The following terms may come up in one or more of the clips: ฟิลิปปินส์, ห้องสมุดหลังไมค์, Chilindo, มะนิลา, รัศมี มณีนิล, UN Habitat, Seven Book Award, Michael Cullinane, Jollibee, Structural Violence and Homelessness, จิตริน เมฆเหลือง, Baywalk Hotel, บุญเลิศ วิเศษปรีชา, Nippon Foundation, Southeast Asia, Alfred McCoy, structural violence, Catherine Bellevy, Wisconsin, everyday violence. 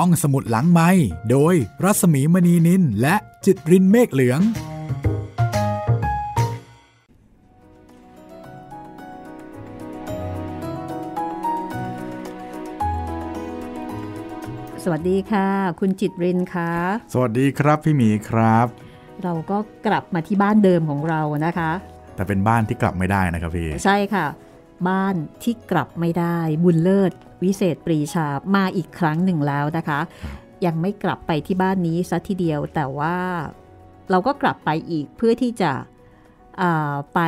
ห้องสมุดหลังไมค์โดยรัศมีมณีนินและจิตรินเมฆเหลืองสวัสดีค่ะคุณจิตรินค่ะสวัสดีครับพี่หมีครับเราก็กลับมาที่บ้านเดิมของเรานะคะแต่เป็นบ้านที่กลับไม่ได้นะครับพี่ใช่ค่ะบ้านที่กลับไม่ได้บุญเลิศวิเศษปรีชามาอีกครั้งหนึ่งแล้วนะคะยังไม่กลับไปที่บ้านนี้ซะทีเดียวแต่ว่าเราก็กลับไปอีกเพื่อที่จะไป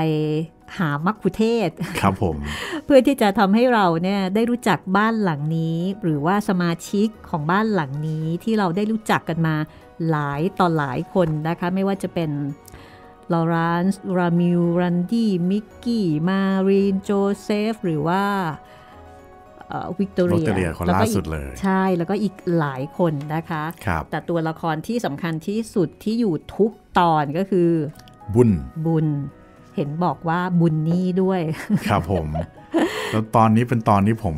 หามัคคุเทศก์ครับผม เพื่อที่จะทำให้เราเนี่ยได้รู้จักบ้านหลังนี้หรือว่าสมาชิกของบ้านหลังนี้ที่เราได้รู้จักกันมาหลายต่อหลายคนนะคะไม่ว่าจะเป็นลอเรนซ์รามิวรันดี้มิกกี้มารีนโจเซฟหรือว่าวิกตอเรียแล้วก็อีกใช่แล้วก็อีกหลายคนนะคะแต่ตัวละครที่สำคัญที่สุดที่อยู่ทุกตอนก็คือบุญเห็นบอกว่าบุญนี่ด้วยครับผมแล้วตอนนี้เป็นตอนที่ผม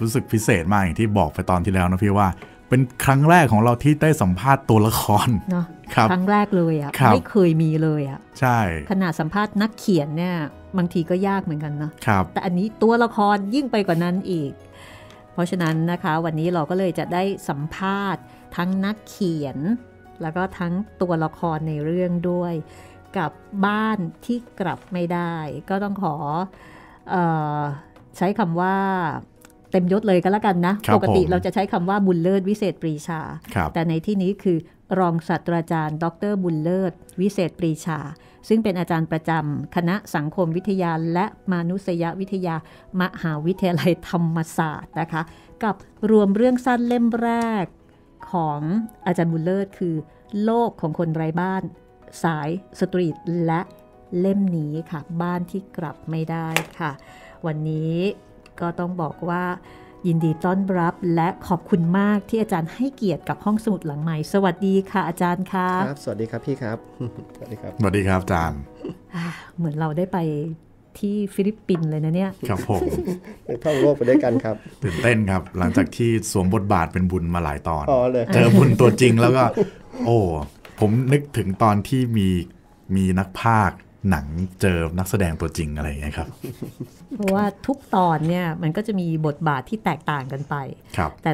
รู้สึกพิเศษมากอย่างที่บอกไปตอนที่แล้วนะพี่ว่าเป็นครั้งแรกของเราที่ได้สัมภาษณ์ตัวละครเนาะครั้งแรกเลยอ่ะไม่เคยมีเลยอ่ะใช่ขนาดสัมภาษณ์นักเขียนเนี่ยบางทีก็ยากเหมือนกันเนาะแต่อันนี้ตัวละครยิ่งไปกว่านั้นอีกเพราะฉะนั้นนะคะวันนี้เราก็เลยจะได้สัมภาษณ์ทั้งนักเขียนแล้วก็ทั้งตัวละครในเรื่องด้วยกับบ้านที่กลับไม่ได้ก็ต้องขอใช้คำว่าเต็มยศเลยก็แล้วกันนะปกติเราจะใช้คำว่าบุญเลิศวิเศษปรีชาแต่ในที่นี้คือรองศาสตราจารย์ดร.บุญเลิศวิเศษปรีชาซึ่งเป็นอาจารย์ประจำคณะสังคมวิทยาและมานุษยวิทยามหาวิทยาลัยธรรมศาสตร์นะคะกับรวมเรื่องสั้นเล่มแรกของอาจารย์บุญเลิศคือโลกของคนไร้บ้านสายสตรีทและเล่มนี้ค่ะบ้านที่กลับไม่ได้ค่ะวันนี้ก็ต้องบอกว่ายินดีต้อนรับและขอบคุณมากที่อาจารย์ให้เกียรติกับห้องสมุดหลังใหม่สวัสดีค่ะอาจารย์ค่ะครับสวัสดีครับพี่ครับสวัสดีครับสวัสดีครับอาจารย์เหมือนเราได้ไปที่ฟิลิปปินส์เลยนะเนี่ยครับผมท่องโลกไปด้วยกันครับตื่นเต้นครับหลังจากที่สวมบทบาทเป็นบุญมาหลายตอนเจอบุญตัวจริงแล้วก็โอ้ผมนึกถึงตอนที่มีนักพากย์หนังเจอนักแสดงตัวจริงอะไรอย่างนี้ครับเพราะว่าทุกตอนเนี่ยมันก็จะมีบทบาทที่แตกต่างกันไปแต่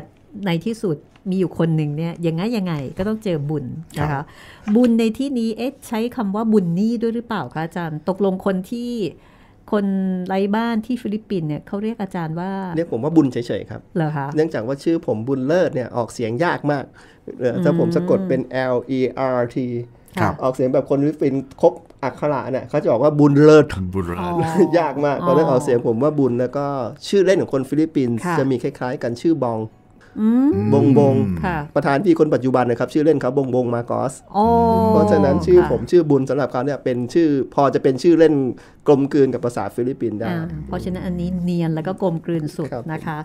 ในที่สุดมีอยู่คนหนึ่งเนี่ยยังไงก็ต้องเจอบุญนะคะบุญในที่นี้เอ๊ะใช้คำว่าบุญนี่ด้วยหรือเปล่าคะอาจารย์ตกลงคนไร้บ้านที่ฟิลิปปินส์เนี่ยเขาเรียกอาจารย์ว่าเรียกผมว่าบุญเฉยๆครับเหรอคะเนื่องจากว่าชื่อผมบุญเลิศเนี่ยออกเสียงยากมากถ้าผมสะกดเป็น L E R T ออกเสียงแบบคนฟิลิปปินส์ครบอักขระเนี่ยเขาจะบอกว่าบุญเลิศยากมากเพราะนั้นออกเสียงผมว่าบุญแล้วก็ชื่อเล่นของคนฟิลิปปินส์จะมีคล้ายๆกันชื่อบองบงประธานที่คนปัจจุบันนะครับชื่อเล่นเขาบงมาโกสเพราะฉะนั้นชื่อผมชื่อบุญสำหรับเขาเนี่ยเป็นชื่อพอจะเป็นชื่อเล่นกลมกลืนกับภาษาฟิลิปปินส์ได้เพราะฉะนั้นอันนี้เนียนแล้วก็กลมกลืนสุดนะคะ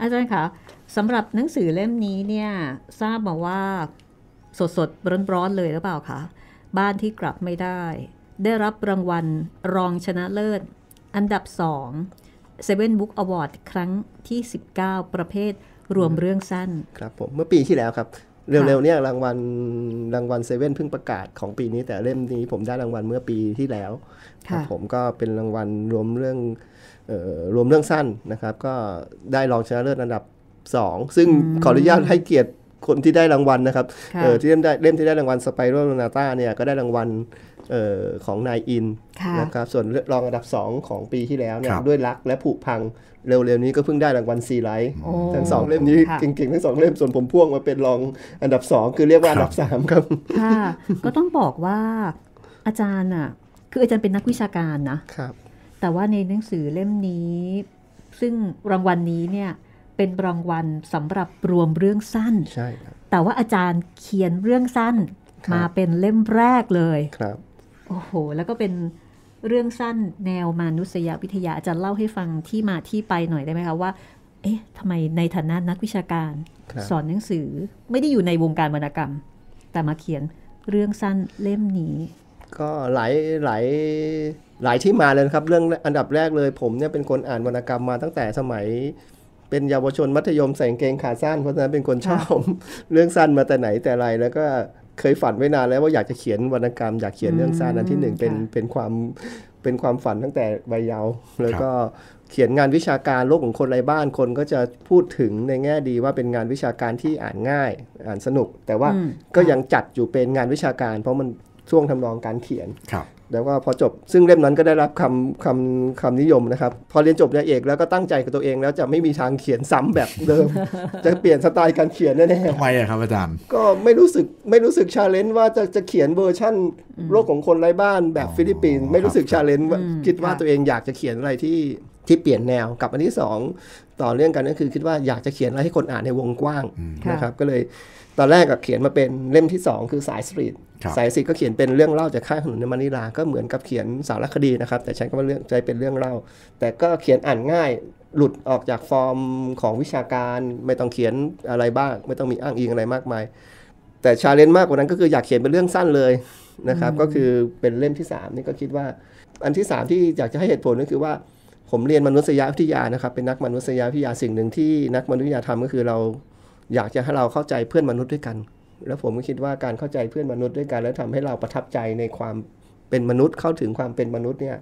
อาจารย์คะสำหรับหนังสือเล่มนี้เนี่ยทราบมาว่าสดร้อนๆเลยหรือเปล่าคะบ้านที่กลับไม่ได้ได้รับรางวัลรองชนะเลิศอันดับ2 Seven Book Award ครั้งที่19ประเภทรวมเรื่องสั้นครับผมเมื่อปีที่แล้วครับเร็วๆเนี่ยรางวัลเซเว่นเพิ่งประกาศของปีนี้แต่เล่มนี้ผมได้รางวัลเมื่อปีที่แล้วครับผมก็เป็นรางวัลรวมเรื่องสั้นนะครับก็ได้รองชนะเลิศอันดับ2ซึ่งขออนุญาตให้เกียรติคนที่ได้รางวัลนะครับที่เล่มที่ได้รางวัลสไปรัลโรนาต้าเนี่ยก็ได้รางวัลของนายอินนะครับส่วนรองอันดับ2ของปีที่แล้วเนี่ยด้วยรักและผุพังเร็วๆนี้ก็เพิ่งได้รางวัลซีไลท์ทั้ง2เล่มนี้เก่งๆทั้ง2เล่มส่วนผมพ่วงมาเป็นรองอันดับ2คือเรียกว่าอันดับ3ครับค่ะก็ต้องบอกว่าอาจารย์อ่ะคืออาจารย์เป็นนักวิชาการนะครับแต่ว่าในหนังสือเล่มนี้ซึ่งรางวัลนี้เนี่ยเป็นรางวัลสำหรับรวมเรื่องสั้นใช่ครับแต่ว่าอาจารย์เขียนเรื่องสั้นมาเป็นเล่มแรกเลยครับโอ้โหแล้วก็เป็นเรื่องสั้นแนวมานุษยวิทยาอาจารย์เล่าให้ฟังที่มาที่ไปหน่อยได้ไหมคะว่าเอ๊ะทำไมในฐานะนักวิชาการสอนหนังสือไม่ได้อยู่ในวงการวรรณกรรมแต่มาเขียนเรื่องสั้นเล่มนี้ก็หลายที่มาเลยครับเรื่องอันดับแรกเลยผมเนี่ยเป็นคนอ่านวรรณกรรมมาตั้งแต่สมัย เป็นเยาวชนมัธยมใส่กางเกงขาสั้นเพราะฉะนั้นเป็นคนชอบเรื่องสั้นมาแต่ไหนแต่ไรแล้วก็เคยฝันไว้นานแล้วว่าอยากจะเขียนวรรณกรรมอยากเขียนเรื่องสั้นอันที่หนึ่งเป็นความฝันตั้งแต่วัยเยาว์แล้วก็เขียนงานวิชาการโลกของคนไร้บ้านคนก็จะพูดถึงในแง่ดีว่าเป็นงานวิชาการที่อ่านง่ายอ่านสนุกแต่ว่าก็ยังจัดอยู่เป็นงานวิชาการเพราะมันช่วงทำนองการเขียนแล้วก็พอจบซึ่งเล่มนั้นก็ได้รับคำนิยมนะครับพอเรียนจบนายเอกแล้วก็ตั้งใจกับตัวเองแล้วจะไม่มีทางเขียนซ้ำแบบเดิม จะเปลี่ยนสไตล์การเขียนแน่ๆทำไมอะครับอาจารย์ก็ไม่รู้สึกชาเลนจ์ว่าจะเขียนเวอร์ชั่นโลกของคนไร้บ้านแบบฟิลิปปินส์ไม่รู้สึกชาเลนจ์คิดว่าตัวเองอยากจะเขียนอะไรที่เปลี่ยนแนวกับอันที่สองต่อเรื่องกันก็คือคิดว่าอยากจะเขียนอะไรให้คนอ่านในวงกว้างนะครับก็เลยตอนแรกก็เขียนมาเป็นเล่มที่2คือสายสตรีทสายสตรีทก็เขียนเป็นเรื่องเล่าจากข้างถนนในมะนิลาก็เหมือนกับเขียนสารคดีนะครับแต่ใช้คำว่าเรื่องใช้เป็นเรื่องเล่าแต่ก็เขียนอ่านง่ายหลุดออกจากฟอร์มของวิชาการไม่ต้องเขียนอะไรบ้างไม่ต้องมีอ้างอิงอะไรมากมายแต่ชาเลนจ์มากกว่านั้นก็คืออยากเขียนเป็นเรื่องสั้นเลยนะครับก็คือเป็นเล่มที่3นี่ก็คิดว่าอันที่3ที่อยากจะให้เหตุผลก็คือว่าผมเรียนมนุษยวิทยานะครับเป็นนักมนุษยวิทยาสิ่งหนึ่งที่นักมนุษยวิทยาทำก็คือเราอยากจะให้เราเข้าใจเพื่อนมนุษย์ด้วยกันแล้วผมก็คิดว่าการเข้าใจเพื่อนมนุษย์ด้วยกันแล้วทำให้เราประทับใจในความเป็นมนุษย์เข้าถึงความเป็นมนุษย์เนี่ย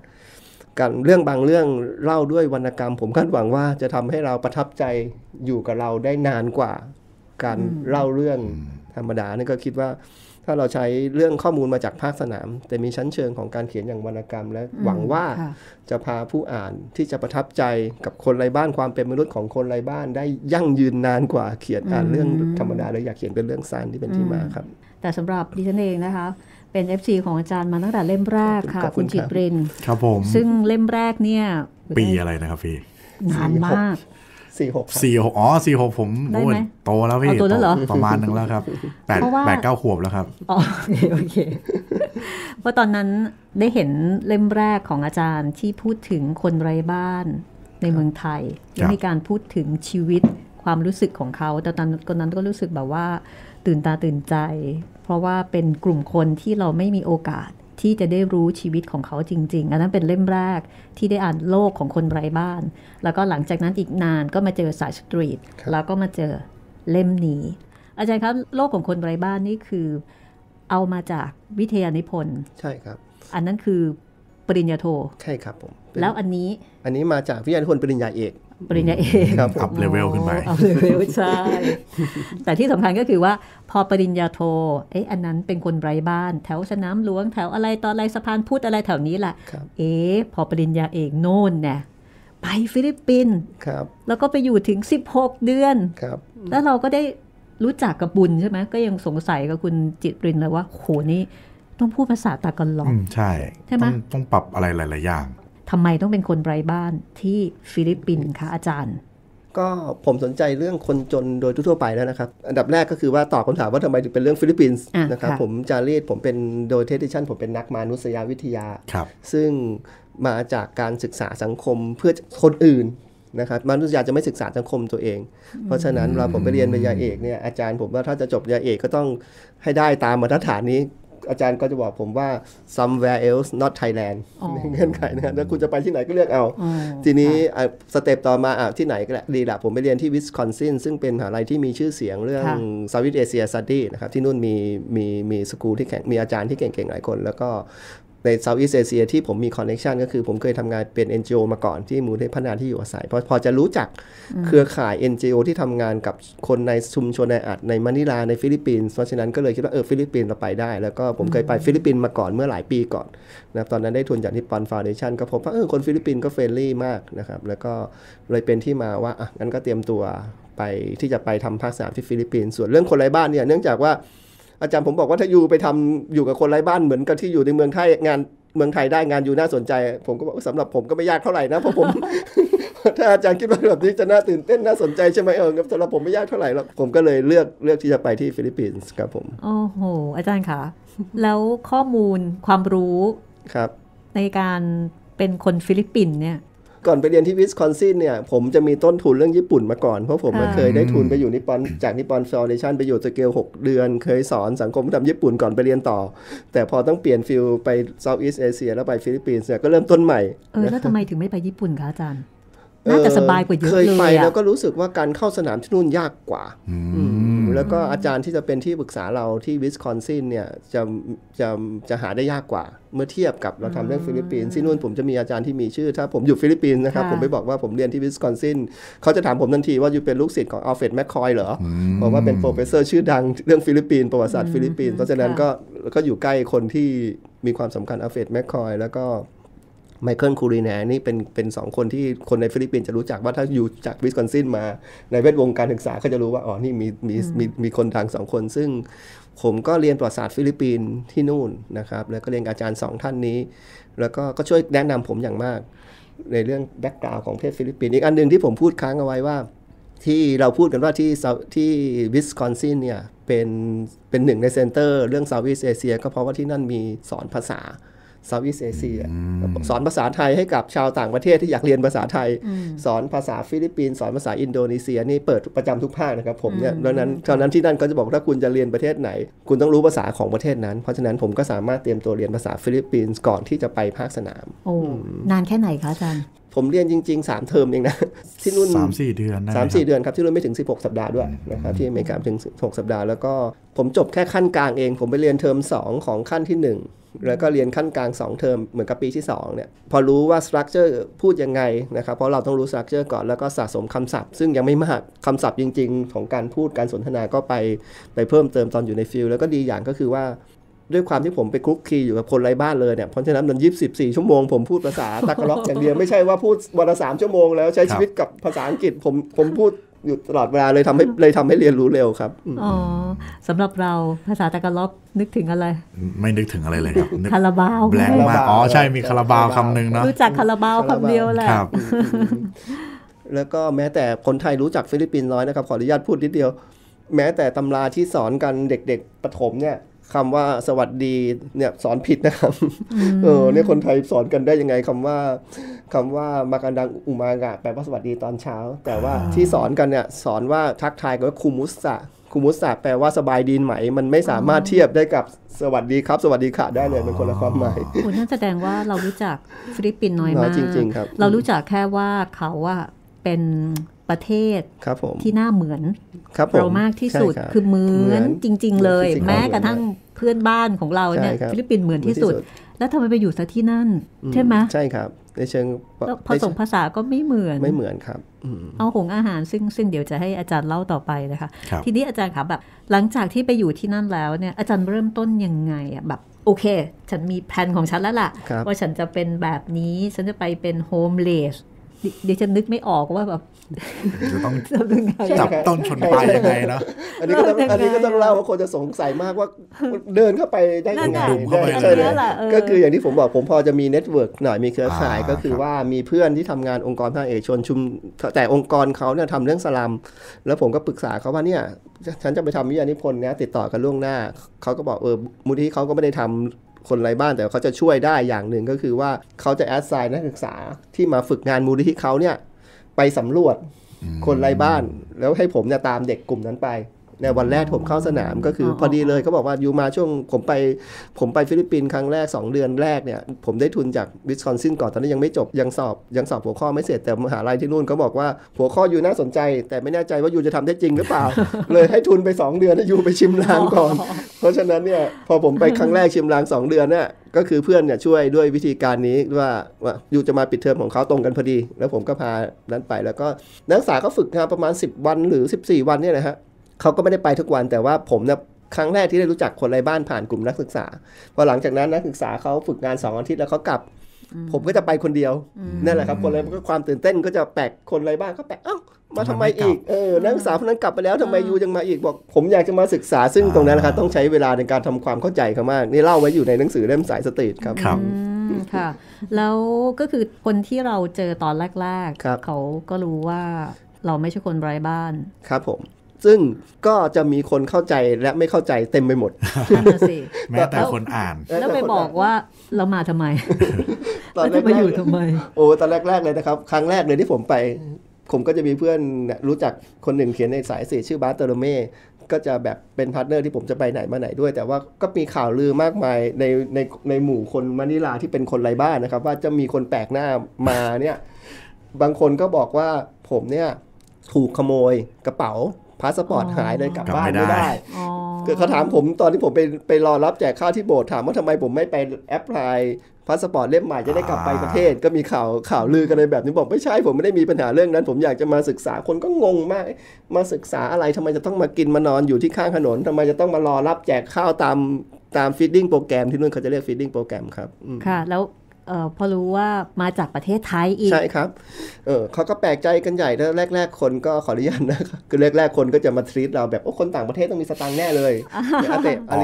การเรื่องบางเรื่องเล่าด้วยวรรณกรรมผมคาดหวังว่าจะทำให้เราประทับใจอยู่กับเราได้นานกว่าการเล่าเรื่องธรรมดานี่ก็คิดว่าถ้าเราใช้เรื่องข้อมูลมาจากภาคสนามแต่มีชั้นเชิงของการเขียนอย่างวรรณกรรมและหวังว่าจะพาผู้อ่านที่จะประทับใจกับคนไร้บ้านความเป็นมนุษย์ของคนไร้บ้านได้ยั่งยืนนานกว่าเขียนอ่านเรื่องธรรมดาเลยอยากเขียนเป็นเรื่องสั้นที่เป็นที่มาครับแต่สำหรับดิฉันเองนะคะเป็น FC ของอาจารย์มาตั้งแต่เล่มแรกค่ะคุณจิตรินครับผมซึ่งเล่มแรกเนี่ยปีอะไรนะครับพี่นานมาก46อ๋อ46ผมโตแล้วพี่ประมาณนึงแล้วครับ8-9 ขวบแล้วครับอ๋อโอเคเพราะตอนนั้นได้เห็นเล่มแรกของอาจารย์ที่พูดถึงคนไร้บ้านในเมืองไทยและมีการพูดถึงชีวิตความรู้สึกของเขาแต่ตอนนั้นก็รู้สึกแบบว่าตื่นตาตื่นใจเพราะว่าเป็นกลุ่มคนที่เราไม่มีโอกาสที่จะได้รู้ชีวิตของเขาจริงๆอันนั้นเป็นเล่มแรกที่ได้อ่านโลกของคนไร้บ้านแล้วก็หลังจากนั้นอีกนานก็มาเจอสายสตรีทแล้วก็มาเจอเล่มนี้อาจารย์ครับโลกของคนไร้บ้านนี่คือเอามาจากวิทยานิพนธ์ใช่ครับอันนั้นคือปริญญาโทใช่ครับผมแล้วอันนี้มาจากวิทยานิพนธ์ปริญญาเอกครับอัพเลเวลขึ้นไปอัพเลเวลใช่แต่ที่สำคัญก็คือว่าพอปริญญาโทอันนั้นเป็นคนไร้บ้านแถวสนามหลวงแถวอะไรตอนไรสะพานพุทธอะไรแถวนี้แหละพอปริญญาเอกโน่นเนี่ยไปฟิลิปปินส์แล้วก็ไปอยู่ถึง16เดือนแล้วเราก็ได้รู้จักกับบุญใช่ไหมก็ยังสงสัยกับคุณจิตรินเลยว่าโหนี่ต้องพูดภาษาตากันหรอใช่ใช่ไหมต้องปรับอะไรหลายๆอย่างทำไมต้องเป็นคนไร้บ้านที่ฟิลิปปินส์คะอาจารย์ก็ผมสนใจเรื่องคนจนโดยทั่วไปแล้วนะครับอันดับแรกก็คือว่าตอบคำถามว่าทำไมถึงเป็นเรื่องฟิลิปปินส์นะครับผมจารีตผมเป็นโดยเทดิชั่นผมเป็นนักมานุษยวิทยาซึ่งมาจากการศึกษาสังคมเพื่อคนอื่นนะครับมนุษยวิทยาจะไม่ศึกษาสังคมตัวเองเพราะฉะนั้นเราผมไปเรียนปริญญาเอกเนี่ยอาจารย์ผมว่าถ้าจะจบปริญญาเอกก็ต้องให้ได้ตามมาตรฐานนี้อาจารย์ก็จะบอกผมว่า somewhere else not Thailand เงื่อนไขนะแล้วคุณจะไปที่ไหนก็เลือกเอาทีนี้สเต็ปต่อมาที่ไหนก็ดีละผมไปเรียนที่ Wisconsin ซึ่งเป็นมหาวิทยาลัยที่มีชื่อเสียงเรื่อง Southeast Asia Study นะครับที่นู่นมีสกูลที่แข่งมีอาจารย์ที่เก่งๆหลายคนแล้วก็ใน Southeast Asia ที่ผมมีคอนเนคชันก็คือผมเคยทำงานเป็น NGO มาก่อนที่มูลนิธิพัฒนาที่อยู่อาศัยพอจะรู้จักเครือข่าย NGO ที่ทำงานกับคนในชุมชนในอัดในมะนิลาในฟิลิปปินส์เพราะฉะนั้นก็เลยคิดว่าฟิลิปปินส์เราไปได้แล้วก็ผมเคยไปฟิลิปปินส์มาก่อนเมื่อหลายปีก่อนนะตอนนั้นได้ทุนจากนิปปอนฟาวเดชั่นก็พบว่าคนฟิลิปปินส์ก็เฟรนลี่มากนะครับแล้วก็เลยเป็นที่มาว่างั้นก็เตรียมตัวไปที่จะไปทำภาคสนามที่ฟิลิปปินส์ส่วนเรื่องคนไร้บ้านเนี่ยเนื่องจากว่าอาจารย์ผมบอกว่าถ้าอยู่ไปทำอยู่กับคนไร้บ้านเหมือนกับที่อยู่ในเมืองไทยงานเมืองไทยได้งานอยู่น่าสนใจผมก็บอกว่าสำหรับผมก็ไม่ยากเท่าไหร่นะเพราะผม ถ้าอาจารย์คิดว่าแบบนี้จะน่าตื่นเต้นน่าสนใจใช่ไหมสำหรับผมไม่ยากเท่าไหร่หรอกผมก็เลยเลือกที่จะไปที่ฟิลิปปินส์ครับผมโอ้โหอาจารย์คะแล้วข้อมูลความรู้ครับในการเป็นคนฟิลิปปินส์เนี่ยก่อนไปเรียนที่วิสคอนซินเนี่ยผมจะมีต้นทุนเรื่องญี่ปุ่นมาก่อนเพราะผมเคยได้ทุนไปอยู่นิปปอนจากนิปปอนฟาวเดชั่นไปอยู่สเกล6เดือนเคยสอนสังคมธรรมญี่ปุ่นก่อนไปเรียนต่อแต่พอต้องเปลี่ยนฟิลไปเซาท์อีสต์เอเชียแล้วไปฟิลิปปินส์เนี่ยก็เริ่มต้นใหม่แล้วทำไมถึงไม่ไปญี่ปุ่นคะอาจารย์ น่าจะสบายกว่าเยอะเลยเคยไปแล้วก็รู้สึกว่าการเข้าสนามที่นู่นยากกว่าแล้วก็อาจารย์ที่จะเป็นที่ปรึกษาเราที่Wisconsinเนี่ยจะหาได้ยากกว่าเมื่อเทียบกับเราทำเรื่องฟิลิปปินส์ที่นู่นผมจะมีอาจารย์ที่มีชื่อถ้าผมอยู่ฟิลิปปินส์นะครับผมไปบอกว่าผมเรียนที่Wisconsinเขาจะถามผมทันทีว่าอยู่เป็นลูกศิษย์ของอัลเฟรดแมคคอยเหรอบอกว่าเป็นโปรเฟสเซอร์ชื่อดังเรื่องฟิลิปปินส์ประวัติศาสตร์ฟิลิปปินส์เพราะฉะนั้นก็อยู่ใกล้คนที่มีความสำคัญอัลเฟรดแมคคอยแล้วก็Michael Cullinane นี่เป็นสองคนที่คนในฟิลิปปินส์จะรู้จักว่าถ้าอยู่จากวิสคอนซินมาในแวดวงการศึกษาก็จะรู้ว่าอ๋อนี่มีคนดังสองคนซึ่งผมก็เรียนประวัติศาสตร์ฟิลิปปินส์ที่นู่นนะครับแล้วก็เรียนอาจารย์สองท่านนี้แล้วก็ช่วยแนะนำผมอย่างมากในเรื่องแบ็กกราวด์ของประเทศฟิลิปปินส์อีกอันนึงที่ผมพูดค้างเอาไว้ว่าที่เราพูดกันว่าที่วิสคอนซินเนี่ยเป็นหนึ่งในเซ็นเตอร์เรื่องเซาท์อีสต์เอเชียก็เพราะว่าที่นั่นมีสอนภาษาเซาท์อีสต์เอเชียสอนภาษาไทยให้กับชาวต่างประเทศที่อยากเรียนภาษาไทยสอนภาษาฟิลิปปินส์สอนภาษาอินโดนีเซียนี่เปิดประจำทุกภาคนะครับผมเนี่ยดังนั้นตอนนั้นที่นั่นเขาจะบอกถ้าคุณจะเรียนประเทศไหนคุณต้องรู้ภาษาของประเทศนั้นเพราะฉะนั้นผมก็สามารถเตรียมตัวเรียนภาษาฟิลิปปินส์ก่อนที่จะไปภาคสนามโอ้นานแค่ไหนคะอาจารย์ผมเรียนจริงๆ3 เทอมเองนะที่นู่น 3-4 เดือน 3-4 เดือนครับที่นู่นไม่ถึง16 สัปดาห์ด้วยนะครับที่อเมริกาถึง16 สัปดาห์แล้วก็ผมจบแค่ขั้นกลางเองผมไปเรียนเทอม2ของขั้นที่1แล้วก็เรียนขั้นกลาง2 เทอมเหมือนกับปีที่2เนี่ยพอรู้ว่า structure พูดยังไงนะครับเพราะเราต้องรู้ structure ก่อนแล้วก็สะสมคำศัพท์ซึ่งยังไม่มากคำศัพท์จริงๆของการพูดการสนทนาก็ไปเพิ่มเติมตอนอยู่ในฟิลแล้วก็ดีอย่างก็คือว่าด้วยความที่ผมไปคลุกคลีอยู่กับคนไร้บ้านเลยเนี่ยเพราะฉะนั้นมัน24 ชั่วโมงผมพูดภาษาตะกะล็อกอย่างเดียวไม่ใช่ว่าพูดวันละ 3 ชั่วโมงแล้วใช้ชีวิตกับภาษาอังกฤษผมพูดอยู่ตลอดเวลาเลยทำให้เรียนรู้เร็วครับอ๋อสำหรับเราภาษาตะกะล็อกนึกถึงอะไรไม่นึกถึงอะไรเลยครับคาราบาวแบล็คมากอ๋อใช่มีคาราบาวคำหนึ่งเนาะรู้จักคาราบาวคำเดียวแหละแล้วก็แม้แต่คนไทยรู้จักฟิลิปปินส์น้อยนะครับขออนุญาตพูดนิดเดียวแม้แต่ตำราที่สอนกันเด็กๆประถมเนี่ยคำว่าสวัสดีเนี่ยสอนผิดนะครับเนี่ยคนไทยสอนกันได้ยังไงคำว่ามากันดังอุมากะแปลว่าสวัสดีตอนเช้าแต่ว่าที่สอนกันเนี่ยสอนว่าทักทายกันว่าคุมุสสะคุมุสสะแปลว่าสบายดีไหมมันไม่สามารถเทียบได้กับสวัสดีครับสวัสดีค่ะได้เลยเป็นคนละความหมายคุณนั่นแสดงว่าเรารู้จักฟิลิปปินส์น้อยมากจริงๆครับเรารู้จักแค่ว่าเขาว่าเป็นประเทศที่น่าเหมือนเรามากที่สุดคือเหมือนจริงๆเลยแม้กระทั่งเพื่อนบ้านของเราเนี่ยฟิลิปปินส์เหมือนที่สุดแล้วทำไมไปอยู่ซะที่นั่นใช่ไหมใช่ครับในเชิงผสมภาษาก็ไม่เหมือนครับเอาของอาหารซึ่งเดี๋ยวจะให้อาจารย์เล่าต่อไปนะคะทีนี้อาจารย์คะแบบหลังจากที่ไปอยู่ที่นั่นแล้วเนี่ยอาจารย์เริ่มต้นยังไงอ่ะแบบโอเคฉันมีแผนของฉันแล้วล่ะว่าฉันจะเป็นแบบนี้ฉันจะไปเป็นโฮมเลสเดี๋ยวฉันนึกไม่ออกว่าแบบจะต้องจับต้นชนปลายยังไงเนาะอันนี้ก็ต้องเล่าว่าคนจะสงสัยมากว่าเดินเข้าไปได้ยังไงก็คืออย่างที่ผมบอกผมพอจะมีเน็ตเวิร์กหน่อยมีเครือข่ายก็คือว่ามีเพื่อนที่ทำงานองค์กรภาคเอกชนแต่องค์กรเขาเนี่ยทำเรื่องสลัมแล้วผมก็ปรึกษาเขาว่าเนี่ยฉันจะไปทำวิทยานิพนธ์นะติดต่อกันล่วงหน้าเขาก็บอกมูลที่เขาก็ไม่ได้ทำคนไร้บ้านแต่เขาจะช่วยได้อย่างหนึ่งก็คือว่าเขาจะแอสไซน์นักศึกษาที่มาฝึกงานมูลนิธิเขาเนี่ยไปสำรวจคนไร้บ้านแล้วให้ผมเนี่ยตามเด็กกลุ่มนั้นไปในวันแรกผมเข้าสนามก็คือพอดีเลยเขาบอกว่าอยู่มาช่วงผมไปฟิลิปปินส์ครั้งแรก2 เดือนแรกเนี่ยผมได้ทุนจากวิสคอนซินก่อนตอนนั้นยังไม่จบยังสอบหัวข้อไม่เสร็จแต่มหาลัยที่นู่นเขาบอกว่าหัวข้ออยู่น่าสนใจแต่ไม่แน่ใจว่าอยู่จะทำได้จริงหรือเปล่า เลยให้ทุนไป2 เดือนให้อยู่ไปชิมลางก่อน เพราะฉะนั้นเนี่ยพอผมไปครั้งแรกชิมลาง2 เดือนเนี่ยก็คือเพื่อนเนี่ยช่วยด้วยวิธีการนี้ว่าอยู่จะมาปิดเทอมของเขาตรงกันพอดีแล้วผมก็พานั้นไปแล้วก็นักศึกษาก็ฝึกงานประมาณ10 วันหรือ14 วันเนี่ยนะฮะเขาก็ไม่ได้ไปทุกวันแต่ว่าผมเนี่ยครั้งแรกที่ได้รู้จักคนไร้บ้านผ่านกลุ่มนักศึกษาพอหลังจากนั้นนักศึกษาเขาฝึกงาน2 อาทิตย์แล้วเขากลับผมก็จะไปคนเดียวนั่นแหละครับคนไร้บ้านก็ความตื่นเต้นก็จะแปลกคนไร้บ้านก็แปลกเอ้ามาทำไมอีกนักศึกษาคนนั้นกลับไปแล้วทำไมยูยังมาอีกบอกผมอยากจะมาศึกษาซึ่งตรงนั้นนะครับต้องใช้เวลาในการทำความเข้าใจเขามากนี่เล่าไว้อยู่ในหนังสือเล่มสายสตรีทครับค่ะแล้วก็คือคนที่เราเจอตอนแรกๆเขาก็รู้ว่าเราไม่ใช่คนไร้บ้านครับผมซึ่งก็จะมีคนเข้าใจและไม่เข้าใจเต็มไปหมดแม้แต่คนอ่านแล้วไปบอกว่าเรามาทำไมตอนแรกมาอยู่ทำไมโอ้ตอนแรกๆเลยนะครับครั้งแรกเลยที่ผมไปผมก็จะมีเพื่อนรู้จักคนหนึ่งเขียนในสายสื่อชื่อบาร์เตโลเมก็จะแบบเป็นพาร์ทเนอร์ที่ผมจะไปไหนมาไหนด้วยแต่ว่าก็มีข่าวลือมากมายในหมู่คนมะนิลาที่เป็นคนไร้บ้านนะครับว่าจะมีคนแปลกหน้ามาเนี่ย บางคนก็บอกว่าผมเนี่ยถูกขโมยกระเป๋าพาสปอร์ตหายเลยกลับบ้านไม่ได้เขาถามผมตอนที่ผมไปรอรับแจกข้าวที่โบสถ์ถามว่าทำไมผมไม่ไปแอปพลายพาสปอร์ตเล่มใหม่จะได้กลับไปประเทศก็มีข่าวลือกันเลยแบบนี้บอกไม่ใช่ผมไม่ได้มีปัญหาเรื่องนั้นผมอยากจะมาศึกษาคนก็งงมากมาศึกษาอะไรทำไมจะต้องมากินมานอนอยู่ที่ข้างถนนทำไมจะต้องมารอรับแจกข้าวตามฟีดดิ้งโปรแกรมที่นู่นเขาจะเรียกฟีดดิ้งโปรแกรมครับค่ะแล้วพอรู้ว่ามาจากประเทศไทยอีกใช่ครับเขาก็แปลกใจกันใหญ่แล้วแรกๆคนก็ขออนุญาตนะคือแรกๆคนก็จะมาทรีตเราแบบโอ้คนต่างประเทศต้องมีสตางค์แน่เลยอาเตอ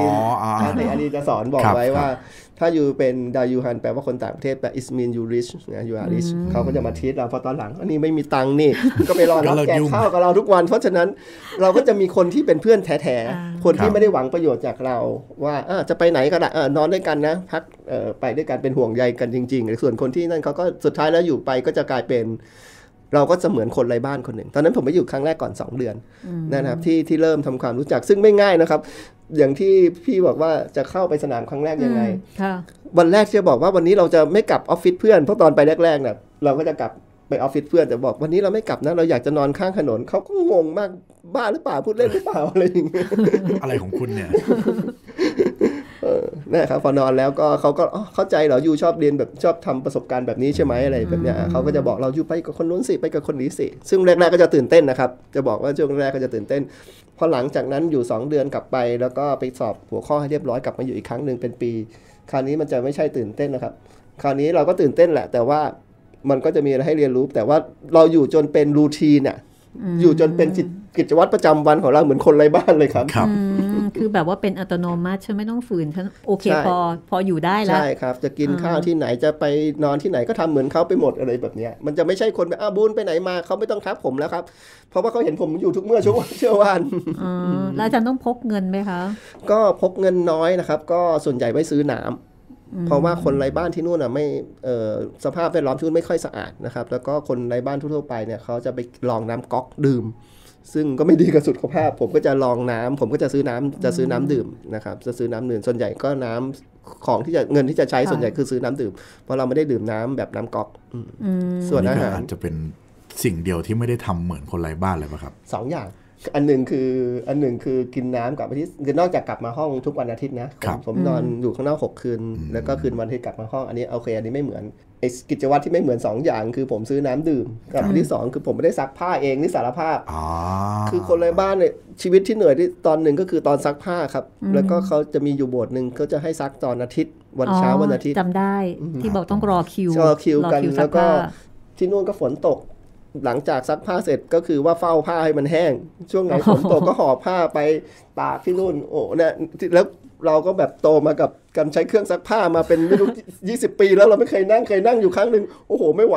ลีจะสอนบอกไว้ว่าถ้าอยู่เป็นดายูฮันแปลว่าคนต่างประเทศแปล is mean you rich นะ you are rich เขาก็จะมาทิสเราพอตอนหลังอันนี้ไม่มีตังค์นี่ ก็ไปรอรับแจกข้าวกับเราทุกวันเพราะฉะนั้นเราก็จะมีคนที่เป็นเพื่อนแท้ๆคนที่ไม่ได้หวังประโยชน์จากเราว่าจะไปไหนก็ได้นอนด้วยกันนะพักไปด้วยกันเป็นห่วงใยกันจริงๆส่วนคนที่นั่นเขาก็สุดท้ายแล้วอยู่ไปก็จะกลายเป็นเราก็จะเหมือนคนไร้บ้านคนหนึ่งตอนนั้นผมไปอยู่ครั้งแรกก่อน2 เดือนนะครับที่เริ่มทำความรู้จักซึ่งไม่ง่ายนะครับอย่างที่พี่บอกว่าจะเข้าไปสนามครั้งแรกยังไงวันแรกจะบอกว่าวันนี้เราจะไม่กลับออฟฟิศเพื่อนเพราะตอนไปแรกๆเนี่ยเราก็จะกลับไปออฟฟิศเพื่อนแต่บอกวันนี้เราไม่กลับนะเราอยากจะนอนข้างถนนเขาก็งงมากบ้าหรือเปล่าพูดเล่นหรือเปล่าอะไรอย่างเงี้ยอะไรของคุณเนี่ยนะครับพอนอนแล้วก็เขาก็เข้าใจเหรออยู่ชอบเรียนแบบชอบทำประสบการณ์แบบนี้ใช่ไหมอะไรแบบเนี้ยเขาก็จะบอกเราอยู่ไปกับคนนู้นสิไปกับคนนี้สิซึ่งแรกๆก็จะตื่นเต้นนะครับจะบอกว่าช่วงแรกก็จะตื่นเต้นพอหลังจากนั้นอยู่2 เดือนกลับไปแล้วก็ไปสอบหัวข้อให้เรียบร้อยกลับมาอยู่อีกครั้งหนึ่งเป็นปีคราวนี้มันจะไม่ใช่ตื่นเต้นนะครับคราวนี้เราก็ตื่นเต้นแหละแต่ว่ามันก็จะมีอะไรให้เรียนรู้แต่ว่าเราอยู่จนเป็นรูทีนเนี่ยอยู่จนเป็นกิจวัตรประจำวันของเราเหมือนคนไร้บ้านเลยครับคือแบบว่าเป็นอัตโนมัติฉันไม่ต้องฝืนฉันโอเคพออยู่ได้แล้วใช่ครับจะกินข้าวที่ไหนจะไปนอนที่ไหนก็ทำเหมือนเขาไปหมดอะไรแบบนี้มันจะไม่ใช่คนแบบบุญไปไหนมาเขาไม่ต้องทักผมแล้วครับเพราะว่าเขาเห็นผมอยู่ทุกเมื่อช่วงวันแล้วอาจารย์ต้องพกเงินไหมคะก็พกเงินน้อยนะครับก็ส่วนใหญ่ไว้ซื้อน้ำเพราะว่าคนไร้บ้านที่นู่นไม่สภาพแวดล้อมที่นู่นไม่ค่อยสะอาดนะครับแล้วก็คนไร้บ้านทั่วๆไปเนี่ยเขาจะไปลองน้ำก๊อกดื่มซึ่งก็ไม่ดีกับสุขภาพผมก็จะลองน้ำผมก็จะซื้อน้ำดื่มนะครับจะซื้อน้ำดื่มส่วนใหญ่ก็น้ำของที่จะเงินที่จะใช้ส่วนใหญ่คือซื้อน้ำดื่มเพราะเราไม่ได้ดื่มน้ำแบบน้ำก๊อกส่วนอาหารจะเป็นสิ่งเดียวที่ไม่ได้ทำเหมือนคนไร้บ้านเลยป่ะครับ2 อย่างอันหนึ่งคือกินน้ำกลับมาที่คือนอกจากกลับมาห้องทุกวันอาทิตย์นะผมนอนอยู่ข้างนอก6 คืนแล้วก็คืนวันที่กลับมาห้องอันนี้โอเคอันนี้ไม่เหมือนไอ้กิจวัตรที่ไม่เหมือน2 อย่างคือผมซื้อน้ำดื่มกับอันที่2คือผมไม่ได้ซักผ้าเองนี่สารภาพคือคนไร้บ้านเนี่ยชีวิตที่เหนื่อยที่ตอนหนึ่งก็คือตอนซักผ้าครับแล้วก็เขาจะมีอยู่โบสถ์นึงเขาจะให้ซักตอนอาทิตย์วันเช้าวันอาทิตย์จำได้ที่บอกต้องรอคิวกันแล้วก็ที่นู่นก็ฝนตกหลังจากซักผ้าเสร็จก็คือว่าเฝ้าผ้าให้มันแห้งช่วงไหนฝนตกก็ห่อผ้าไปตากที่นู่นโอ้เนี่ยแล้วเราก็แบบโตมากับการใช้เครื่องซักผ้ามาเป็นไม่รู้ 20 ปีแล้วเราไม่เคยนั่งอยู่ครั้งหนึ่งโอ้โหไม่ไหว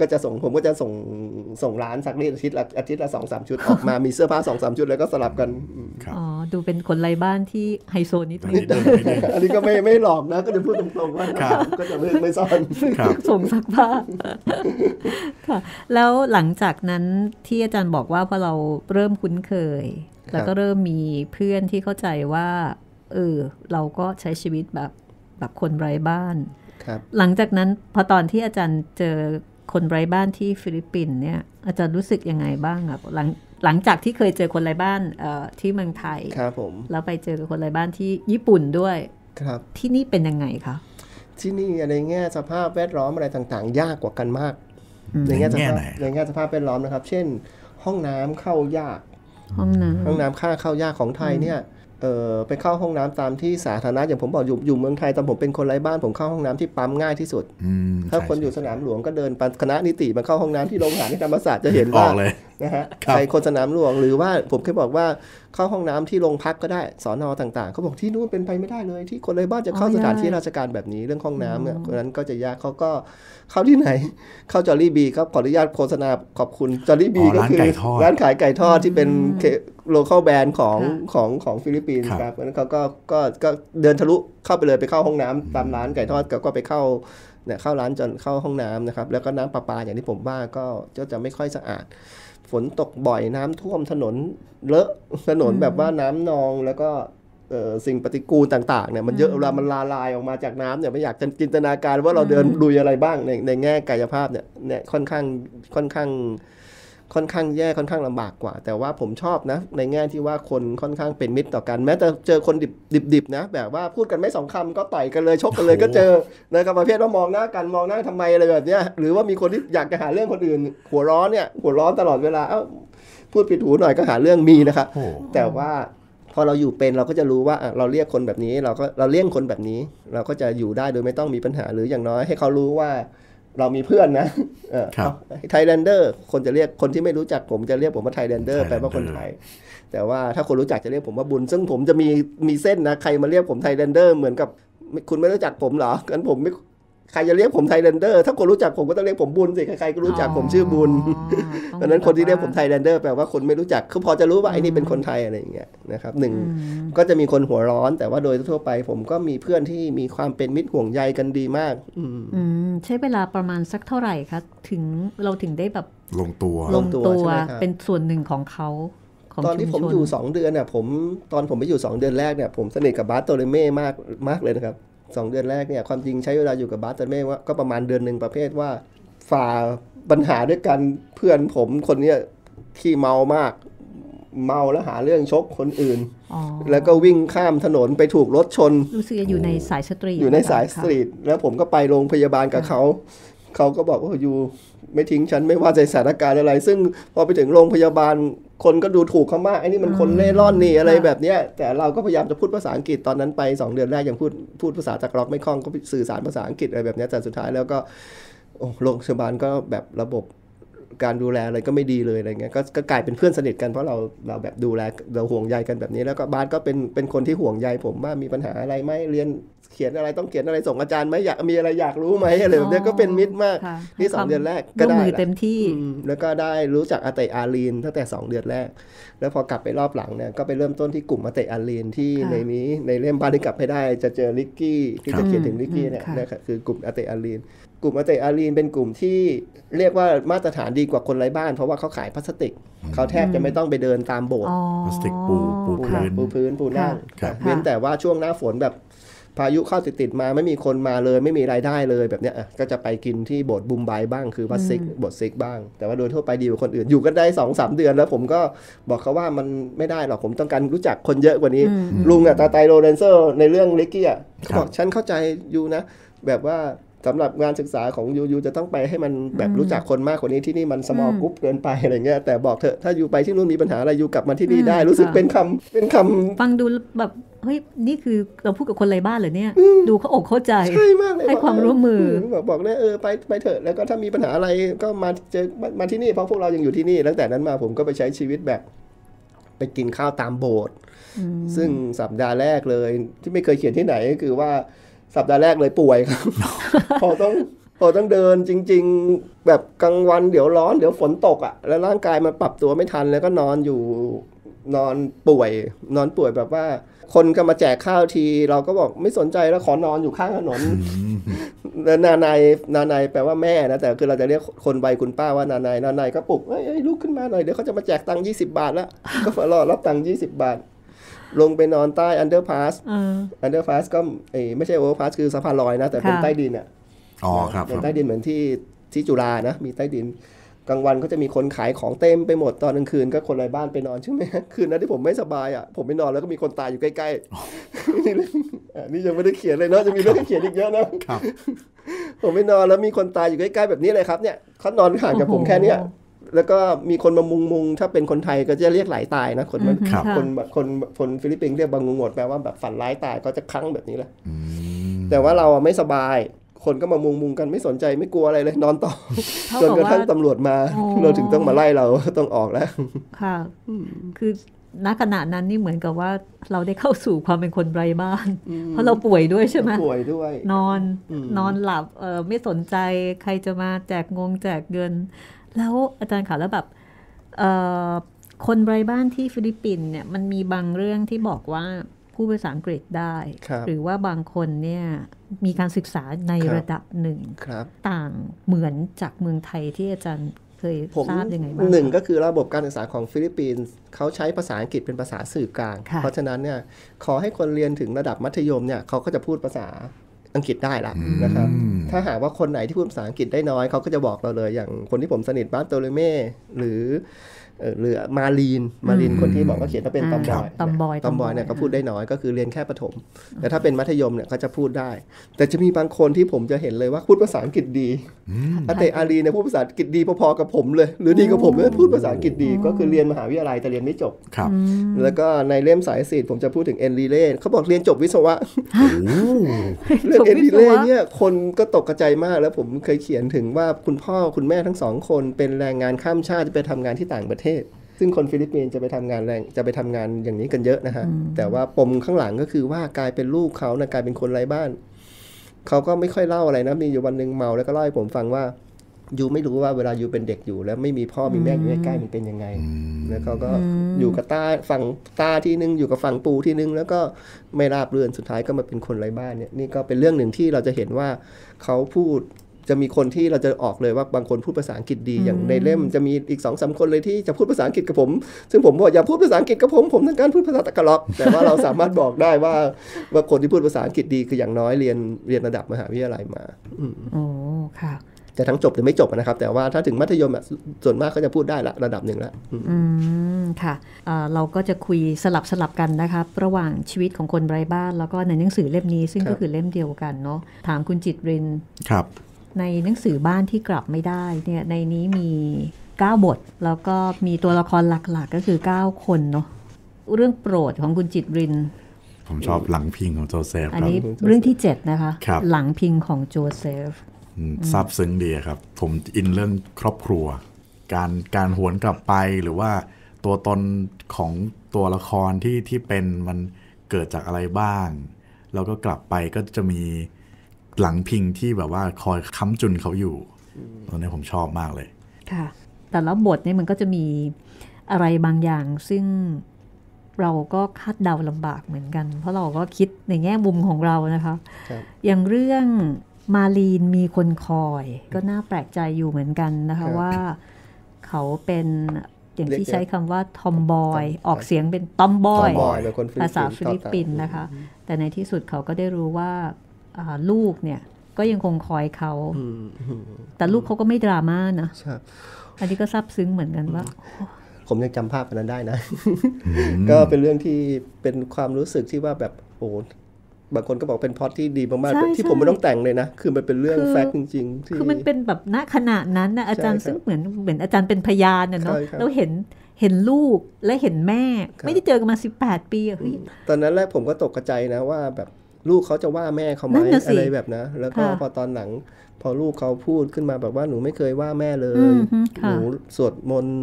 ก็จะผมก็จะส่งร้านซักรีดอาทิตย์ละ 2-3 ชุดออกมามีเสื้อผ้า 2-3 ชุดแล้วก็สลับกันอ๋อดูเป็นคนไร้บ้านที่ไฮโซนิดนึงอันนี้ก็ไม่หลอกนะก็จะพูดตรงๆว่าก็จะไม่ซ่อนส่งซักผ้าค่ะแล้วหลังจากนั้นที่อาจารย์บอกว่าพอเราเริ่มคุ้นเคยแล้วก็เริ่มมีเพื่อนที่เข้าใจว่าเราก็ใช้ชีวิตแบบคนไร้บ้านหลังจากนั้นพอตอนที่อาจารย์เจอคนไร้บ้านที่ฟิลิปปินส์เนี่ยอาจารย์รู้สึกยังไงบ้างครับหลังจากที่เคยเจอคนไร้บ้านที่เมืองไทยครับผมแล้วไปเจอคนไร้บ้านที่ญี่ปุ่นด้วยครับที่นี่เป็นยังไงคะที่นี่ในแง่สภาพแวดล้อมอะไรต่างๆยากกว่ากันมากในแง่สภาพแวดล้อมนะครับเช่นห้องน้ำเข้ายากห้องน้ำค่าเข้ายากของไทยเนี่ยไปเข้าห้องน้ำตามที่สาธารณะอย่างผมบอกอยู่เมืองไทยตอนผมเป็นคนไร้บ้านผมเข้าห้องน้ำที่ปั๊มง่ายที่สุดถ้าคนอยู่สนามหลวงก็เดินคณะนิติมาเข้าห้องน้ำที่โรงอาหารที่ธรรมศาสตร์จะเห็นว่านะฮะใครคนสนามหลวงหรือว่าผมเคยบอกว่าเข้าห้องน้ำที่โรงพักก็ได้สน.ต่างๆเขาบอกที่นู่นเป็นไปไม่ได้เลยที่คนไร้บ้านจะเข้าสถานที่ราชการแบบนี้เรื่องห้องน้ำเนี่ยคนนั้นก็จะยากเขาก็เข้าที่ไหนเข้าจอร์ลี่บีครับขออนุญาตโฆษณาขอบคุณจอร์ลี่บีก็คือร้านขายไก่ทอดที่เป็นlocal brand ของฟิลิปปินส์ครับเพราะนั้นเขาก็เดินทะลุเข้าไปเลยไปเข้าห้องน้ำตามร้านไก่ทอดก็ไปเข้าร้านจนเข้าห้องน้ำนะครับแล้วก็น้ำประปาอย่างที่ผมว่าก็จะไม่ค่อยสะอาดฝนตกบ่อยน้ำท่วมถนนเลอะถนนแบบว่าน้ำนองแล้วก็ สิ่งปฏิกูลต่างๆเนี่ยมันเยอะเวลามันละลายออกมาจากน้ำเนี่ยไม่อยากจินตนาการว่าเราเดินลุยอะไรบ้างในแง่กายภาพเนี่ยค่อนข้างแย่ค่อนข้างลำบากกว่าแต่ว่าผมชอบนะในแง่ที่ว่าคนค่อนข้างเป็นมิตรต่อกันแม้แต่เจอคนดิบนะแบบว่าพูดกันไม่สองคำก็ต่อยกันเลยชกกันเลยก็เจอนะครับประเภทว่ามองหน้ากันมองหน้าทำไมอะไรแบบเนี้ยหรือว่ามีคนที่อยากจะหาเรื่องคนอื่นหัวร้อนตลอดเวลาพูดผิดหูหน่อยก็หาเรื่องมีนะครับแต่ว่าพอเราอยู่เป็นเราก็จะรู้ว่าเราเรียกคนแบบนี้เราเลี่ยงคนแบบนี้เราก็จะอยู่ได้โดยไม่ต้องมีปัญหาหรืออย่างน้อยให้เขารู้ว่าเรามีเพื่อนนะไทยแลนเดอร์คนจะเรียกคนที่ไม่รู้จักผมจะเรียกผมว่าไทยแลนเดอร์แปลว่าคนไทยแต่ว่าถ้าคนรู้จักจะเรียกผมว่าบุญซึ่งผมจะมีเส้นนะใครมาเรียกผมไทยแลนเดอร์เหมือนกับคุณไม่รู้จักผมเหรองั้นผมไม่ใครจะเรียกผมไทยแลนเดอร์ถ้าคนรู้จักผมก็ต้องเรียกผมบุญสิใครๆก็รู้จักผมชื่อบุญดังนั้นคนที่เรียกผมไทยแลนเดอร์แปลว่าคนไม่รู้จักคือพอจะรู้ว่าไอ้นี่เป็นคนไทยอะไรอย่างเงี้ยนะครับหนึ่งก็จะมีคนหัวร้อนแต่ว่าโดยทั่วไปผมก็มีเพื่อนที่มีความเป็นมิตรห่วงใยกันดีมากใช้เวลาประมาณสักเท่าไหร่คะถึงเราถึงได้แบบลงตัวเป็นส่วนหนึ่งของเขาตอนที่ผมอยู่2เดือนเนี่ยตอนผมไปอยู่2เดือนแรกเนี่ยผมสนิทกับบาร์โตเลเม่มากมากเลยนะครับ2 เดือนแรกเนี่ยความจริงใช้เวลาอยู่กับบาร์เตอร์เม่ว่าก็ประมาณเดือนหนึ่งประเภทว่าฝ่าปัญหาด้วยกันเพื่อนผมคนนี้ขี้เมามากเมาแล้วหาเรื่องชกคนอื่นแล้วก็วิ่งข้ามถนนไปถูกรถชนรู้สึกอยู่ในสายสตรีทแล้วผมก็ไปโรงพยาบาลกับเขาก็บอกว่าอยู่ไม่ทิ้งฉันไม่ว่าจะสถานการณ์อะไรซึ่งพอไปถึงโรงพยาบาลคนก็ดูถูกเขามากไอ้นี่มันคนเล่ร่อนนี่อะไรแบบเนี้ยแต่เราก็พยายามจะพูดภาษาอังกฤษตอนนั้นไป2เดือนแรกยังพูดภาษาตะกรอกไม่คล่องก็สื่อสารภาษาอังกฤษอะไรแบบเนี้ยแต่สุดท้ายแล้วก็โรงพยาบาลก็แบบระบบการดูแลอะไรก็ไม่ดีเลยอะไรเงี้ยก็กลายเป็นเพื่อนสนิทกันเพราะเราแบบดูแลเราห่วงใยกันแบบนี้แล้วก็บาสก็เป็นคนที่ห่วงใยผมว่ามีปัญหาอะไรไหมเรียนเขียนอะไรต้องเขียนอะไรส่งอาจารย์ไหมอยากมีอะไรอยากรู้ไหมอะไรแบบนี้ก็เป็นมิตรมากนี่2เดือนแรกก็ได้เต็มที่แล้วก็ได้รู้จักอาเตอารีนตั้งแต่2เดือนแรกแล้วพอกลับไปรอบหลังเนี่ยก็ไปเริ่มต้นที่กลุ่มอาเตอารีนที่ในเล่มบาสที่กลับให้ได้จะเจอลิกกี้ที่จะเขียนถึงลิกกี้เนี่ยคือกลุ่มอาเตอารีนเป็นกลุ่มที่เรียกว่ามาตรฐานดีกว่าคนไร้บ้านเพราะว่าเขาขายพลาสติกเขาแทบจะไม่ต้องไปเดินตามโบสถ์พลาสติกปูพื้นปูนั่งเว้นแต่ว่าช่วงหน้าฝนแบบพายุเข้าติดมาไม่มีคนมาเลยไม่มีรายได้เลยแบบเนี้ยก็จะไปกินที่โบสถ์บุมไบบ้างคือวัดซิกโบสถ์ซิกบ้างแต่ว่าโดยทั่วไปดีกว่าคนอื่นอยู่กันได้ 2-3 เดือนแล้วผมก็บอกเขาว่ามันไม่ได้หรอกผมต้องการรู้จักคนเยอะกว่านี้ลุงอ่ะตาไตโรเดนเซอร์ในเรื่องลิกกี้อ่ะเขาบอกฉันเข้าใจอยู่นะแบบว่าสำหรับงานศึกษาของยูจะต้องไปให้มันแบบรู้จักคนมากกว่านี้ที่นี่มัน small group เกินไปอะไรเงี้ยแต่บอกเถอะถ้ายูไปที่นู่นมีปัญหาอะไรยูกลับมาที่นี่ได้รู้สึกเป็นคำฟังดูแบบเฮ้ยนี่คือเราพูดกับคนไร้บ้านเหรอเนี่ยดูเขาอกเข้าใจใช่มากเลยให้ความร่วมมือบอกเลยไปเถอะแล้วก็ถ้ามีปัญหาอะไรก็มาเจอมาที่นี่เพราะพวกเรายังอยู่ที่นี่ตั้งแต่นั้นมาผมก็ไปใช้ชีวิตแบบไปกินข้าวตามโบสถ์ซึ่งสัปดาห์แรกเลยที่ไม่เคยเขียนที่ไหนก็คือว่าสัปดาห์แรกเลยป่วยครับ พอต้องเดินจริงๆแบบกลางวันเดี๋ยวร้อนเดี๋ยวฝนตกอ่ะแล้วร่างกายมันปรับตัวไม่ทันแล้วก็นอนป่วยแบบว่าคนก็มาแจกข้าวทีเราก็บอกไม่สนใจแล้วขอนอนอยู่ข้างถนน นานายแปลว่าแม่นะแต่คือเราจะเรียกคนวัยคุณป้าว่านานายก็ปลุกลุกขึ้นมาหน่อยเดี๋ยวเขาจะมาแจกตังค์20 บาทแล้ว ก็รอรับตังค์20 บาทลงไปนอนใต้อันเดอร์พาสก็ไม่ใช่โอเวอร์พาสคือสะพานลอยนะแต่เป็นใต้ดินอ่ะอ๋อครับเป็นใต้ดินเหมือนที่จุฬานะมีใต้ดินกลางวันก็จะมีคนขายของเต็มไปหมดตอนกลางคืนก็คนไร้บ้านไปนอนใช่ไหมคืนนั้นที่ผมไม่สบายอ่ะผมไปนอนแล้วก็มีคนตายอยู่ใกล้ๆนี่ยังไม่ได้เขียนเลยเนาะจะมีเรื่องเขียนอีกเยอะนะครับผมไปนอนแล้วมีคนตายอยู่ใกล้ๆแบบนี้เลยครับเนี่ยเขานอนห่างกับผมแค่นี้แล้วก็มีคนมามุงถ้าเป็นคนไทยก็จะเรียกหลายตายนะคนฟิลิปปินส์เรียกบางงงดแปลว่าแบบฝันร้ายตายก็จะคั่งแบบนี้แหละแต่ว่าเราไม่สบายคนก็มามุงกันไม่สนใจไม่กลัวอะไรเลยนอนต่อจนกระทั่งตำรวจมาเราถึงต้องมาไล่เราต้องออกแล้วค่ะคือณขณะนั้นนี่เหมือนกับว่าเราได้เข้าสู่ความเป็นคนไร้บ้านเพราะเราป่วยด้วยใช่ไหมป่วยด้วยนอนหลับไม่สนใจใครจะมาแจกเงินแล้วอาจารย์ค่ะแล้วแบบคนไร้บ้านที่ฟิลิปปินส์เนี่ยมันมีบางเรื่องที่บอกว่าพูดภาษาอังกฤษได้หรือว่าบางคนเนี่ยมีการศึกษาในระดับหนึ่งต่างเหมือนจากเมืองไทยที่อาจารย์ เคยทราบยังไงบ้างหนึ่งก็คือระบบการศึกษาของฟิลิปปินส์เขาใช้ภาษาอังกฤษเป็นภาษาสื่อกลางเพราะฉะนั้นเนี่ยขอให้คนเรียนถึงระดับมัธยมเนี่ยเขาก็จะพูดภาษาอังกฤษได้ละนะครับถ้าหากว่าคนไหนที่พูดภาษาอังกฤษได้น้อยเขาก็จะบอกเราเลยอย่างคนที่ผมสนิทบ้านโตเลเม่หรือมาลีนคนที่บอกว่าเขียนว่าเป็นตอมบอยเนี่ยก็พูดได้น้อยก็คือเรียนแค่ประถมแต่ถ้าเป็นมัธยมเนี่ยเขาจะพูดได้แต่จะมีบางคนที่ผมจะเห็นเลยว่าพูดภาษาอังกฤษดีอาเตอารีเนี่ยพูดภาษาอังกฤษดีพอๆกับผมเลยหรือดีกว่าผมเลยพูดภาษาอังกฤษดีก็คือเรียนมหาวิทยาลัยแต่เรียนไม่จบแล้วก็ในเล่มสายศิลป์ผมจะพูดถึงเอ็นรีเล่เขาบอกเรียนจบวิศวะเรื่องเอ็นรีเล่เนี่ยคนก็ตกกระจายมากแล้วผมเคยเขียนถึงว่าคุณพ่อคุณแม่ทั้งสองคนเป็นแรงงานข้ามชาติจะไปทำงานที่ต่างประเทศซึ่งคนฟิลิปปินส์จะไปทำงานอย่างนี้กันเยอะนะฮะแต่ว่าปมข้างหลังก็คือว่ากลายเป็นลูกเขานะกลายเป็นคนไร้บ้านเขาก็ไม่ค่อยเล่าอะไรนะมีอยู่วันนึงเมาแล้วก็เล่าให้ผมฟังว่ายูไม่รู้ว่าเวลายูเป็นเด็กอยู่แล้วไม่มีพ่อมีแม่อยู่ใกล้ๆมันเป็นยังไงแล้วเขาก็อยู่กับตาฝั่งตาที่นึงอยู่กับฝั่งปู่ที่นึงแล้วก็ไม่ราบรื่นสุดท้ายก็มาเป็นคนไร้บ้านเนี่ยนี่ก็เป็นเรื่องหนึ่งที่เราจะเห็นว่าเขาพูดจะมีคนที่เราจะออกเลยว่าบางคนพูดภาษาอังกฤษดีอย่างในเล่มจะมีอีก 2-3 คนเลยที่จะพูดภาษาอังกฤษกับผมซึ่งผมบอกอย่าพูดภาษาอังกฤษกับผมต้องการพูดภาษาตะกล็อกแต่ว่าเราสามารถบอกได้ว่าคนที่พูดภาษาอังกฤษดีคืออย่างน้อยเรียนระดับมหาวิทยาลัยมาอ๋อค่ะจะทั้งจบหรือไม่จบนะครับแต่ว่าถ้าถึงมัธยมส่วนมากก็จะพูดได้ละระดับหนึ่งละค่ะเราก็จะคุยสลับกันนะคะระหว่างชีวิตของคนไร้บ้านแล้วก็ในหนังสือเล่มนี้ซึ่งก็คือเล่มเดียวกันเนาะถามคุณจิตรินครับในหนังสือบ้านที่กลับไม่ได้เนี่ยในนี้มี9บทแล้วก็มีตัวละครหลักๆก็คือ9คนเนาะเรื่องโปรดของคุณจิตรินผมชอบหลังพิงของโจเซฟอันนี้เรื่องที่7นะคะหลังพิงของโจเซฟซาบซึ้งดีครับผมอินเรื่องครอบครัวการหวนกลับไปหรือว่าตัวตนของตัวละครที่เป็นมันเกิดจากอะไรบ้างแล้วก็กลับไปก็จะมีหลังพิงที่แบบว่าคอยค้ำจุนเขาอยู่ตอนนี้ผมชอบมากเลยค่ะแต่ละบทนี่มันก็จะมีอะไรบางอย่างซึ่งเราก็คาดเดาลำบากเหมือนกันเพราะเราก็คิดในแง่มุมของเรานะคะอย่างเรื่องมาลีนมีคนคอยก็น่าแปลกใจอยู่เหมือนกันนะคะว่าเขาเป็นอย่างที่ใช้คำว่าทอมบอยออกเสียงเป็นตอมบอยภาษาฟิลิปปินส์นะคะแต่ในที่สุดเขาก็ได้รู้ว่าลูกเนี่ยก็ยังคงคอยเขาแต่ลูกเขาก็ไม่ดราม่านะอันนี้ก็ซาบซึ้งเหมือนกันว่าผมยังจำภาพนั้นได้นะก็เป็นเรื่องที่เป็นความรู้สึกที่ว่าแบบโอ้บางคนก็บอกเป็นพล็อตที่ดีมากๆที่ผมไม่ต้องแต่งเลยนะคือมันเป็นเรื่องแฟกต์จริงๆคือมันเป็นแบบณขณะนั้นนะอาจารย์ซึ่งเหมือนอาจารย์เป็นพยานน่ะเนาะแล้วเห็นลูกและเห็นแม่ไม่ได้เจอกันมา18ปีอะตอนนั้นแรกผมก็ตกใจนะว่าแบบลูกเขาจะว่าแม่เขาไหมอะไรแบบนะแล้วก็พอตอนหลังพอลูกเขาพูดขึ้นมาแบบว่าหนูไม่เคยว่าแม่เลยหนูสวดมนต์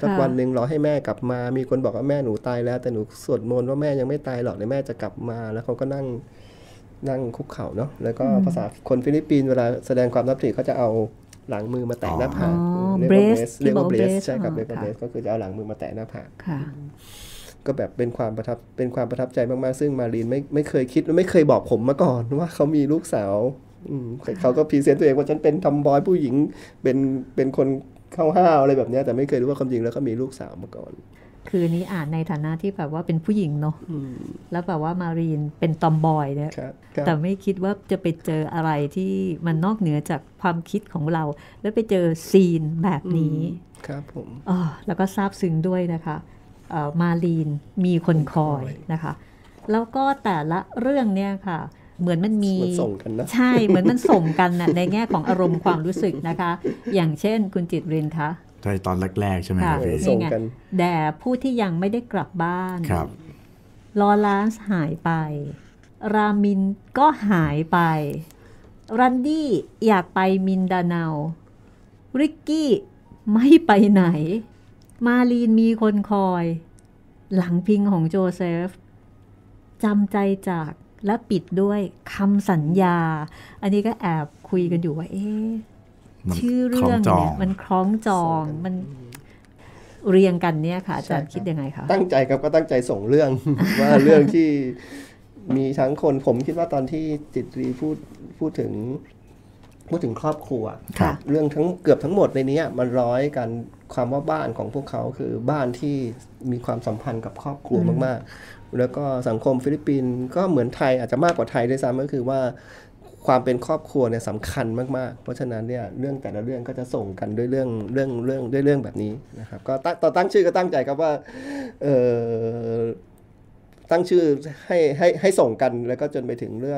สักวันหนึ่งรอให้แม่กลับมามีคนบอกว่าแม่หนูตายแล้วแต่หนูสวดมนต์ว่าแม่ยังไม่ตายหรอกเดี๋ยวแม่จะกลับมาแล้วเขาก็นั่งคุกเข่าเนาะแล้วก็ภาษาคนฟิลิปปินส์เวลาแสดงความนับถือเขาจะเอาหลังมือมาแตะหน้าผากเรียกว่าเบรสใช่ครับเรียกว่าเบรสก็คือจะเอาหลังมือมาแตะหน้าผากก็แบบเป็นความประทับใจมากๆซึ่งมาลีนไม่เคยคิดและไม่เคยบอกผมมาก่อนว่าเขามีลูกสาวเขาก็พรีเซนต์ตัวเองว่าฉันเป็นทอมบอยผู้หญิงเป็นคนเข้าห้าวอะไรแบบนี้แต่ไม่เคยรู้ว่าความจริงแล้วก็มีลูกสาวมาก่อนคือนี้อ่านในฐานะที่แบบว่าเป็นผู้หญิงเนาะแล้วแบบว่ามาลีนเป็นตอมบอยเนี่ยแต่ไม่คิดว่าจะไปเจออะไรที่มันนอกเหนือจากความคิดของเราแล้วไปเจอซีนแบบนี้ครับผมแล้วก็ซาบซึ้งด้วยนะคะมาลีนมีคนคอยนะคะแล้วก็แต่ละเรื่องเนี่ยค่ะเหมือนมันมีส่งกันนะใช่เหมือนมันส่งกันนะในแง่ของอารมณ์ความรู้สึกนะคะอย่างเช่นคุณจิตรินคะใช่ตอนแรกๆใช่ไหมครับส่งกันแด่ผู้ที่ยังไม่ได้กลับบ้านลอลานส์หายไปรามินก็หายไปรันดี้อยากไปมินดาเนาริกกี้ไม่ไปไหนมาลีนมีคนคอยหลังพิงของโจเซฟจำใจจากและปิดด้วยคำสัญญาอันนี้ก็แอบคุยกันอยู่ว่าชื่อเรื่องเนี่ยมันคล้องจองมันเรียงกันเนี่ยค่ะอาจารย์คิดยังไงคะตั้งใจครับก็ตั้งใจส่งเรื่อง ว่าเรื่องที่มีทั้งคนผมคิดว่าตอนที่จิตรีพูดถึง พูดถึงครอบครัวเรื่องทั้งเกือบทั้งหมดในนี้มันร้อยกันความว่าบ้านของพวกเขาคือบ้านที่มีความสัมพันธ์กับครอบครัวมากๆแล้วก็สังคมฟิลิปปินส์ก็เหมือนไทยอาจจะมากกว่าไทยด้วยซ้ำก็คือว่าความเป็นครอบครัวเนี่ยสำคัญมากๆเพราะฉะนั้นเนี่ยเรื่องแต่ละเรื่องก็จะส่งกันด้วยเรื่องแบบนี้นะครับก็ตั้งชื่อก็ตั้งใจครับว่าตั้งชื่อให้ส่งกันแล้วก็จนไปถึงเรื่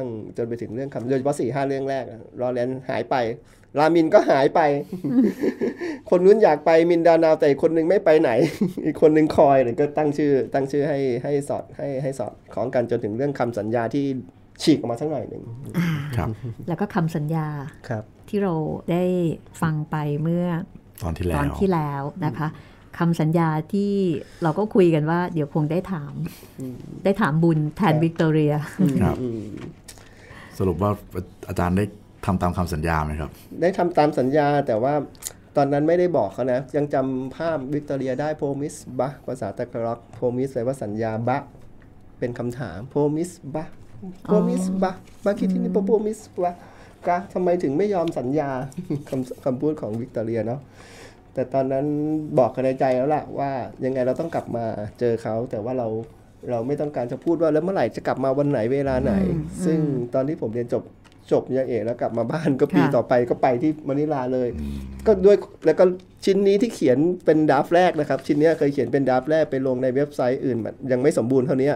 องคำโดยเฉพาะ 4-5 เรื่องแรกรอแลนหายไปรามินก็หายไป คนนู้นอยากไปมินดาเนาแต่คนนึงไม่ไปไหน อีกคนนึงคอยหรือก็ตั้งชื่อให้สอดให้สอดคล้องกันจนถึงเรื่องคำสัญญาที่ฉีกออกมาสักหน่อยหนึ่งครับแล้วก็คำสัญญาที่เราได้ฟังไปเมื่อตอนที่แล้วนะคะคำสัญญาที่เราก็คุยกันว่าเดี๋ยวคงได้ถามบุญแทนวิกตอเรียครับสรุปว่าอาจารย์ได้ทำตามคำสัญญาไหมครับได้ทำตามสัญญาแต่ว่าตอนนั้นไม่ได้บอกเขานะยังจำภาพวิกตอเรียได้โพมิสบะภาษาตะกร็อกโพมิสแปลว่าสัญญาบะเป็นคำถามโพมิสบะโพมิสบะมาคิดที่นี่โพมิสบะกะทำไมถึงไม่ยอมสัญญาคำพูดของวิกตอเรียเนาะแต่ตอนนั้นบอกกันในใจแล้วล่ะว่ายังไงเราต้องกลับมาเจอเขาแต่ว่าเราไม่ต้องการจะพูดว่าแล้วเมื่อไหร่จะกลับมาวันไหนเวลาไหนซึ่งตอนที่ผมเรียนจบยาเอกแล้วกลับมาบ้านก็ปีต่อไปก็ไปที่มะนิลาเลยก็ด้วยแล้วก็ชิ้นนี้ที่เขียนเป็นดราฟแรกนะครับชิ้นนี้เคยเขียนเป็นดราฟแรกไปลงในเว็บไซต์อื่นยังไม่สมบูรณ์เท่านี้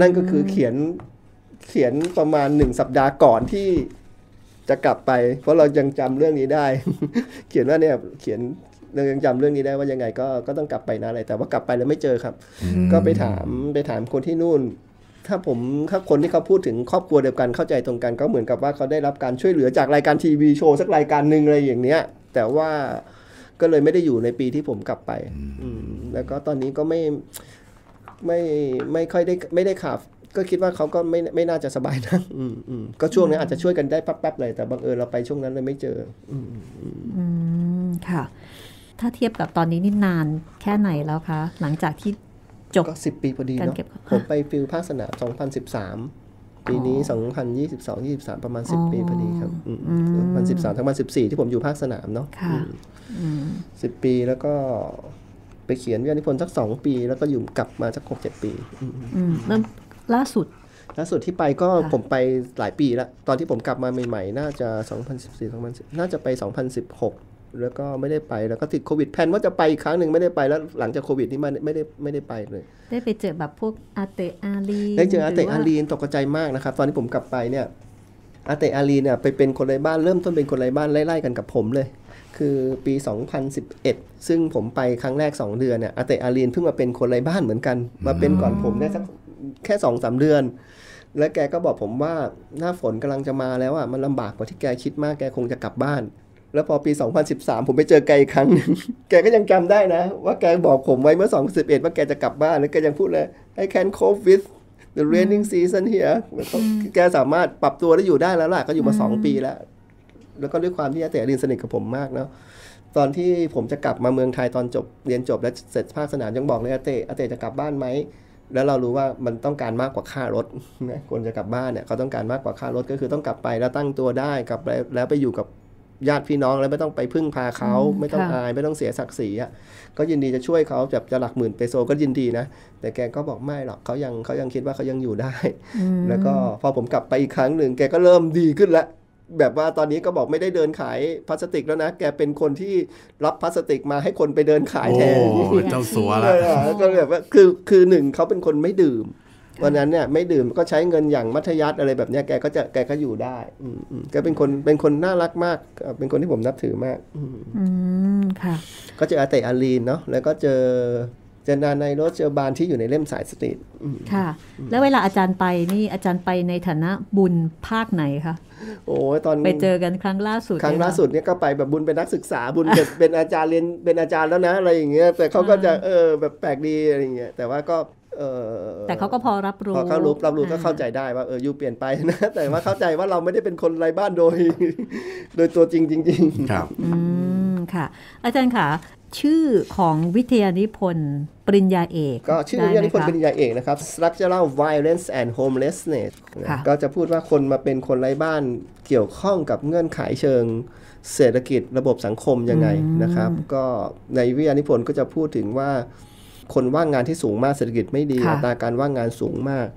นั่นก็คือเขียนประมาณ1สัปดาห์ก่อนที่จะกลับไปเพราะเรายังจำเรื่องนี้ได้ เขียนว่าเนี่ยเรายังจำเรื่องนี้ได้ว่ายังไงก็ต้องกลับไปนะอะไรแต่ว่ากลับไปแล้วไม่เจอครับก็ไปถามคนที่นู่นถ้าคนที่เขาพูดถึงครอบครัวเดียวกันเข้าใจตรงกันก็เหมือนกับว่าเขาได้รับการช่วยเหลือจากรายการทีวีโชว์สักรายการหนึ่งอะไรอย่างเนี้ยแต่ว่าก็เลยไม่ได้อยู่ในปีที่ผมกลับไปแล้วก็ตอนนี้ก็ไม่ค่อยได้ไม่ได้ข่าวก็คิดว่าเขาก็ไม่น่าจะสบายนะก็ช่วงนี้อาจจะช่วยกันได้แป๊บๆเลยแต่บังเอิญเราไปช่วงนั้นเลยไม่เจอค่ะถ้าเทียบกับตอนนี้นี่นานแค่ไหนแล้วคะหลังจากที่จบก็10ปีพอดีเนาะผมไปฟิลภาคสนาม2013ปีนี้2022 23ประมาณ10ปีพอดีครับ2013 2014ที่ผมอยู่ภาคสนามเนาะ10ปีแล้วก็ไปเขียนวิทยานิพนธ์สัก2ปีแล้วก็อยู่กลับมาสัก 6-7 ปีล่าสุดที่ไปก็ผมไปหลายปีแล้วตอนที่ผมกลับมาใหม่ๆน่าจะ2014 น่าจะไป2016แล้วก็ไม่ได้ไปแล้วก็ติดโควิดแพลนว่าจะไปอีกครั้งหนึ่งไม่ได้ไปแล้วหลังจากโควิดนี่ไม่ได้ไปเลยได้ไปเจอแบบพวกอาเตอาลีนได้เจออาเตอาลีนตกใจมากนะครับตอนที่ผมกลับไปเนี่ยอาเตอาลีนเนี่ยไปเป็นคนไร้บ้านเริ่มต้นเป็นคนไร้บ้านไล่ๆกันกับผมเลยคือปี2011ซึ่งผมไปครั้งแรก2เดือนเนี่ยอาเตอาลีนเพิ่งมาเป็นคนไร้บ้านเหมือนกันมาเป็นก่อนผมได้สักแค่ 2-3 เดือนแล้วแกก็บอกผมว่าหน้าฝนกำลังจะมาแล้วอ่ะมันลำบากกว่าที่แกคิดมากแกคงจะกลับบ้านแล้วพอปี2013ผมไปเจอแกอีกครั้งนึง แกก็ยังจำได้นะว่าแกบอกผมไว้เมื่อ2011ว่าแกจะกลับบ้านแล้วแกยังพูดเลย I can cope with the raining season here แกสามารถปรับตัวได้อยู่ได้แล้วล่ะก็อยู่มา2ปีแล้วแล้วก็ด้วยความที่อาเตอรินสนิทกับผมมากเนาะตอนที่ผมจะกลับมาเมืองไทยตอนจบเรียนจบแล้วเสร็จภาคสนามยังบอกเลยอาเตจะกลับบ้านไหมแล้วเรารู้ว่ามันต้องการมากกว่าค่ารถนะคนจะกลับบ้านเนี่ยเขาต้องการมากกว่าค่ารถก็คือต้องกลับไปแล้วตั้งตัวได้กลับไปแล้วไปอยู่กับญาติพี่น้องแล้วไม่ต้องไปพึ่งพาเขาไม่ต้องอายไม่ต้องเสียศักดิ์ศรีอ่ะก็ยินดีจะช่วยเขาแบบจะหลักหมื่นเปโซก็ยินดีนะแต่แกก็บอกไม่หรอกเขายังคิดว่าเขายังอยู่ได้แล้วก็พอผมกลับไปอีกครั้งหนึ่งแกก็เริ่มดีขึ้นแล้วแบบว่าตอนนี้ก็บอกไม่ได้เดินขายพลาสติกแล้วนะแกเป็นคนที่รับพลาสติกมาให้คนไปเดินขายแทนเจ้าสัวละก็แบบว่าคือหนึ่งเขาเป็นคนไม่ดื่มวันนั้นเนี่ยไม่ดื่มก็ใช้เงินอย่างมัธยัสถ์อะไรแบบนี้แกก็อยู่ได้แกเป็นคนน่ารักมากเป็นคนที่ผมนับถือมากค่ะก็เจออาเตอาลีนเนาะแล้วก็เจอนาในรถเจอบานที่อยู่ในเล่มสายสตรีทค่ะแล้วเวลาอาจารย์ไปนี่อาจารย์ไปในฐานะบุญภาคไหนคะโอ้ตอนไปเจอกันครั้งล่าสุดเนี่ยก็ไปแบบบุญเป็นนักศึกษาบุญ เป็นอาจารย์เรียนเป็นอาจารย์แล้วนะอะไรอย่างเงี้ยแต่เขาก็จะแบบแปลกดีอะไรอย่างเงี้ยแต่ว่าก็แต่เขาก็พอรับรู้ก็เข้าใจได้ว่าอยู่เปลี่ยนไปนะแต่ว่าเข้าใจว่าเราไม่ได้เป็นคนไร้บ้านโดยตัวจริงๆครับค่ะอาจารย์ค่ะ ชื่อของวิทยานิพนธ์ปริญญาเอกก็ชื่อวิทยานิพนธ์ปริญญาเอกนะครับ Structural Violence and Homelessness ก็จะพูดว่าคนมาเป็นคนไร้บ้านเกี่ยวข้องกับเงื่อนไขเชิงเศรษฐกิจระบบสังคมยังไงนะครับก็ในวิทยานิพนธ์ก็จะพูดถึงว่าคนว่างงานที่สูงมากเศรษฐกิจไม่ดีอัตราการว่างงานสูงมาก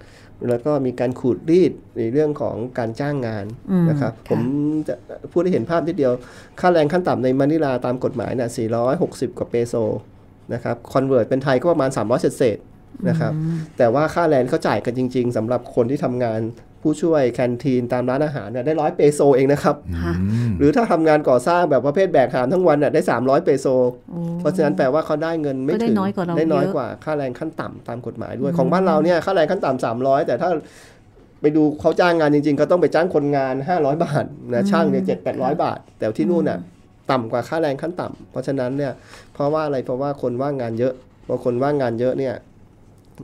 แล้วก็มีการขูดรีดในเรื่องของการจ้างงานนะครับผมจะพูดให้เห็นภาพนิดเดียวค่าแรงขั้นต่ำในมะนิลาตามกฎหมายเนี่ย460กว่าเปโซนะครับคอนเวิร์ตเป็นไทยก็ประมาณ300เศษๆนะครับแต่ว่าค่าแรงเขาจ่ายกันจริงๆสำหรับคนที่ทำงานผู้ช่วยแคนทีนตามร้านอาหารเนี่ยได้100เปโซเองนะครับหรือถ้าทำงานก่อสร้างแบบประเภทแบกหามทั้งวันเนี่ยได้300เปโซเพราะฉะนั้นแปลว่าเขาได้เงินไม่ถึงได้น้อยกว่าค่าแรงขั้นต่ำตามกฎหมายด้วยของบ้านเราเนี่ยค่าแรงขั้นต่ำ300แต่ถ้าไปดูเขาจ้างงานจริงๆเขาต้องไปจ้างคนงาน500บาทนะช่างเนี่ย 700-800 บาทแต่ที่นู่นน่ะต่ำกว่าค่าแรงขั้นต่ำเพราะฉะนั้นเนี่ยเพราะว่าอะไรเพราะว่าคนว่างงานเยอะพอคนว่างงานเยอะเนี่ย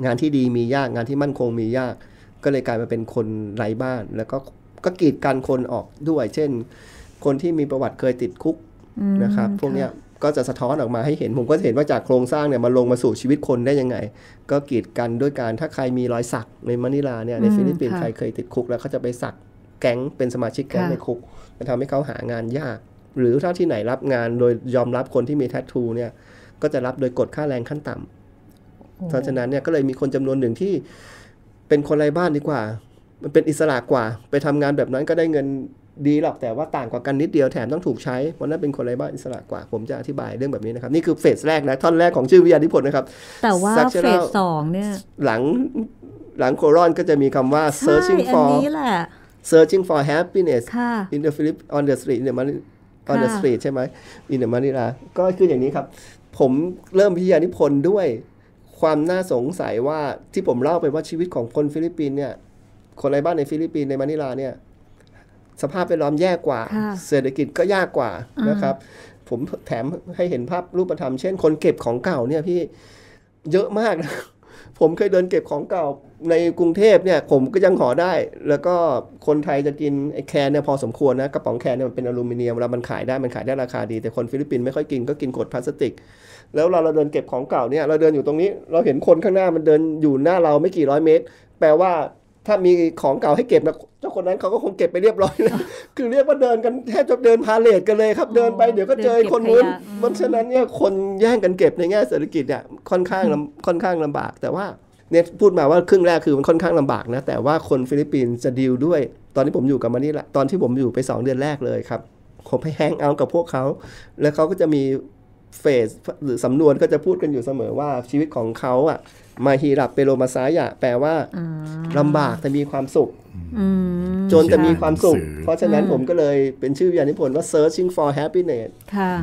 งานที่ดีมียากงานที่มั่นคงมียากก็เลยกลายมาเป็นคนไร้บ้านแล้วก็กีดกันคนออกด้วยเช่นคนที่มีประวัติเคยติดคุกนะครับพวกนี้ก็จะสะท้อนออกมาให้เห็นผมก็เห็นว่าจากโครงสร้างเนี่ยมาลงมาสู่ชีวิตคนได้ยังไงก็กีดกันด้วยการถ้าใครมีรอยสักในมะนิลาเนี่ยในฟิลิปปินส์ใครเคยติดคุกแล้วเขาจะไปสักแก๊งเป็นสมาชิกแก๊งในคุกมันทำให้เขาหางานยากหรือถ้าที่ไหนรับงานโดยยอมรับคนที่มีแทททูเนี่ยก็จะรับโดยกดค่าแรงขั้นต่ำเพราะฉะนั้นเนี่ยก็เลยมีคนจำนวนหนึ่งที่เป็นคนไร้บ้านดีกว่ามันเป็นอิสระกว่าไปทำงานแบบนั้นก็ได้เงินดีหรอกแต่ว่าต่างกว่ากันนิดเดียวแถมต้องถูกใช้เพราะนั้นเป็นคนไร้บ้านอิสระกว่าผมจะอธิบายเรื่องแบบนี้นะครับนี่คือเฟสแรกนะท่อนแรกของชื่อวิทยานิพนธ์นะครับแต่ว่าเฟสสองเนี่ยหลังโครอนก็จะมีคำว่า searching for happiness in the Philippines on the street เนี่ยมัน on the street ใช่ไหม in the Manila ก็คืออย่างนี้ครับผมเริ่มวิทยานิพนธ์ด้วยความน่าสงสัยว่าที่ผมเล่าไปว่าชีวิตของคนฟิลิปปินส์เนี่ยคนไร้บ้านในฟิลิปปินส์ในมะนิลาเนี่ยสภาพแวดล้อมแย่กว่าเศรษฐกิจก็ยากกว่านะครับผมแถมให้เห็นภาพรูปธรรมเช่นคนเก็บของเก่าเนี่ยพี่เยอะมากนะผมเคยเดินเก็บของเก่าในกรุงเทพเนี่ยผมก็ยังห่อได้แล้วก็คนไทยจะกินไอ้แคนเนี่ยพอสมควรนะกระป๋องแคนเนี่ยมันเป็นอลูมิเนียมแล้วมันขายได้ราคาดีแต่คนฟิลิปปินส์ไม่ค่อยกินก็กินขวดพลาสติกแล้วเราเดินเก็บของเก่าเนี่ยเราเดินอยู่ตรงนี้เราเห็นคนข้างหน้ามันเดินอยู่หน้าเราไม่กี่ร้อยเมตรแปลว่าถ้ามีของเก่าให้เก็บนะเจ้าคนนั้นเขาก็คงเก็บไปเรียบร้อยแล้ว คือเรียกว่าเดินกันแทบจะเดินพาเลทกันเลยครับเดินไปเดี๋ยวก็เจอคนนู้นเพราะฉะนั้นเนี่ยคนแย่งกันเก็บในแง่เศรษฐกิจเนี่ยค่อนข้างลำบากแต่ว่าเนี่ยพูดมาว่าครึ่งแรกคือมันค่อนข้างลำบากนะแต่ว่าคนฟิลิปปินส์จะดีลด้วยตอนที่ผมอยู่กับมันนี่แหละตอนที่ผมอยู่ไป2เดือนแรกเลยครับผมไปแฮงเอาท์กับพวกเขาแล้วเขาก็จะมีเฟสหรือสำนวนก็จะพูดกันอยู่เสมอว่าชีวิตของเขาอ่ะมาฮีรับเปโลมาซายะแปลว่าลำบากแต่มีความสุขจนจะมีความสุขเพราะฉะนั้นผมก็เลยเป็นชื่อวิทยานิพนธ์ว่า searching for happiness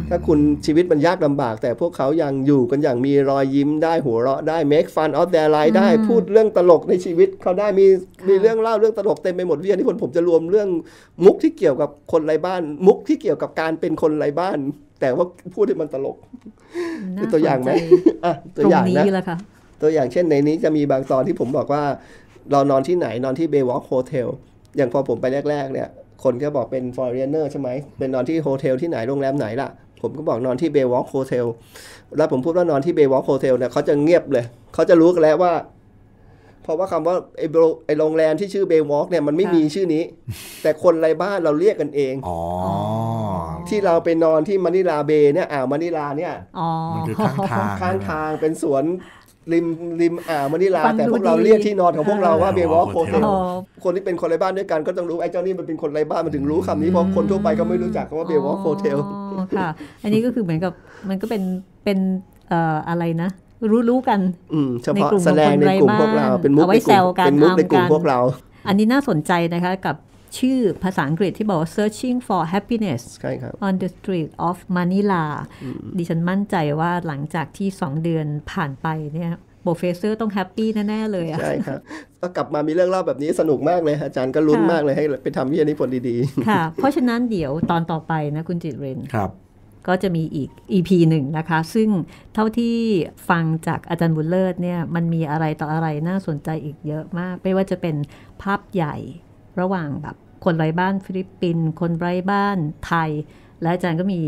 ถ้าคุณชีวิตมันยากลำบากแต่พวกเขายังอยู่กันอย่างมีรอยยิ้มได้หัวเราะได้ make fun of their life ได้พูดเรื่องตลกในชีวิตเขาได้มีเรื่องเล่าเรื่องตลกเต็มไปหมดวิทยานิพนธ์ผมจะรวมเรื่องมุกที่เกี่ยวกับคนไร้บ้านมุกที่เกี่ยวกับการเป็นคนไร้บ้านแต่ว่าพูดให้มันตลกเป็นตัวอย่างไหมตัวอย่างนะตัวอย่างเช่นในนี้จะมีบางตอนที่ผมบอกว่าเรานอนที่ไหนนอนที่ Baywalk Hotel อย่างพอผมไปแรกๆเนี่ยคนก็บอกเป็น foreigner ใช่ไหมเป็นนอนที่โฮเทลที่ไหนโรงแรมไหนล่ะผมก็บอกนอนที่ Baywalk Hotel แล้วผมพูดว่านอนที่ Baywalk Hotel เนี่ยเขาจะเงียบเลยเขาจะรู้กันแล้วว่าเพราะว่าคำว่าไอ้โรงแรมที่ชื่อ Baywalk เนี่ยมันไม่มีชื่อนี้แต่คนไร้บ้านเราเรียกกันเองที่เราไปนอนที่มะนิลาเบย์เนี่ยมะนิลาเนี่ยมันคือข้างทางเป็นสวนริมมะนิลาแต่พวกเราเรียกที่นอนของพวกเราว่า Baywalk Hotel คนที่เป็นคนไร้บ้านด้วยกันก็ต้องรู้ไอ้เจ้านี่มันเป็นคนไร้บ้านมันถึงรู้คำนี้เพราะคนทั่วไปก็ไม่รู้จักคำว่า Baywalk Hotel ค่ะอันนี้ก็คือเหมือนกับมันก็เป็นอะไรนะรู้กันในกลุ่มคนไร้บ้านเอาไว้แซวกันในกลุ่มพวกเราอันนี้น่าสนใจนะคะกับชื่อภาษาอังกฤษที่บอกว่า searching for happiness on the street of Manila ดิฉันมั่นใจว่าหลังจากที่2เดือนผ่านไปเนี่ยโปรเฟสเซอร์ต้องแฮปปี้แน่ๆเลยใช่ครับก็กลับมามีเรื่องเล่าแบบนี้สนุกมากเลยอาจารย์ก็ลุ้นมากเลยให้ไปทำวิทยานิพนธ์ดีๆค่ะเพราะฉะนั้นเดี๋ยวตอนต่อไปนะคุณจิตเรนครับก็จะมีอีก EP หนึ่งนะคะซึ่งเท่าที่ฟังจากอาจารย์บุญเลิศเนี่ยมันมีอะไรต่ออะไรน่าสนใจอีกเยอะมากไม่ว่าจะเป็นภาพใหญ่ระหว่างแบบคนไร้บ้านฟิลิปปินส์คนไร้บ้านไทยและอาจารย์ก็มี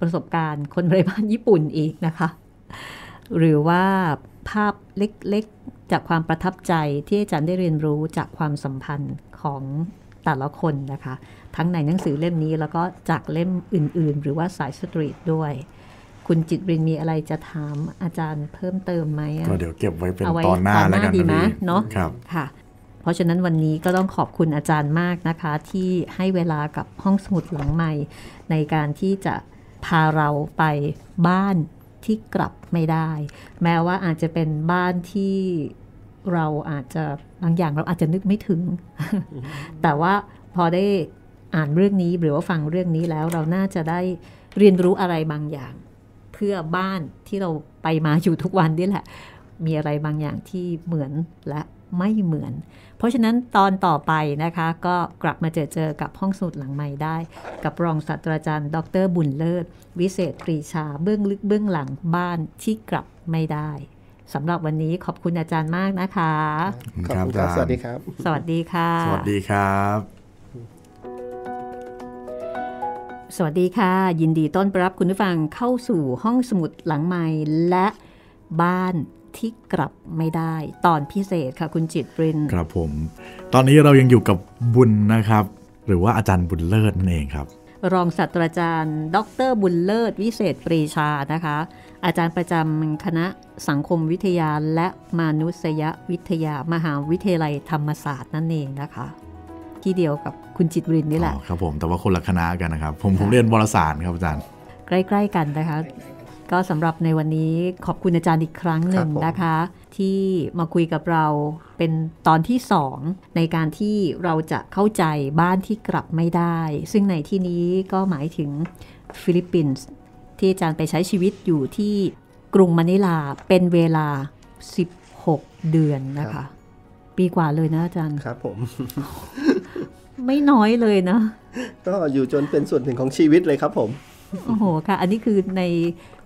ประสบการณ์คนไร้บ้านญี่ปุ่นอีกนะคะหรือว่าภาพเล็กๆจากความประทับใจที่อาจารย์ได้เรียนรู้จากความสัมพันธ์ของแต่ละคนนะคะทั้งในหนังสือเล่มนี้แล้วก็จากเล่มอื่นๆหรือว่าสายสตรีทด้วยคุณจิตรินมีอะไรจะถามอาจารย์เพิ่มเติมไหมก็เดี๋ยวเก็บไว้เป็นตอนหน้าแล้วกันดีไหมเนาะค่ะเพราะฉะนั้นวันนี้ก็ต้องขอบคุณอาจารย์มากนะคะที่ให้เวลากับห้องสมุดหลังใหม่ในการที่จะพาเราไปบ้านที่กลับไม่ได้แม้ว่าอาจจะเป็นบ้านที่เราอาจจะบางอย่างเราอาจจะนึกไม่ถึง แต่ว่าพอได้อ่านเรื่องนี้หรือว่าฟังเรื่องนี้แล้วเราน่าจะได้เรียนรู้อะไรบางอย่างเพื่อบ้านที่เราไปมาอยู่ทุกวันนี่แหละมีอะไรบางอย่างที่เหมือนและไม่เหมือนเพราะฉะนั้นตอนต่อไปนะคะก็กลับมาเจอกับห้องสมุดหลังใหม่ได้กับรองศาสตราจารย์ดร.บุญเลิศวิเศษปรีชาเบื้องลึกเบื้องหลังบ้านที่กลับไม่ได้สำหรับวันนี้ขอบคุณอาจารย์มากนะคะขอบคุณครับสวัสดีครับสวัสดีค่ะสวัสดีครับสวัสดีค่ะยินดีต้อนรับคุณผู้ฟังเข้าสู่ห้องสมุดหลังใหม่และบ้านที่กลับไม่ได้ตอนพิเศษค่ะคุณจิตปรินครับผมตอนนี้เรายังอยู่กับบุญนะครับหรือว่าอาจารย์บุญเลิศนั่นเองครับรองศาสตราจารย์ดร.บุญเลิศวิเศษปรีชานะคะอาจารย์ประจำคณะสังคมวิทยาและมนุษยวิทยามหาวิทยาลัยธรรมศาสตร์นั่นเองนะคะที่เดียวกับคุณจิตปรินนี่แหละครับผมแต่ว่าคนละคณะกันนะครับผมเรียนวารสารครับอาจารย์ใกล้ๆกันนะคะก็สำหรับในวันนี้ขอบคุณอาจารย์อีกครั้งหนึ่งนะคะที่มาคุยกับเราเป็นตอนที่2ในการที่เราจะเข้าใจบ้านที่กลับไม่ได้ซึ่งในที่นี้ก็หมายถึงฟิลิปปินส์ที่อาจารย์ไปใช้ชีวิตอยู่ที่กรุงมะนิลาเป็นเวลา16เดือนนะคะปีกว่าเลยนะอาจารย์ครับผม ไม่น้อยเลยนะก็อยู่จนเป็นส่วนหนึ่งของชีวิตเลยครับผมโอ้โหค่ะอันนี้คือใน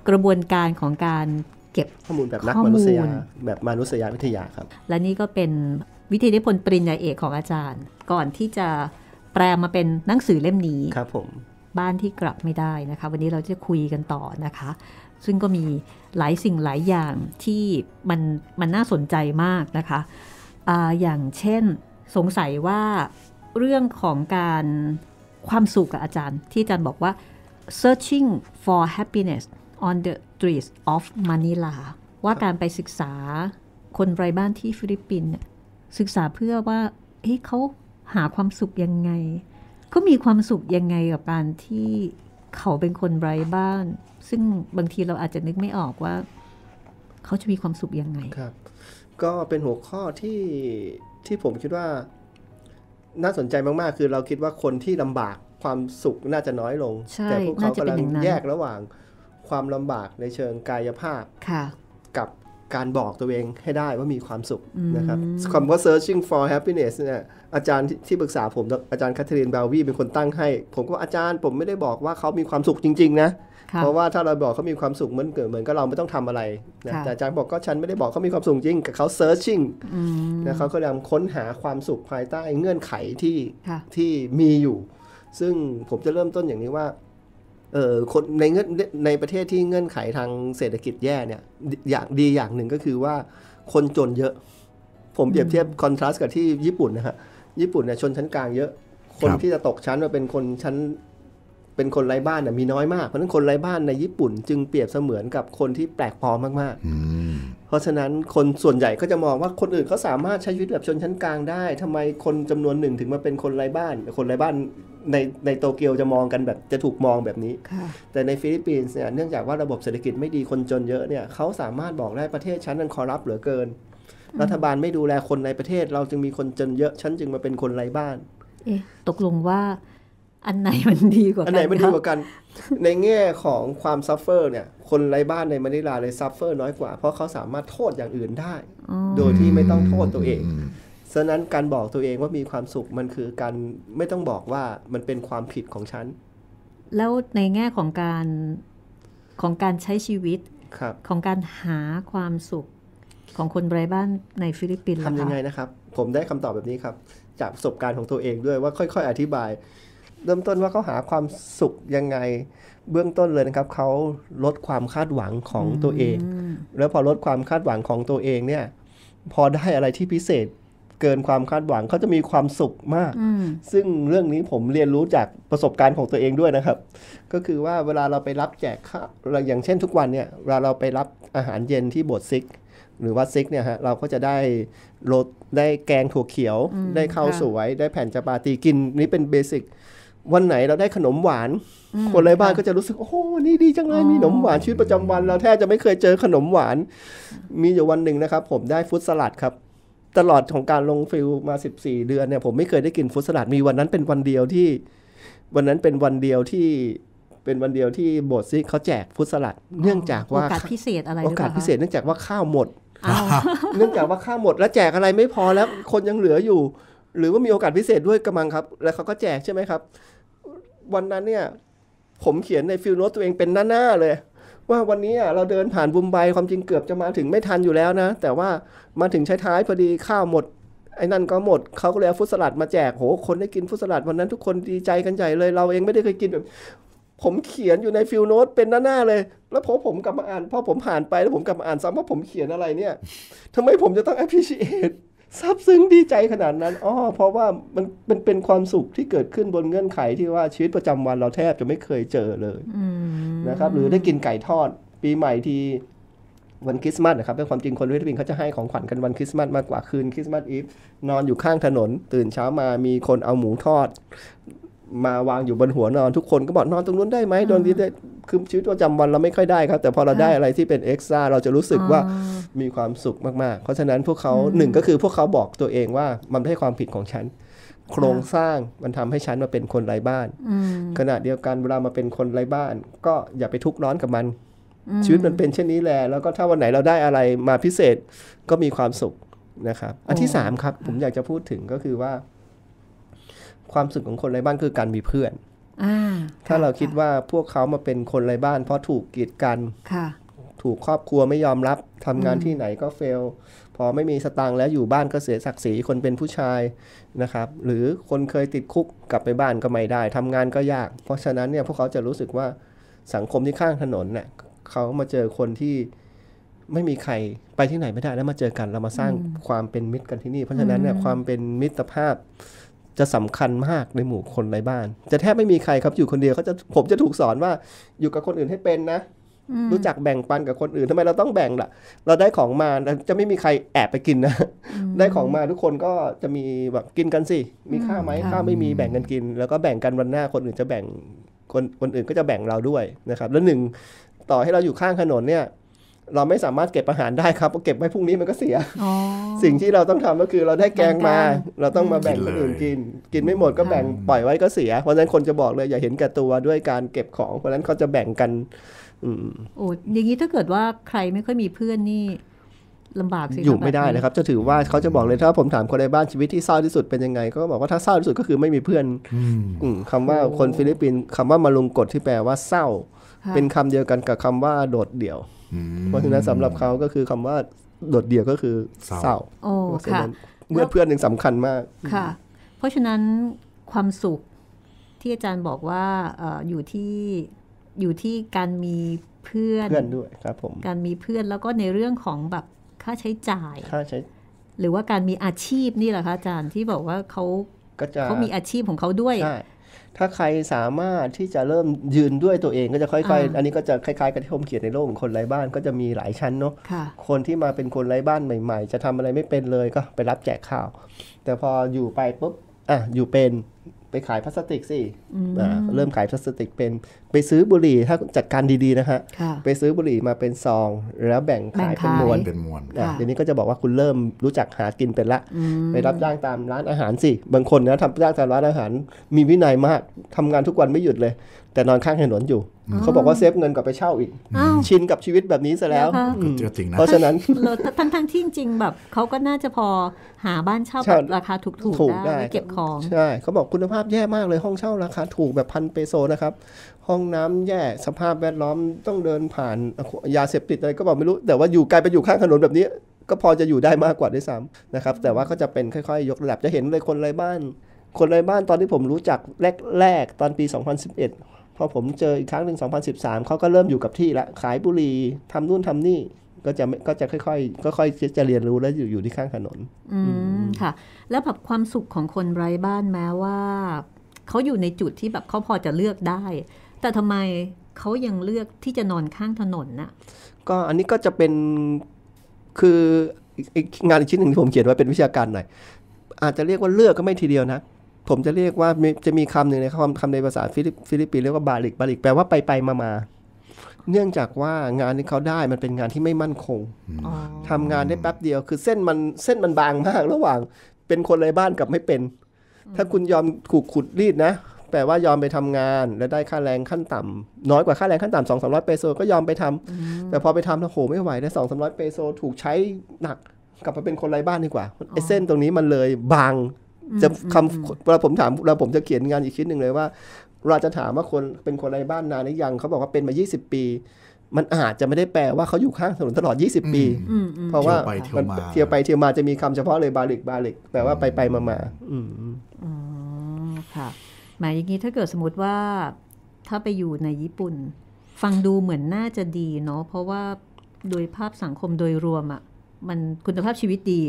กระบวนการของการเก็บข้อมูลแบบนักมนุษยแบบมนุษยวิทยาครับและนี่ก็เป็นวิทยานิพนธ์ปริญญาเอกของอาจารย์ก่อนที่จะแปลมาเป็นหนังสือเล่มนี้ครับผมบ้านที่กลับไม่ได้นะคะวันนี้เราจะคุยกันต่อนะคะซึ่งก็มีหลายสิ่งหลายอย่างที่มันน่าสนใจมากนะคะ อย่างเช่นสงสัยว่าเรื่องของการความสุขกับอาจารย์ที่อาจารย์บอกว่า searching for happiness on the streets of Manila ว่าการไปศึกษาคนไร้บ้านที่ฟิลิปปินส์ศึกษาเพื่อว่าเขาหาความสุขยังไงเขามีความสุขยังไงกับการที่เขาเป็นคนไร้บ้านซึ่งบางทีเราอาจจะนึกไม่ออกว่าเขาจะมีความสุขยังไงครับก็เป็นหัวข้อที่ผมคิดว่าน่าสนใจมากๆคือเราคิดว่าคนที่ลำบากความสุขน่าจะน้อยลงแต่พวกเขากำลังแยกระหว่างความลำบากในเชิงกายภาพกับการบอกตัวเองให้ได้ว่ามีความสุขนะครับคำว่า searching for happiness เนี่ยอาจารย์ที่ปรึกษาผมอาจารย์แคทเธอรีนเบลวี่เป็นคนตั้งให้ผมก็อาจารย์ผมไม่ได้บอกว่าเขามีความสุขจริงๆนะเพราะว่าถ้าเราบอกเขามีความสุขเหมือนก็เราไม่ต้องทำอะไรนะแต่อาจารย์บอกก็ฉันไม่ได้บอกเขามีความสุขจริงกับเขา searching นะเขาก็พยายามค้นหาความสุขภายใต้เงื่อนไขที่มีอยู่ซึ่งผมจะเริ่มต้นอย่างนี้ว่าคนในประเทศที่เงื่อนไขทางเศรษฐกิจแย่เนี่ยอย่างดีอย่างหนึ่งก็คือว่าคนจนเยอะผมเปรียบเทียบคอนทราสต์กับที่ญี่ปุ่นนะฮะญี่ปุ่นเนี่ยชนชั้นกลางเยอะคนที่จะตกชั้นมาเป็นคนชั้นเป็นคนไร้บ้านเนี่ยมีน้อยมากเพราะฉะนั้นคนไร้บ้านในญี่ปุ่นจึงเปรียบเสมือนกับคนที่แปลกปลอมมากๆเพราะฉะนั้นคนส่วนใหญ่ก็จะมองว่าคนอื่นเขาสามารถใช้ชีวิตแบบชนชั้นกลางได้ทำไมคนจำนวนหนึ่งถึงมาเป็นคนไร้บ้านคนไร้บ้านในโตเกียวจะมองกันแบบจะถูกมองแบบนี้แต่ในฟิลิปปินส์เนี่ยเนื่องจากว่าระบบเศรษฐกิจไม่ดีคนจนเยอะเนี่ยเขาสามารถบอกได้ประเทศฉันนั้นคอร์รัปต์เหลือเกินรัฐบาลไม่ดูแลคนในประเทศเราจึงมีคนจนเยอะฉันจึงมาเป็นคนไร้บ้านตกลงว่าอันไหนมันดีกว่ากันอันไหนมันดีกว่ากันในแง่ของความซัฟเฟอร์เนี่ยคนไร้บ้านในมะนิลาเลยซัฟเฟอร์น้อยกว่าเพราะเขาสามารถโทษอย่างอื่นได้โดยที่ไม่ต้องโทษตัวเองฉะนั้นการบอกตัวเองว่ามีความสุขมันคือการไม่ต้องบอกว่ามันเป็นความผิดของฉันแล้วในแง่ของการใช้ชีวิตของการหาความสุขของคนไร้บ้านในฟิลิปปินส์ทำยังไงนะครับผมได้คำตอบแบบนี้ครับจากประสบการณ์ของตัวเองด้วยว่าค่อยๆอธิบาย เริ่มต้นว่าเขาหาความสุขยังไงเบื้องต้นเลยนะครับเขาลดความคาดหวังของตัวเองแล้วพอลดความคาดหวังของตัวเองเนี่ยพอได้อะไรที่พิเศษเกินความคาดหวังเขาจะมีความสุขมากซึ่งเรื่องนี้ผมเรียนรู้จากประสบการณ์ของตัวเองด้วยนะครับก็คือว่าเวลาเราไปรับแจกข้าวอย่างเช่นทุกวันเนี่ยเวลาเราไปรับอาหารเย็นที่โบสถ์ซิกหรือวัดซิกเนี่ยฮะเราก็จะได้โรตได้แกงถั่วเขียวได้ข้าวสวยได้แผ่นจาปาตีกินนี่เป็นเบสิกวันไหนเราได้ขนมหวานคนไร้บ้านก็จะรู้สึกโอ้โหนี่ดีจังเลยมีขนมหวานชีวิตประจำวันเราแทบจะไม่เคยเจอขนมหวานมีอยู่วันหนึ่งนะครับผมได้ฟรุตสลัดครับตลอดของการลงฟิลมา14เดือนเนี่ยผมไม่เคยได้กินฟรุตสลัดมีวันนั้นเป็นวันเดียวที่โบสถ์ซิกเขาแจกฟรุตสลัดเนื่องจากว่าโอกาสพิเศษอะไรโอกาสพิเศษเนื่องจากว่าข้าวหมดแล้วแจกอะไรไม่พอแล้วคนยังเหลืออยู่หรือว่ามีโอกาสพิเศษด้วยกระมังครับแล้วเขาก็แจกใช่ไหมครับวันนั้นเนี่ยผมเขียนในฟิลโน้ตตัวเองเป็นหน้าๆเลยว่าวันนี้เราเดินผ่านบุมไบความจริงเกือบจะมาถึงไม่ทันอยู่แล้วนะแต่ว่ามาถึงท้ายๆพอดีข้าวหมดไอ้นั่นก็หมดเขาก็เลยเอาฟรุตสลัดมาแจกโหคนได้กินฟรุตสลัดวันนั้นทุกคนดีใจกันใหญ่เลยเราเองไม่ได้เคยกินแบบผมเขียนอยู่ในฟิลโน้ตเป็นหน้าๆเลยแล้วพอผมกลับมาอ่านพอผมผ่านไปแล้วผมกลับมาอ่านซ้ำว่าผมเขียนอะไรเนี่ยทำไมผมจะต้อง appreciateซาบซึ้งดีใจขนาดนั้นอ๋อเพราะว่ามันเป็นความสุขที่เกิดขึ้นบนเงื่อนไขที่ว่าชีวิตประจำวันเราแทบจะไม่เคยเจอเลยนะครับหรือได้กินไก่ทอดปีใหม่ทีวันคริสต์มาสนะครับเป็นความจริงคนฟิลิปปินส์เขาจะให้ของขวัญกันวันคริสต์มาสมากกว่าคืนคริสต์มาสอีฟนอนอยู่ข้างถนนตื่นเช้ามามีคนเอาหมูทอดมาวางอยู่บนหัวนอนทุกคนก็บอกนอนตรงนู้นได้ไหมโดนที่ได้คือชีวิตประจำวันเราไม่ค่อยได้ครับแต่พอเราได้อะไรที่เป็นเอ็กซ์ตร้าเราจะรู้สึกว่ามีความสุขมากๆเพราะฉะนั้นพวกเขาหนึ่งก็คือพวกเขาบอกตัวเองว่ามันไม่ใช่ความผิดของฉันโครงสร้างมันทำให้ฉันมาเป็นคนไร้บ้านขณะเดียวกันเวลามาเป็นคนไร้บ้านก็อย่าไปทุกข์ร้อนกับมันชีวิตมันเป็นเช่นนี้แหละแล้วก็ถ้าวันไหนเราได้อะไรมาพิเศษก็มีความสุขนะครับอันที่สามครับผมอยากจะพูดถึงก็คือว่าความสุขของคนไร้บ้านคือการมีเพื่อนถ้าเราคิดว่าพวกเขามาเป็นคนไร้บ้านเพราะถูกกีดกันถูกครอบครัวไม่ยอมรับทำงานที่ไหนก็เฟลพอไม่มีสตางค์แล้วอยู่บ้านก็เสียศักดิ์ศรีคนเป็นผู้ชายนะครับหรือคนเคยติดคุกกลับไปบ้านก็ไม่ได้ทำงานก็ยากเพราะฉะนั้นเนี่ยพวกเขาจะรู้สึกว่าสังคมที่ข้างถนนเนี่ยเขามาเจอคนที่ไม่มีใครไปที่ไหนไม่ได้แล้วมาเจอกันเรามาสร้างความเป็นมิตรกันที่นี่เพราะฉะนั้นเนี่ยความเป็นมิตรภาพจะสำคัญมากในหมู่คนไร้บ้านจะแทบไม่มีใครครับอยู่คนเดียวเขาจะผมจะถูกสอนว่าอยู่กับคนอื่นให้เป็นนะรู้จักแบ่งปันกับคนอื่นทำไมเราต้องแบ่งล่ะเราได้ของมาจะไม่มีใครแอบไปกินนะได้ของมาทุกคนก็จะมีแบบกินกันสิมีข้าวไหมข้าวไม่มีแบ่งกันกินแล้วก็แบ่งกันวันหน้าคนอื่นจะแบ่งคนอื่นก็จะแบ่งเราด้วยนะครับแล้วหนึ่งต่อให้เราอยู่ข้างถนนเนี่ยเราไม่สามารถเก็บอาหารได้ครับเพราะเก็บไว้พรุ่งนี้มันก็เสียสิ่งที่เราต้องทำก็คือเราได้แกงมาเราต้องมาแบ่งคนอื่นกินกินไม่หมดก็แบ่งปล่อยไว้ก็เสียเพราะฉะนั้นคนจะบอกเลยอย่าเห็นแก่ตัวด้วยการเก็บของเพราะฉะนั้นเขาจะแบ่งกันโอ้อย่างนี้ถ้าเกิดว่าใครไม่ค่อยมีเพื่อนนี่ลำบากสิอยู่ไม่ได้เลยครับจะถือว่าเขาจะบอกเลยถ้าผมถามคนในบ้านชีวิตที่เศร้าที่สุดเป็นยังไงก็บอกว่าถ้าเศร้าที่สุดก็คือไม่มีเพื่อนคำว่าคนฟิลิปปินส์คำว่ามาลุงกดที่แปลว่าเศร้าเป็นคำเดียวกันกับคำว่าโดดเดี่ยวเพราะฉะนั้นสำหรับเขาก็คือคำว่าโดดเดี่ยวก็คือเศร้าเมื่อเพื่อนหนึ่งสำคัญมากค่ะเพราะฉะนั้นความสุขที่อาจารย์บอกว่าอยู่ที่การมีเพื่อนด้วยครับผมการมีเพื่อนแล้วก็ในเรื่องของแบบค่าใช้จ่ายหรือว่าการมีอาชีพนี่แหละคะอาจารย์ที่บอกว่าเขามีอาชีพของเขาด้วยถ้าใครสามารถที่จะเริ่มยืนด้วยตัวเองก็จะค่อยๆอันนี้ก็จะคล้ายๆกับที่ผมเขียนในโลกของคนไร้บ้านก็จะมีหลายชั้นเนาะคนที่มาเป็นคนไร้บ้านใหม่ๆจะทำอะไรไม่เป็นเลยก็ไปรับแจกข้าวแต่พออยู่ไปปุ๊บอยู่เป็นไปขายพลาสติกสิเริ่มขายพลาสติกเป็นไปซื้อบุหรี่ถ้าจัดการดีๆนะฮะไปซื้อบุหรี่มาเป็นซองแล้วแบ่งขายเป็นมวลทีนี้ก็จะบอกว่าคุณเริ่มรู้จักหากินเป็นละไปรับจ้างตามร้านอาหารสิบางคนนะทำจ้างตามร้านอาหารมีวินัยมากทำงานทุกวันไม่หยุดเลยแต่นอนข้างถนนอยู่เขาบอกว่าเซฟเงินกว่าไปเช่าอีกชินกับชีวิตแบบนี้ซะแล้วเพราะฉะนั้นทั้งที่จริงแบบเขาก็น่าจะพอหาบ้านเช่าแบบราคาถูกๆได้เก็บของใช่เขาบอกคุณภาพแย่มากเลยห้องเช่าราคาถูกแบบ1,000 เปโซนะครับห้องน้ำแย่สภาพแวดล้อมต้องเดินผ่านยาเสพติดอะไรก็บอกไม่รู้แต่ว่าอยู่ไกลไปอยู่ข้างถนนแบบนี้ก็พอจะอยู่ได้มากกว่าด้วยซ้ำนะครับแต่ว่าก็จะเป็นค่อยๆยกระดับจะเห็นเลยคนไร้บ้าน คนไร้บ้านตอนที่ผมรู้จักแรกๆตอนปี2011พอผมเจออีกครั้งหนึ่ง2013เขาก็เริ่มอยู่กับที่ละขายบุหรี่ทำนู่นทำนี่ก็จะค่อยๆจะเรียนรู้แล้วอยู่ที่ข้างถนนค่ะแล้วแบบความสุขของคนไร้บ้านแม้ว่าเขาอยู่ในจุดที่แบบเขาพอจะเลือกได้แต่ทำไมเขายังเลือกที่จะนอนข้างถนนน่ะก็อันนี้ก็จะเป็นคืองานอีกชิ้นหนึ่งที่ผมเขียนไว้เป็นวิชาการหน่อยอาจจะเรียกว่าเลือกก็ไม่ทีเดียวนะผมจะเรียกว่าจะมีคำหนึ่งในคำในภาษาฟิลิปปินส์เรียกว่าบาลิกแปลว่าไปๆมาๆเนื่องจากว่างานที่เขาได้มันเป็นงานที่ไม่มั่นคงทำงานได้แป๊บเดียวคือเส้นมันบางมากระหว่างเป็นคนไร้บ้านกับไม่เป็นถ้าคุณยอมถูกขุดรีดนะแปลว่ายอมไปทำงานและได้ค่าแรงขั้นต่ำน้อยกว่าค่าแรงขั้นต่ำ 2-300 เปโซก็ยอมไปทำแต่พอไปทำแล้วโหไม่ไหวนะ 2-300 เปโซถูกใช้หนักกลับมาเป็นคนไร้บ้านดีกว่าไอ้เส้นตรงนี้มันเลยบางจะคำเวลาผมถามเราผมจะเขียนงานอีกชิ้นหนึ่งเลยว่าเราจะถามว่าคนเป็นคนไร้บ้านนานหรือยังเขาบอกว่าเป็นมา20 ปีมันอาจจะไม่ได้แปลว่าเขาอยู่ข้างถนนตลอด20 ปีเพราะว่าเที่ยวไปเที่ยวมาจะมีคำเฉพาะเลยบาลิกแปลว่าไปๆมาๆอ๋อค่ะหมายอย่างนี้ถ้าเกิดสมมติว่าถ้าไปอยู่ในญี่ปุ่นฟังดูเหมือนน่าจะดีเนาะเพราะว่าโดยภาพสังคมโดยรวมอ่ะมันคุณภาพชีวิตดี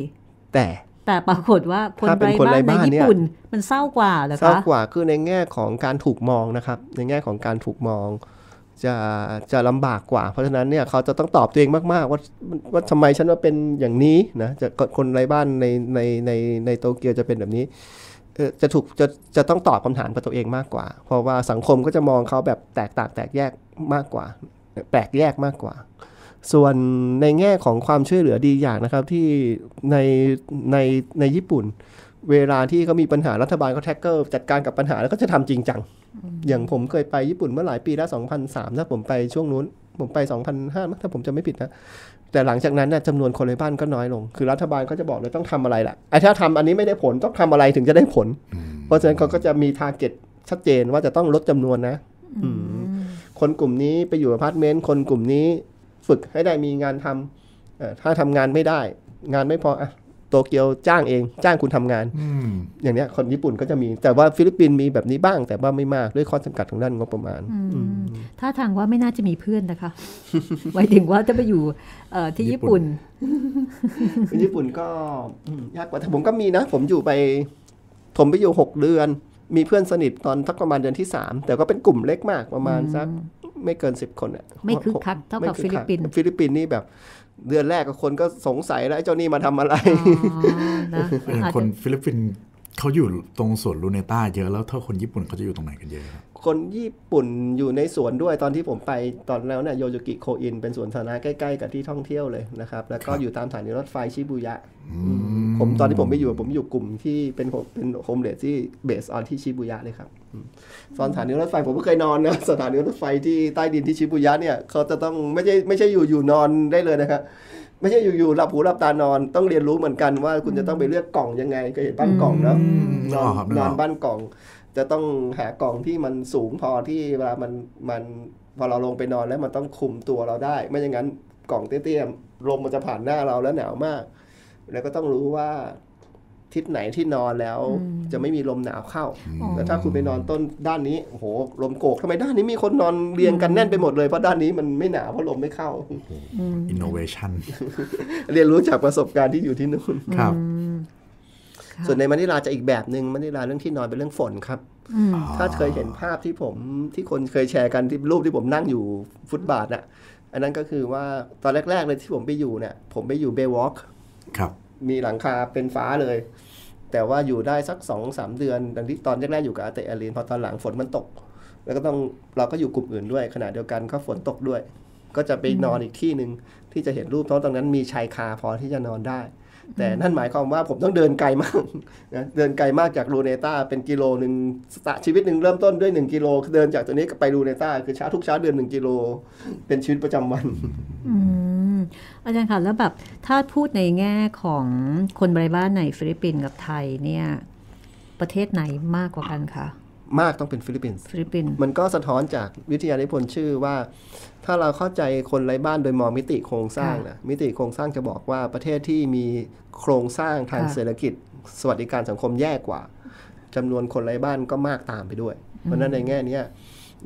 แต่ปรากฏว่าคนไร้บ้านในญี่ปุ่นมันเศร้ากว่าเหรอคะเศร้ากว่าคือในแง่ของการถูกมองนะครับในแง่ของการถูกมองจะลำบากกว่าเพราะฉะนั้นเนี่ยเขาจะต้องตอบตัวเองมากๆว่าทำไมฉันว่าเป็นอย่างนี้นะจะคนไร้บ้านในโตเกียวจะเป็นแบบนี้จะต้องตอบคำถามกับตัวเองมากกว่าเพราะว่าสังคมก็จะมองเขาแบบแตกต่างแตกแยกมากกว่าแปลกแยกมากกว่าส่วนในแง่ของความช่วยเหลือดีอย่างนะครับที่ในญี่ปุ่นเวลาที่เขามีปัญหารัฐบาลเขาแท็กเกิลจัดการกับปัญหาแล้วก็จะทำจริงจังอย่างผมเคยไปญี่ปุ่นเมื่อหลายปีแล้ว2003ถ้าผมไปช่วงนู้นผมไป2005ถ้าผมจะไม่ผิดนะแต่หลังจากนั้นจำนวนคนไร้บ้านก็น้อยลงคือรัฐบาลก็จะบอกเลยต้องทำอะไรล่ะไอ้ถ้าทำอันนี้ไม่ได้ผลต้องทำอะไรถึงจะได้ผลเพราะฉะนั้นเขาก็จะมีทาร์เก็ตชัดเจนว่าจะต้องลดจำนวนนะคนกลุ่มนี้ไปอยู่อพาร์ตเมนต์คนกลุ่มนี้ฝึกให้ได้มีงานทำถ้าทำงานไม่ได้งานไม่พออะโตเกียวจ้างเองจ้างคุณทำงานอย่างนี้คนญี่ปุ่นก็จะมีแต่ว่าฟิลิปปินส์มีแบบนี้บ้างแต่ว่าไม่มากด้วยข้อจำกัดทางด้านงบประมาณถ้าทางว่าไม่น่าจะมีเพื่อนนะคะ หมายถึงว่าถ้าไปอยู่ที่ญี่ปุ่น ญี่ปุ่นก็ยากกว่าแต่ผมก็มีนะผมไปอยู่6 เดือนมีเพื่อนสนิทตอนทักประมาณเดือนที่3แต่ก็เป็นกลุ่มเล็กมากประมาณสักไม่เกิน10คนอ่ะไม่คึกคักเท่ากับฟิลิปปินส์นี่แบบเดือนแรกคนก็สงสัยแล้วไอ้เจ้านี่มาทำอะไรนะคนฟิลิปปินส์เขาอยู่ตรงสวนลูเนต้าเยอะแล้วถ้าคนญี่ปุ่นเขาจะอยู่ตรงไหนกันเยอะคนญี่ปุ่นอยู่ในสวนด้วยตอนที่ผมไปตอนแล้วเนี่ยโยโยกิโคอินเป็นสวนสาธารณะใกล้ๆกับที่ท่องเที่ยวเลยนะครับแล้วก็อยู่ตามสถานีรถไฟชิบูยะผมตอนที่ผมไปอยู่ผมอยู่กลุ่มที่เป็นโฮมเลสที่เบสออนที่ชิบูยะเลยครับตอนสถานีรถไฟผมก็เคยนอนนะสถานีรถไฟที่ใต้ดินที่ชิบูยะเนี่ยเขาจะต้องไม่ใช่อยู่นอนได้เลยนะครับไม่ใช่อยู่ๆหลับหูหลับตานอนต้องเรียนรู้เหมือนกันว่าคุณจะต้องไปเลือกกล่องยังไงเคยเห็นบ้านกล่องนะนอนบ้านกล่องจะต้องหากล่องที่มันสูงพอที่เวลามันพอเราลงไปนอนแล้วมันต้องคุมตัวเราได้ไม่อย่างนั้นกล่องเตี้ยๆลมมันจะผ่านหน้าเราแล้วหนาวมากแล้วก็ต้องรู้ว่าทิศไหนที่นอนแล้วจะไม่มีลมหนาวเข้าแล้วถ้าคุณไปนอนต้นด้านนี้โอ้โหลมโกกทำไมด้านนี้มีคนนอนเรียงกันแน่นไปหมดเลยเพราะด้านนี้มันไม่หนาวเพราะลมไม่เข้า innovation เรียนรู้จากประสบการณ์ที่อยู่ที่นู่นครับส่วนในมะนิลาจะอีกแบบนึงมะนิลาเรื่องที่นอนเป็นเรื่องฝนครับถ้าเคยเห็นภาพที่ผมที่คนเคยแชร์กันที่รูปที่ผมนั่งอยู่ฟุตบาทน่ะอันนั้นก็คือว่าตอนแรกๆเลยที่ผมไปอยู่เนี่ยผมไปอยู่ Baywalk ครับมีหลังคาเป็นฟ้าเลยแต่ว่าอยู่ได้สัก 2-3 เดือนดังที่ตอนแรกๆอยู่กับอาเตอลินพอตอนหลังฝนมันตกแล้วก็ต้องเราก็อยู่กลุ่มอื่นด้วยขณะเดียวกันก็ฝนตกด้วยก็จะไปนอนอีกที่นึงที่จะเห็นรูปเพราะตรงนั้นมีชายคาพอที่จะนอนได้แต่นั่นหมายความว่าผมต้องเดินไกลมากนะเดินไกลมากจากลูเนต้าเป็นกิโลนึงชีวิตนึงเริ่มต้นด้วย1กิโลเดินจากตัวนี้ไปลูเนต้าคือเช้าทุกเช้าเดิน1กิโลเป็นชีวิตประจำวันอาจารย์ค่ะแล้วแบบถ้าพูดในแง่ของคนไร้บ้านในฟิลิปปินส์กับไทยเนี่ยประเทศไหนมากกว่ากันคะมากต้องเป็นฟิลิปปินส์มันก็สะท้อนจากวิทยานิพนธ์ชื่อว่าถ้าเราเข้าใจคนไร้บ้านโดยมองมิติโครงสร้างนะมิติโครงสร้างจะบอกว่าประเทศที่มีโครงสร้างทางเศรษฐกิจสวัสดิการสังคมแย่กว่า จำนวนคนไร้บ้านก็มากตามไปด้วยเพราะนั้นในแง่นี้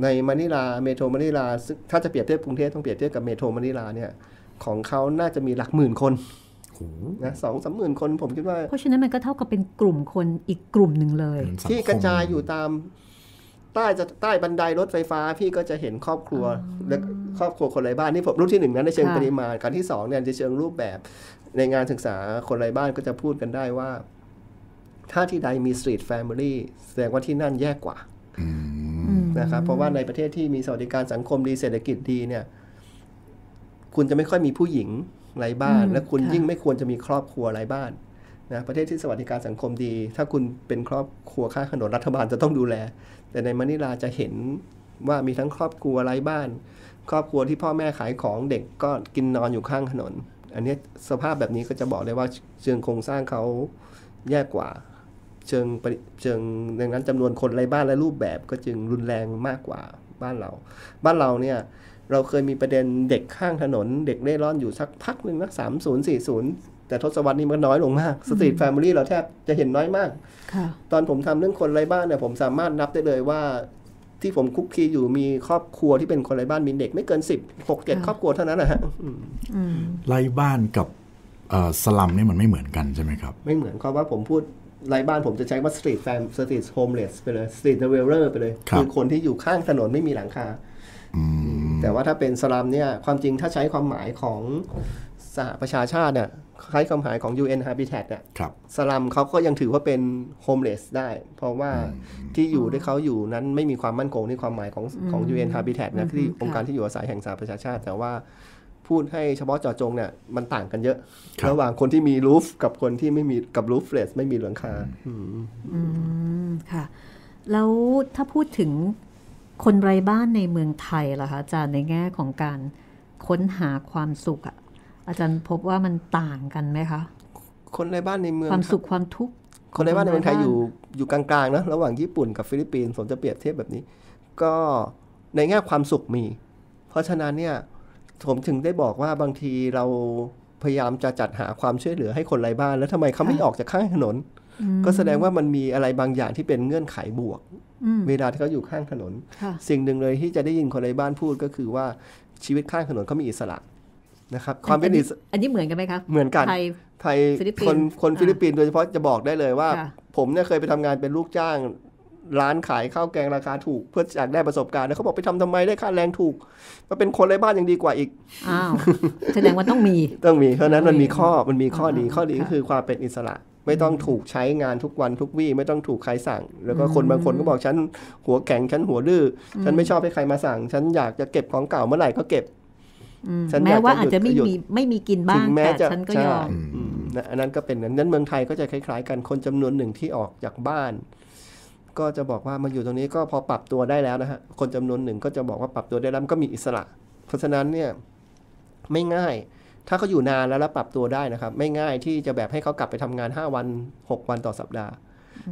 ในมะนิลาเมโทรมะนิลาถ้าจะเปรียบเทียบกรุงเทพต้องเปรียบเทียบกับเมโทรมะนิลาเนี่ยของเขาน่าจะมีหลักหมื่นคนนะ 2-3 หมื่นคนผมคิดว่าเพราะฉะนั้นมันก็เท่ากับเป็นกลุ่มคนอีกกลุ่มหนึ่งเลยที่กระจายอยู่ตามใต้บันไดรถไฟฟ้าพี่ก็จะเห็นครอบครัวและครอบครัวคนไร้บ้านนี่ผมรูปที่หนึ่งนั้นในเชิงปริมาณการที่สองเนี่ยในเชิงรูปแบบในงานศึกษาคนไร้บ้านก็จะพูดกันได้ว่าถ้าที่ใดมีสตรีทแฟมิลี่แสดงว่าที่นั่นแย่กว่านะครับเพราะว่าในประเทศที่มีสวัสดิการสังคมดีเศรษฐกิจดีเนี่ยคุณจะไม่ค่อยมีผู้หญิงไร้บ้านและคุณยิ่งไม่ควรจะมีครอบครัวไร้บ้านนะประเทศที่สวัสดิการสังคมดีถ้าคุณเป็นครอบครัวข้างถนนรัฐบาลจะต้องดูแลแต่ในมะนิลาจะเห็นว่ามีทั้งครอบครัวไร้บ้านครอบครัวที่พ่อแม่ขายของเด็กก็กินนอนอยู่ข้างถนนอันนี้สภาพแบบนี้ก็จะบอกเลยว่าเชิงโครงสร้างเขาแย่กว่าเชิงดังนั้นจำนวนคนไร้บ้านและรูปแบบก็จึงรุนแรงมากกว่าบ้านเราเนี่ยเราเคยมีประเด็นเด็กข้างถนนเด็กเร่ร่อนอยู่สักพักหนึ่งนะ30-40แต่ทศวรรษนี้มันน้อยลงมากสตรีทแฟมิลี่เราแทบจะเห็นน้อยมากตอนผมทำเรื่องคนไร้บ้านเนี่ยผมสามารถนับได้เลยว่าที่ผมคุกคีอยู่มีครอบครัวที่เป็นคนไร้บ้านมีเด็กไม่เกิน6-7 ครอบครัวเท่านั้นนะฮะไร้บ้านกับสลัมนี่มันไม่เหมือนกันใช่ไหมครับไม่เหมือนเพราะว่าผมพูดไร้บ้านผมจะใช้ว่าสตรีทแฟมสตรีทโฮมเลสไปเลยสตรีทเวลเลอร์ไปเลยคือคนที่อยู่ข้างถนนไม่มีหลังคาแต่ว่าถ้าเป็นสลัมเนี่ยความจริงถ้าใช้ความหมายของสหประชาชาติเนี่ยคล้ายความหมายของ UN Habitat เนี่ยสลัมเขาก็ยังถือว่าเป็นโฮมเลสได้เพราะว่าที่อยู่ที่เขาอยู่นั้นไม่มีความมั่นคงในความหมายของ UN Habitat นะที่องค์การที่อยู่อาศัยแห่งสหประชาชาติแต่ว่าพูดให้เฉพาะเจาะจงเนี่ยมันต่างกันเยอะระหว่างคนที่มีรูฟกับคนที่ไม่มีกับรูฟเลสไม่มีหลังคาค่ะแล้วถ้าพูดถึงคนไร้บ้านในเมืองไทยล่ะคะอาจารย์ในแง่ของการค้นหาความสุขอะอาจารย์พบว่ามันต่างกันไหมคะคนไร้บ้านในเมืองความสุขความทุกข์คนไร้บ้านในเมืองไทยอยู่กลางๆนะระหว่างญี่ปุ่นกับฟิลิปปินส์ผมจะเปรียบเทียบแบบนี้ก็ในแง่ความสุขมีเพราะฉะนั้นเนี่ยผมถึงได้บอกว่าบางทีเราพยายามจะจัดหาความช่วยเหลือให้คนไร้บ้านแล้วทำไมเขาไม่ออกจากข้างถนนก็แสดงว่ามันมีอะไรบางอย่างที่เป็นเงื่อนไขบวกเวลาที่เขาอยู่ข้างถนนสิ่งหนึ่งเลยที่จะได้ยินคนไร้บ้านพูดก็คือว่าชีวิตข้างถนนเขามีอิสระนะครับความเป็นอิสระอันนี้เหมือนกันไหมครับเหมือนกันไทยคนฟิลิปปินส์โดยเฉพาะจะบอกได้เลยว่าผมเนี่ยเคยไปทำงานเป็นลูกจ้างร้านขายข้าวแกงราคาถูกเพื่ออยากได้ประสบการณ์แล้วเขาบอกไปทำไมได้ค่าแรงถูกมาเป็นคนไร้บ้านยังดีกว่าอีกอ้าวแสดงว่าต้องมีเพราะนั้นมันมีข้อดีข้อดีก็คือความเป็นอิสระไม่ต้องถูกใช้งานทุกวันทุกวี่ไม่ต้องถูกใครสั่งแล้วก็คนบางคนก็บอกฉันหัวแข็งฉันหัวดื้อฉันไม่ชอบให้ใครมาสั่งฉันอยากจะเก็บของเก่าเมื่อไหร่ก็เก็บแม้ว่าอาจจะไม่มีกินบ้างแต่ฉันก็ยอมอันนั้นก็เป็นนั้นเมืองไทยก็จะคล้ายๆกันคนจำนวนหนึ่งที่ออกจากบ้านก็จะบอกว่ามาอยู่ตรงนี้ก็พอปรับตัวได้แล้วนะฮะคนจำนวนหนึ่งก็จะบอกว่าปรับตัวได้แล้วก็มีอิสระเพราะฉะนั้นเนี่ยไม่ง่ายถ้าเขาอยู่นานแล้วปรับตัวได้นะครับไม่ง่ายที่จะแบบให้เขากลับไปทำงาน5 วัน 6 วันต่อสัปดาห์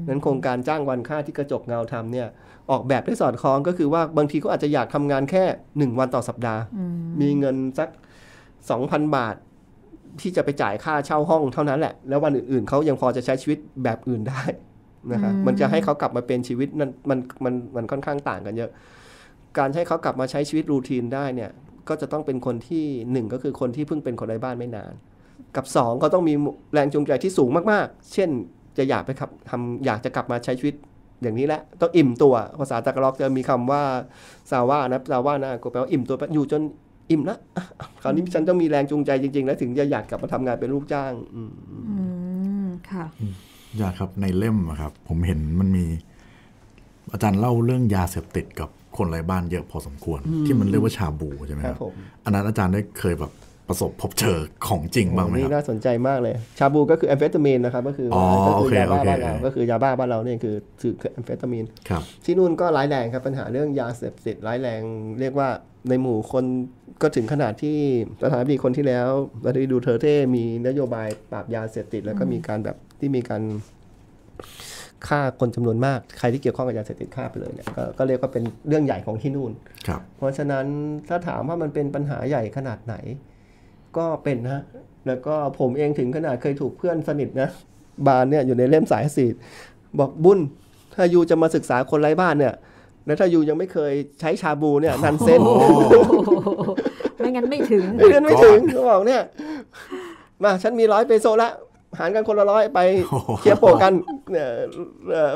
นั้นโครงการจ้างวันค่าที่กระจกเงาทำเนี่ยออกแบบได้สอดคล้องก็คือว่าบางทีเขาอาจจะอยากทำงานแค่1 วันต่อสัปดาห์มีเงินสัก 2,000 บาทที่จะไปจ่ายค่าเช่าห้องเท่านั้นแหละแล้ววันอื่นๆเขายังพอจะใช้ชีวิตแบบอื่นได้นะครับมันจะให้เขากลับมาเป็นชีวิตนั้นมันค่อนข้างต่างกันเยอะการให้เขากลับมาใช้ชีวิตรูทีนได้เนี่ยก็จะต้องเป็นคนที่1ก็คือคนที่เพิ่งเป็นคนไร้บ้านไม่นานกับ2ก็ต้องมีแรงจูงใจที่สูงมากๆเช่นจะอยากไปอยากจะกลับมาใช้ชีวิตอย่างนี้แหละต้องอิ่มตัวภาษาตะกร้อจะมีคำว่าสาว่านะสาว่านะก็แปลว่าอิ่มตัวอยู่จนอิ่มแล้วคราวนี้ฉันต้องมีแรงจูงใจจริงๆแล้วถึงจะอยากกลับมาทำงานเป็นลูกจ้างค่ะยาครับในเล่มครับผมเห็นมันมีอาจารย์เล่าเรื่องยาเสพติดกับคนไร้บ้านเยอะพอสมควรที่มันเรียกว่าชาบูใช่ไหมครับอันนั้นอาจารย์ได้เคยแบบประสบพบเจอของจริงบ้างไหมครับนี่น่าสนใจมากเลยชาบูก็คือแอมเฟตามีนนะครับก็คือยาบ้าบ้านเราก็คือยาบ้าบ้านเราเนี่ยคือแอมเฟตามีนที่นู่นก็ร้ายแรงครับปัญหาเรื่องยาเสพติดร้ายแรงเรียกว่าในหมู่คนก็ถึงขนาดที่ประธานาธิบดีคนที่แล้วเราได้ดูเธอเท่มีนโยบายปราบยาเสพติดแล้วก็มีการแบบที่มีการฆ่าคนจำนวนมากใครที่เกี่ยวข้องกับยาเสพติดฆ่าไปเลยเนี่ย ก็เรียกว่าเป็นเรื่องใหญ่ของที่นู่นเพราะฉะนั้นถ้าถามว่ามันเป็นปัญหาใหญ่ขนาดไหนก็เป็นฮะแล้วก็ผมเองถึงขนาดเคยถูกเพื่อนสนิทนะบานเนี่ยอยู่ในเล่มสายสีบอกบุญ ถ้ายูจะมาศึกษาคนไร้บ้านเนี่ยแล้วถ้ายูยังไม่เคยใช้ชาบูเนี่ยนันเซนไม่งั้นไม่ถึงเขาบอกเนี่ยมาฉันมี100เปโซละหารกันคนละ100ไปเคลียร์โปะกัน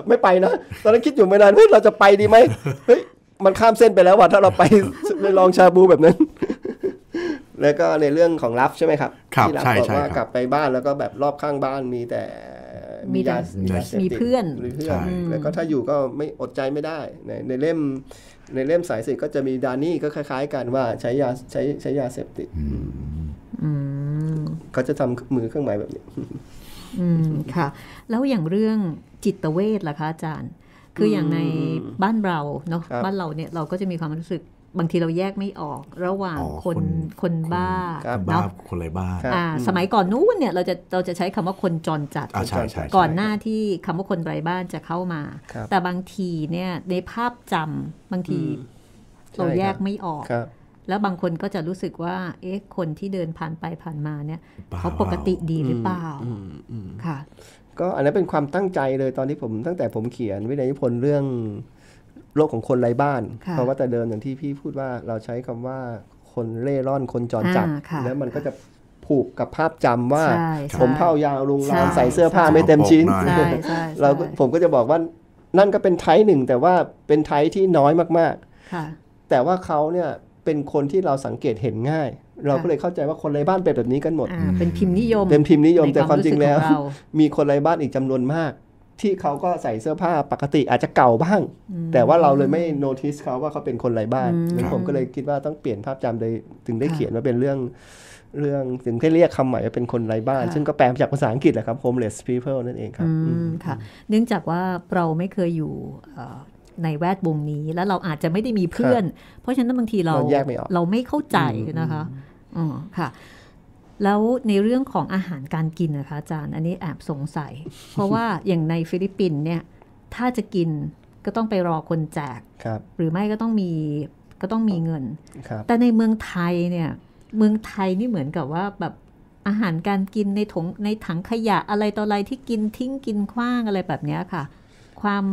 ไม่ไปนะตอนนั้นคิดอยู่ไม่นานเราจะไปดีไหมเฮ้ยมันข้ามเส้นไปแล้วว่ะถ้าเราไปลองชาบูแบบนั้นแล้วก็ในเรื่องของลับใช่ไหมครับที่ลับบอกว่ากลับไปบ้านแล้วก็แบบรอบข้างบ้านมีแต่มีเพื่อนแล้วก็ถ้าอยู่ก็ไม่อดใจไม่ได้ในเล่มสายสิก็จะมีดานี่ก็คล้ายๆกันว่าใช้ยาเสพติดเขาจะทำมือเครื่องหมายแบบนี้ค่ะแล้วอย่างเรื่องจิตเวชล่ะคะอาจารย์คืออย่างในบ้านเราเนาะบ้านเราเนี่ยเราก็จะมีความรู้สึกบางทีเราแยกไม่ออกระหว่างคนบ้าเนาะคนไรบ้าสมัยก่อนนู้นเนี่ยเราจะใช้คำว่าคนจรจัดก่อนหน้าที่คำว่าคนไรบ้านจะเข้ามาแต่บางทีเนี่ยในภาพจำบางทีเราแยกไม่ออกแล้วบางคนก็จะรู้สึกว่าเอ๊ะคนที่เดินผ่านไปผ่านมาเนี่ยเขาปกติดีหรือเปล่าค่ะก็อันนั้นเป็นความตั้งใจเลยตอนที่ผมตั้งแต่ผมเขียนวินัยนิพนธ์เรื่องโลกของคนไร้บ้านเพราะว่าแต่เดิมอย่างที่พี่พูดว่าเราใช้คำว่าคนเร่ร่อนคนจรจัดแล้วมันก็จะผูกกับภาพจำว่าผมเผ่ายาวลุงลานใส่เสื้อผ้าไม่เต็มชิ้นเราผมก็จะบอกว่านั่นก็เป็นไทป์หนึ่งแต่ว่าเป็นไทป์ที่น้อยมากๆแต่ว่าเขาเนี่ยเป็นคนที่เราสังเกตเห็นง่ายเราก็เลยเข้าใจว่าคนไร้บ้านเป็นแบบนี้กันหมดเป็นพิมพ์นิยมแต่ความจริงแล้วมีคนไร้บ้านอีกจำนวนมากที่เขาก็ใส่เสื้อผ้าปกติอาจจะเก่าบ้างแต่ว่าเราเลยไม่โน้ติสเขาว่าเขาเป็นคนไร้บ้านแล้วผมก็เลยคิดว่าต้องเปลี่ยนภาพจำเลยถึงได้เขียนว่าเป็นเรื่องถึงได้เรียกคำใหม่ว่าเป็นคนไร้บ้านซึ่งก็แปลมาจากภาษาอังกฤษแหละครับ homeless people นั่นเองครับค่ะเนื่องจากว่าเราไม่เคยอยู่ในแวดวงนี้แล้วเราอาจจะไม่ได้มีเพื่อนเพราะฉะนั้นบางทีเราไม่เข้าใจนะคะอ๋อค่ะแล้วในเรื่องของอาหารการกินนะคะอาจารย์อันนี้แอบสงสัย เพราะว่าอย่างในฟิลิปปินส์เนี่ยถ้าจะกินก็ต้องไปรอคนแจกหรือไม่ก็ต้องมีเงินแต่ในเมืองไทยเนี่ยเมืองไทยนี่เหมือนกับว่าแบบอาหารการกินในถังขยะอะไรต่ออะไรที่กินทิ้งกินขว้างอะไรแบบนี้ค่ะความ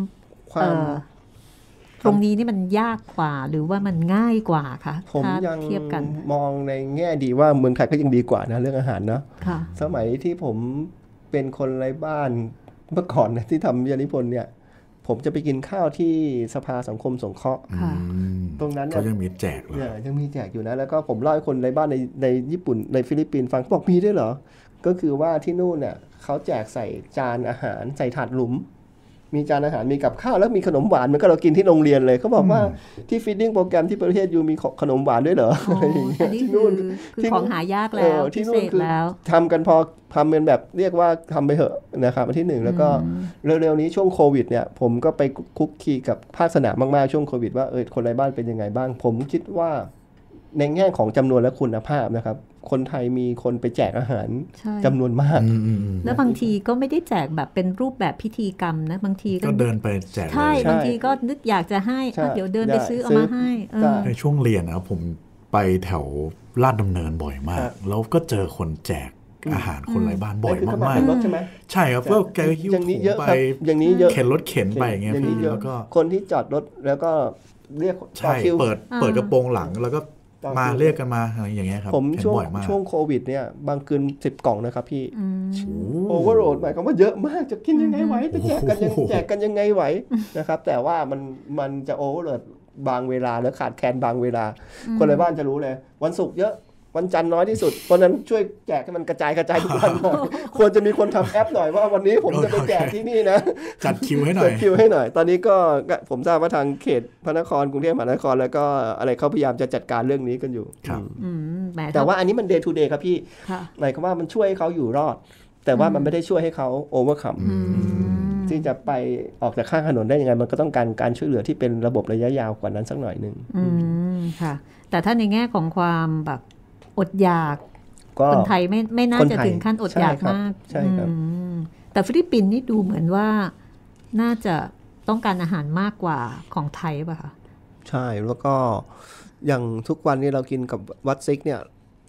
ตรงนี้นี่มันยากกว่าหรือว่ามันง่ายกว่าคะผมยังเทียบกันมองในแง่ดีว่าเมืองไทยก็ยังดีกว่านะเรื่องอาหารเนาะสมัยที่ผมเป็นคนไร้บ้านเมื่อก่อนนะที่ทำยานิพนธ์เนี่ยผมจะไปกินข้าวที่สภาสังคมสงเคราะห์ตรงนั้นเขายังมีแจกเลยยังมีแจกอยู่นะแล้วก็ผมเล่าให้คนไร้บ้านในญี่ปุ่นในฟิลิปปินส์ฟังบอกมีด้วยเหรอก็คือว่าที่นู่นเนี่ยเขาแจกใส่จานอาหารใส่ถาดหลุมมีจานอาหารมีกับข้าวแล้วมีขนมหวานมันก็เรากินที่โรงเรียนเลยเขาบอกว่าที่ฟีดดิ้งโปรแกรมที่ประเทศยูมีขนมหวานด้วยเหรอที่นู่นคือของหายากแล้วที่นู่นคือทำกันพอทำเป็นแบบเรียกว่าทำไปเถอะนะครับอันที่หนึ่งแล้วก็เร็วๆนี้ช่วงโควิดเนี่ยผมก็ไปคุกคีกับภาคสนามมากๆช่วงโควิดว่าคนไร้บ้านเป็นยังไงบ้างผมคิดว่าในแง่ของจำนวนและคุณภาพนะครับคนไทยมีคนไปแจกอาหารจำนวนมากแล้วบางทีก็ไม่ได้แจกแบบเป็นรูปแบบพิธีกรรมนะบางทีก็เดินไปแจกใช่บางทีก็นึกอยากจะให้เดี๋ยวเดินไปซื้อเอามาให้ในช่วงเรียนนะผมไปแถวลาดดำเนินบ่อยมากแล้วก็เจอคนแจกอาหารคนไร้บ้านบ่อยมากๆใช่ครับก็แกหิ้วไปอย่างนี้เยอะเข็นรถเข็นไปอย่างเงี้ยพี่แล้วก็คนที่จอดรถแล้วก็เรียกใช่เปิดกระโปรงหลังแล้วก็มาเรียกกันมาอย่างเงี้ยครับผมช่วงโควิดเนี่ยบางคืน10กล่องนะครับพี่โอเวอร์โหลดหมายความว่าเยอะมากจะกินยังไงไหวจะแจกกันยังไงไหวนะครับแต่ว่ามันจะโอเวอร์โหลดบางเวลาแล้วขาดแคลนบางเวลาคนไร้บ้านจะรู้เลยวันศุกร์เยอะวันจันทร์น้อยที่สุดเพราะนั้นช่วยแจกให้มันกระจายทุกวันหน่อยควรจะมีคนทำแอปหน่อยว่าวันนี้ผมจะไปแจกที่นี่นะจัดคิวให้หน่อยตอนนี้ก็ผมทราบว่าทางเขตพระนครกรุงเทพมหานครแล้วก็อะไรเขาพยายามจะจัดการเรื่องนี้กันอยู่แต่ว่าอันนี้มัน day to day ครับพี่หมายความว่ามันช่วยให้เขาอยู่รอดแต่ว่ามันไม่ได้ช่วยให้เขา overcome ที่จะไปออกจากข้างถนนได้ยังไงมันก็ต้องการช่วยเหลือที่เป็นระบบระยะยาวกว่านั้นสักหน่อยนึงค่ะแต่ถ้าในแง่ของความแบบอดอยากคนไทยไม่น่าจะถึงขั้นอดอยากมากแต่ฟิลิปปินส์นี่ดูเหมือนว่าน่าจะต้องการอาหารมากกว่าของไทยป่ะคะใช่แล้วก็อย่างทุกวันนี้เรากินกับวัตซิกเนี่ย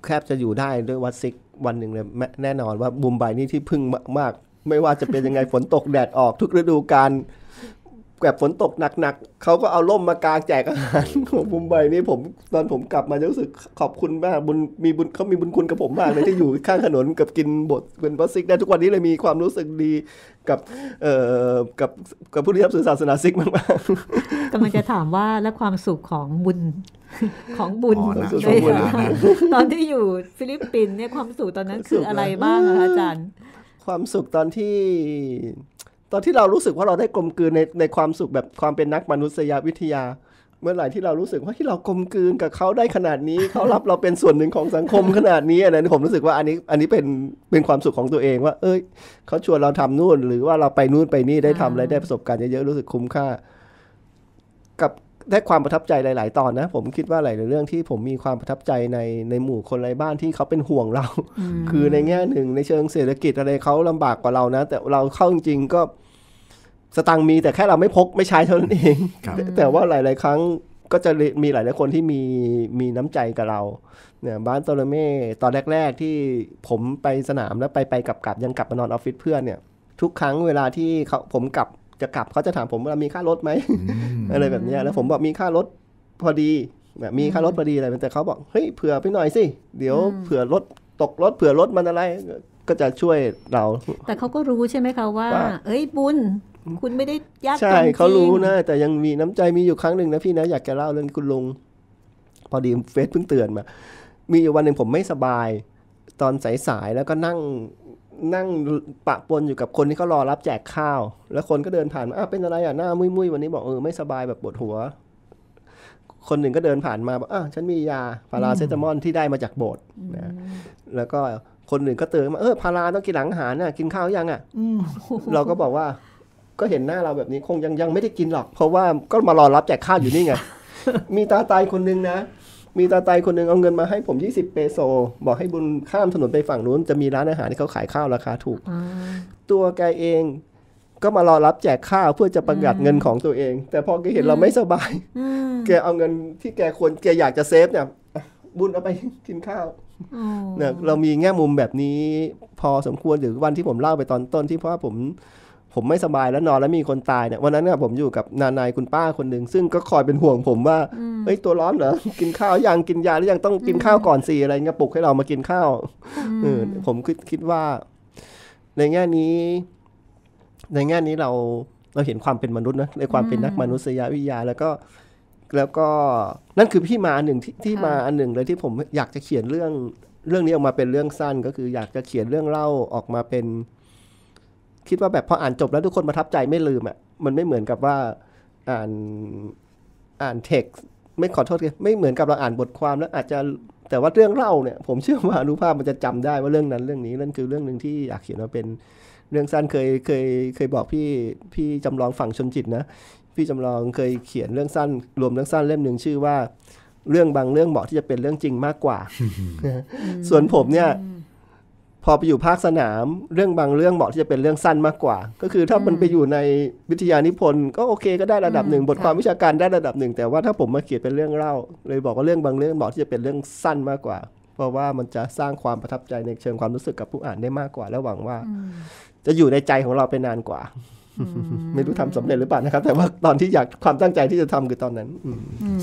แคบจะอยู่ได้ด้วยวัตซิกวันหนึ่งเลยแน่นอนว่ามุมไบนี่ที่พึ่งมากไม่ว่าจะเป็นยังไงฝนตกแดดออกทุกฤดูกาล แบบฝนตกหนักๆเขาก็เอาร่มมากางแจกอาหารของมุมไบนี่ผมตอนผมกลับมารู้สึกขอบคุณมากเขามีบุญคุณกับผมมากเลยที่อยู่ข้างถนนกับกินบดเป็นพลาสติกได้ทุกวันนี้เลยมีความรู้สึกดีกับผู้ที่นับถือศาสนาซิกมากๆกำลังจะถามว่าและความสุขของบุญตอนที่อยู่ฟิลิปปินส์เนี่ยความสุขตอนนั้นคืออะไรบ้างอาจารย์ความสุขตอนที่เรารู้สึกว่าเราได้กลมกลืนในความสุขแบบความเป็นนักมนุษยวิทยาเมื่อไหร่ที่เรารู้สึกว่าที่เรากลมกลืนกับเขาได้ขนาดนี้ เขารับเราเป็นส่วนหนึ่งของสังคม ขนาดนี้นะผมรู้สึกว่าอันนี้เป็นความสุขของตัวเองว่าเอ้ยเขาชวนเราทำนู่นหรือว่าเราไปนู่นไปนี่ได้ทำอะไรได้ประสบการณ์เยอะๆรู้สึกคุ้มค่ากับได้ความประทับใจหลายๆตอนนะผมคิดว่าหลายๆเรื่องที่ผมมีความประทับใจในหมู่คนไร้บ้านที่เขาเป็นห่วงเรา คือในแง่หนึ่งในเชิงเศรษฐกิจอะไรเขาลำบากกว่าเรานะแต่เราเข้าจริงๆก็สตังค์มีแต่แค่เราไม่พกไม่ใช้เท่านั้นเอง แต่ว่าหลายๆครั้งก็จะมีหลายๆคนที่มีน้ำใจกับเราเนี่ยบ้านโตเลเม่ตอนแรกๆที่ผมไปสนามแล้วไปกลับๆยังกลับมานอนออฟฟิศเพื่อนเนี่ยทุกครั้งเวลาที่ผมกลับจะกลับเขาจะถามผมว่ามีค่ารถไหม อะไรแบบนี้แล้วผมบอกมีค่ารถพอดีแบบมีค่ารถพอดีอะไรแต่เขาบอกเฮ้ยเผื่อไปหน่อยสิเดี๋ยวเผื่อรถตกรถเผื่อรถมันอะไรก็จะช่วยเราแต่เขาก็รู้ใช่ไหมคะว่าเอ้ยบุญคุณไม่ได้ยากจนจริงใช่เขารู้นะแต่ยังมีน้ำใจมีอยู่ครั้งหนึ่งนะพี่นะอยากจะเล่าเรื่องคุณลุงพอดีเฟซเพิ่งเตือนมามีอยู่วันหนึ่งผมไม่สบายตอนสายๆแล้วก็นั่งปะปนอยู่กับคนที่เขารอรับแจกข้าวแล้วคนก็เดินผ่านมาเป็นอะไรหน้ามุ้ยๆวันนี้บอกไม่สบายแบบปวดหัวคนหนึ่งก็เดินผ่านมาบอกฉันมียาพาราเซตามอลที่ได้มาจากโบสถ์นะแล้วก็คนหนึ่งก็เตือนมาพาราต้องกินหลังอาหารน่ะกินข้าวยังอ่ะเราก็บอกว่าก็เห็นหน้าเราแบบนี้คงยังไม่ได้กินหรอกเพราะว่าก็มารอรับแจกข้าวอยู่นี่ไง มีตาตายคนนึงนะมีตาตายคนหนึ่งเอาเงินมาให้ผม20เปโซบอกให้บุญข้ามถนนไปฝั่งนู้นจะมีร้านอาหารที่เขาขายข้าวราคาถูกตัวแกเองก็มารอรับแจกข้าวเพื่อจะประหยัดเงินของตัวเองแต่พอแกเห็นเราไม่สบายแกเอาเงินที่แกควรแกอยากจะเซฟเนี่ยบุญเอาไปกินข้าวเนี่ยเรามีแง่มุมแบบนี้พอสมควรหรือวันที่ผมเล่าไปตอนต้นที่เพราะว่าผมไม่สบายแล้วนอนแล้วมีคนตายเนี่ยวันนั้นเนี่ยผมอยู่กับนายคุณป้าคนหนึ่งซึ่งก็คอยเป็นห่วงผมว่าเฮ้ยตัวร้อนเหรอกินข้าวยังกินยาหรือยังต้องกินข้าวก่อนสิอะไรเงี้ยปลุกให้เรามากินข้าวผมคิดว่าในแง่นี้เราเห็นความเป็นมนุษย์นะในความเป็นนักมนุษยวิทยาแล้วก็นั่นคือพี่มาอันหนึ่งที่มาอันหนึ่งเลยที่ผมอยากจะเขียนเรื่องนี้ออกมาเป็นเรื่องสั้นก็คืออยากจะเขียนเรื่องเล่าออกมาเป็นคิดว่าแบบพออ่านจบแล้วทุกคนประทับใจไม่ลืมอ่ะมันไม่เหมือนกับว่าอ่านเท็กซ์ไม่ขอโทษไม่เหมือนกับเราอ่านบทความแล้วอาจจะแต่ว่าเรื่องเล่าเนี่ยผมเชื่อว่าอนุภาพมันจะจำได้ว่าเรื่องนั้นเรื่องนี้นั่นคือเรื่องนึงที่อยากเขียนว่าเป็นเรื่องสั้นเคยบอกพี่จำลองฝั่งชนจิตนะพี่จำลองเคยเขียนเรื่องสั้นรวมเรื่องสั้นเล่มนึงชื่อว่าเรื่องบางเรื่องเหมาะที่จะเป็นเรื่องจริงมากกว่า ส่วนผมเนี่ยพอไปอยู่ภาคสนามเรื่องบางเรื่องเหมาะที่จะเป็นเรื่องสั้นมากกว่าก็คือถ้ามันไปอยู่ในวิทยานิพนธ์ก็โอเคก็ได้ระดับหนึ่งบทความวิชาการได้ระดับหนึ่งแต่ว่าถ้าผมมาเขียนเป็นเรื่องเล่าเลยบอกว่าเรื่องบางเรื่องเหมาะที่จะเป็นเรื่องสั้นมากกว่าเพราะว่ามันจะสร้างความประทับใจในเชิงความรู้สึกกับผู้อ่านได้มากกว่าและหวังว่าจะอยู่ในใจของเราไปนานกว่าไม่รู้ทำสำเร็จหรือเปล่านะครับแต่ว่าตอนที่อยากความตั้งใจที่จะทำคือตอนนั้น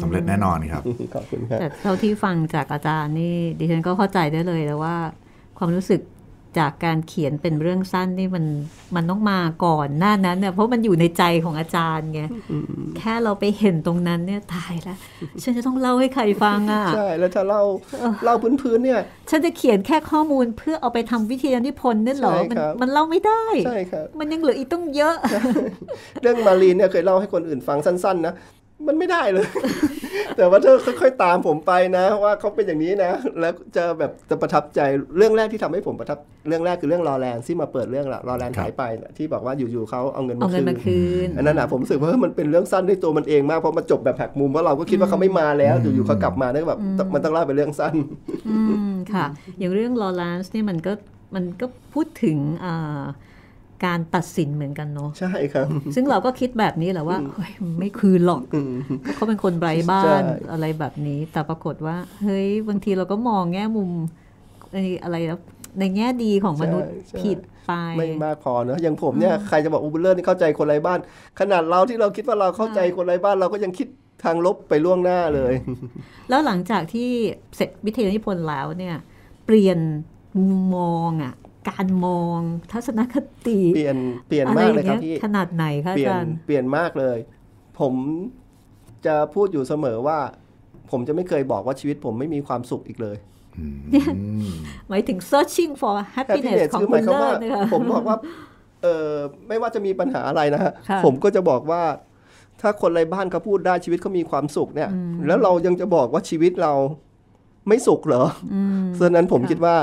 สำเร็จแน่นอนครับขอบคุณครับแต่เท่าที่ฟังจากอาจารย์นี่ดิฉันก็เข้าใจได้เลยแล้วว่าความรู้สึกจากการเขียนเป็นเรื่องสั้นนี่มันต้องมาก่อนหน้านั้นเนี่ยเพราะมันอยู่ในใจของอาจารย์ไงแค่เราไปเห็นตรงนั้นเนี่ยตายแล้วฉันจะต้องเล่าให้ใครฟังอ่ะใช่แล้วถ้าเล่าพื้นๆเนี่ยฉันจะเขียนแค่ข้อมูลเพื่อเอาไปทำวิทยานิพนธ์นี่เหรอมันเล่าไม่ได้ใช่ครับมันยังเหลืออีกต้องเยอะเรื่องมารีนเนี่ยเคยเล่าให้คนอื่นฟังสั้นๆนะมันไม่ได้เลย แต่ว่าเธอค่อยๆตามผมไปนะว่าเขาเป็นอย่างนี้นะแล้วจะแบบจะประทับใจเรื่องแรกที่ทำให้ผมประทับเรื่องแรกคือเรื่องลอแรนที่มาเปิดเรื่องละลอแรนหายไปที่บอกว่าอยู่ๆเขาเอาเงินมาคืนอันนั้นนะผมรู้สึกว่ามันเป็นเรื่องสั้นด้วยตัวมันเองมากเพราะมันจบแบบหักมุมว่าเราก็คิดว่าเขาไม่มาแล้วอยู่ๆเขากลับมาเนี่ยแบบมันต้องเล่าเป็นเรื่องสั้นค่ะอย่างเรื่องลอแรนนี่มันก็พูดถึงการตัดสินเหมือนกันเนาะใช่ครับซึ่งเราก็คิดแบบนี้แหละว่าเฮ้ยไม่คืนหรอกเขาเป็นคนไร้บ้านอะไรแบบนี้แต่ปรากฏว่าเฮ้ยบางทีเราก็มองแง่มุมอะไรแล้วในแง่ดีของมนุษย์ผิด ไปไม่มากพอเนอะอย่างผมเนี่ยใครจะบอกอูเบอร์นี่เข้าใจคนไร้บ้านขนาดเราที่เราคิดว่าเราเข้าใจคนไร้บ้านเราก็ยังคิดทางลบไปล่วงหน้าเลยแล้วหลังจากที่เสร็จวิทยานิพนธ์แล้วเนี่ยเปลี่ยนมุมมองอ่ะการมองทัศนคติเปลี่ยนมากเลยครับที่ขนาดไหนคะอาจารย์เปลี่ยนมากเลยผมจะพูดอยู่เสมอว่าผมจะไม่เคยบอกว่าชีวิตผมไม่มีความสุขอีกเลยหมายถึง searching for happiness ของคุณเลิศนะคะผมบอกว่าไม่ว่าจะมีปัญหาอะไรนะผมก็จะบอกว่าถ้าคนไร้บ้านเขาพูดได้ชีวิตเขามีความสุขเนี่ยแล้วเรายังจะบอกว่าชีวิตเราไม่สุขเหรอเพราะฉะนั้นผมคิดว่า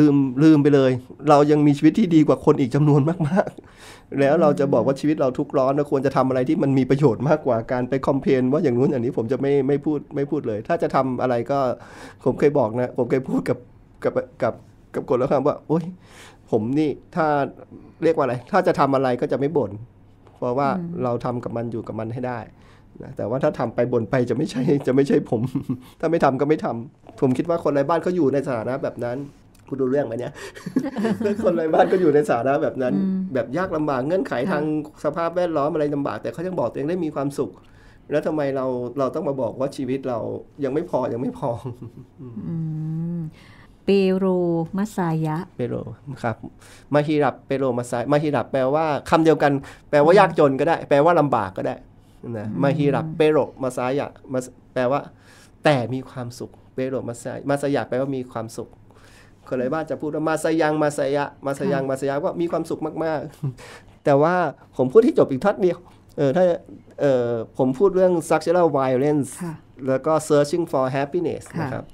ลืมไปเลยเรายังมีชีวิตที่ดีกว่าคนอีกจำนวนมากๆแล้วเราจะบอกว่าชีวิตเราทุกข์ร้อนเราควรจะทำอะไรที่มันมีประโยชน์มากกว่าการไปคอมเพลนว่าอย่างนู้นอย่างนี้ผมจะไม่พูดเลยถ้าจะทำอะไรก็ผมเคยบอกนะผมเคยพูดกับคนแล้วครับว่าโอ๊ยผมนี่ถ้าเรียกว่าอะไรถ้าจะทำอะไรก็จะไม่บ่นเพราะว่าเราทำกับมันอยู่กับมันให้ได้แต่ว่าถ้าทำไปบ่นไปจะไม่ใช่ผมถ้าไม่ทำก็ไม่ทำผมคิดว่าคนไร้บ้านเขาอยู่ในสถานะแบบนั้นคุณดูเรื่องไหมเนี่ยคนไร้บ้านก็อยู่ในสถานะแบบนั้นแบบยากลำบากเงื่อนไขทางสภาพแวดล้อมอะไรลำบากแต่เขายังบอกตัวเองได้มีความสุขแล้วทำไมเราต้องมาบอกว่าชีวิตเรายังไม่พอเปโรมาซายะเปโรครับมาฮิรับเปโรมาซายมาฮิรับแปลว่าคำเดียวกันแปลว่ายากจนก็ได้แปลว่าลำบากก็ได้นะมาฮิรับเปโรมาซายะแปลว่าแต่มีความสุขเปโรมาซายมาซายะแปลว่ามีความสุขคนไร้บ้านจะพูดว่ามาซายังมาซายะมาซายังมาซายะว่ามีความสุขมากๆแต่ว่าผมพูดที่จบอีกทัดเดียวถ้าผมพูดเรื่อง structural violence แล้วก็ searching for happiness นะครับ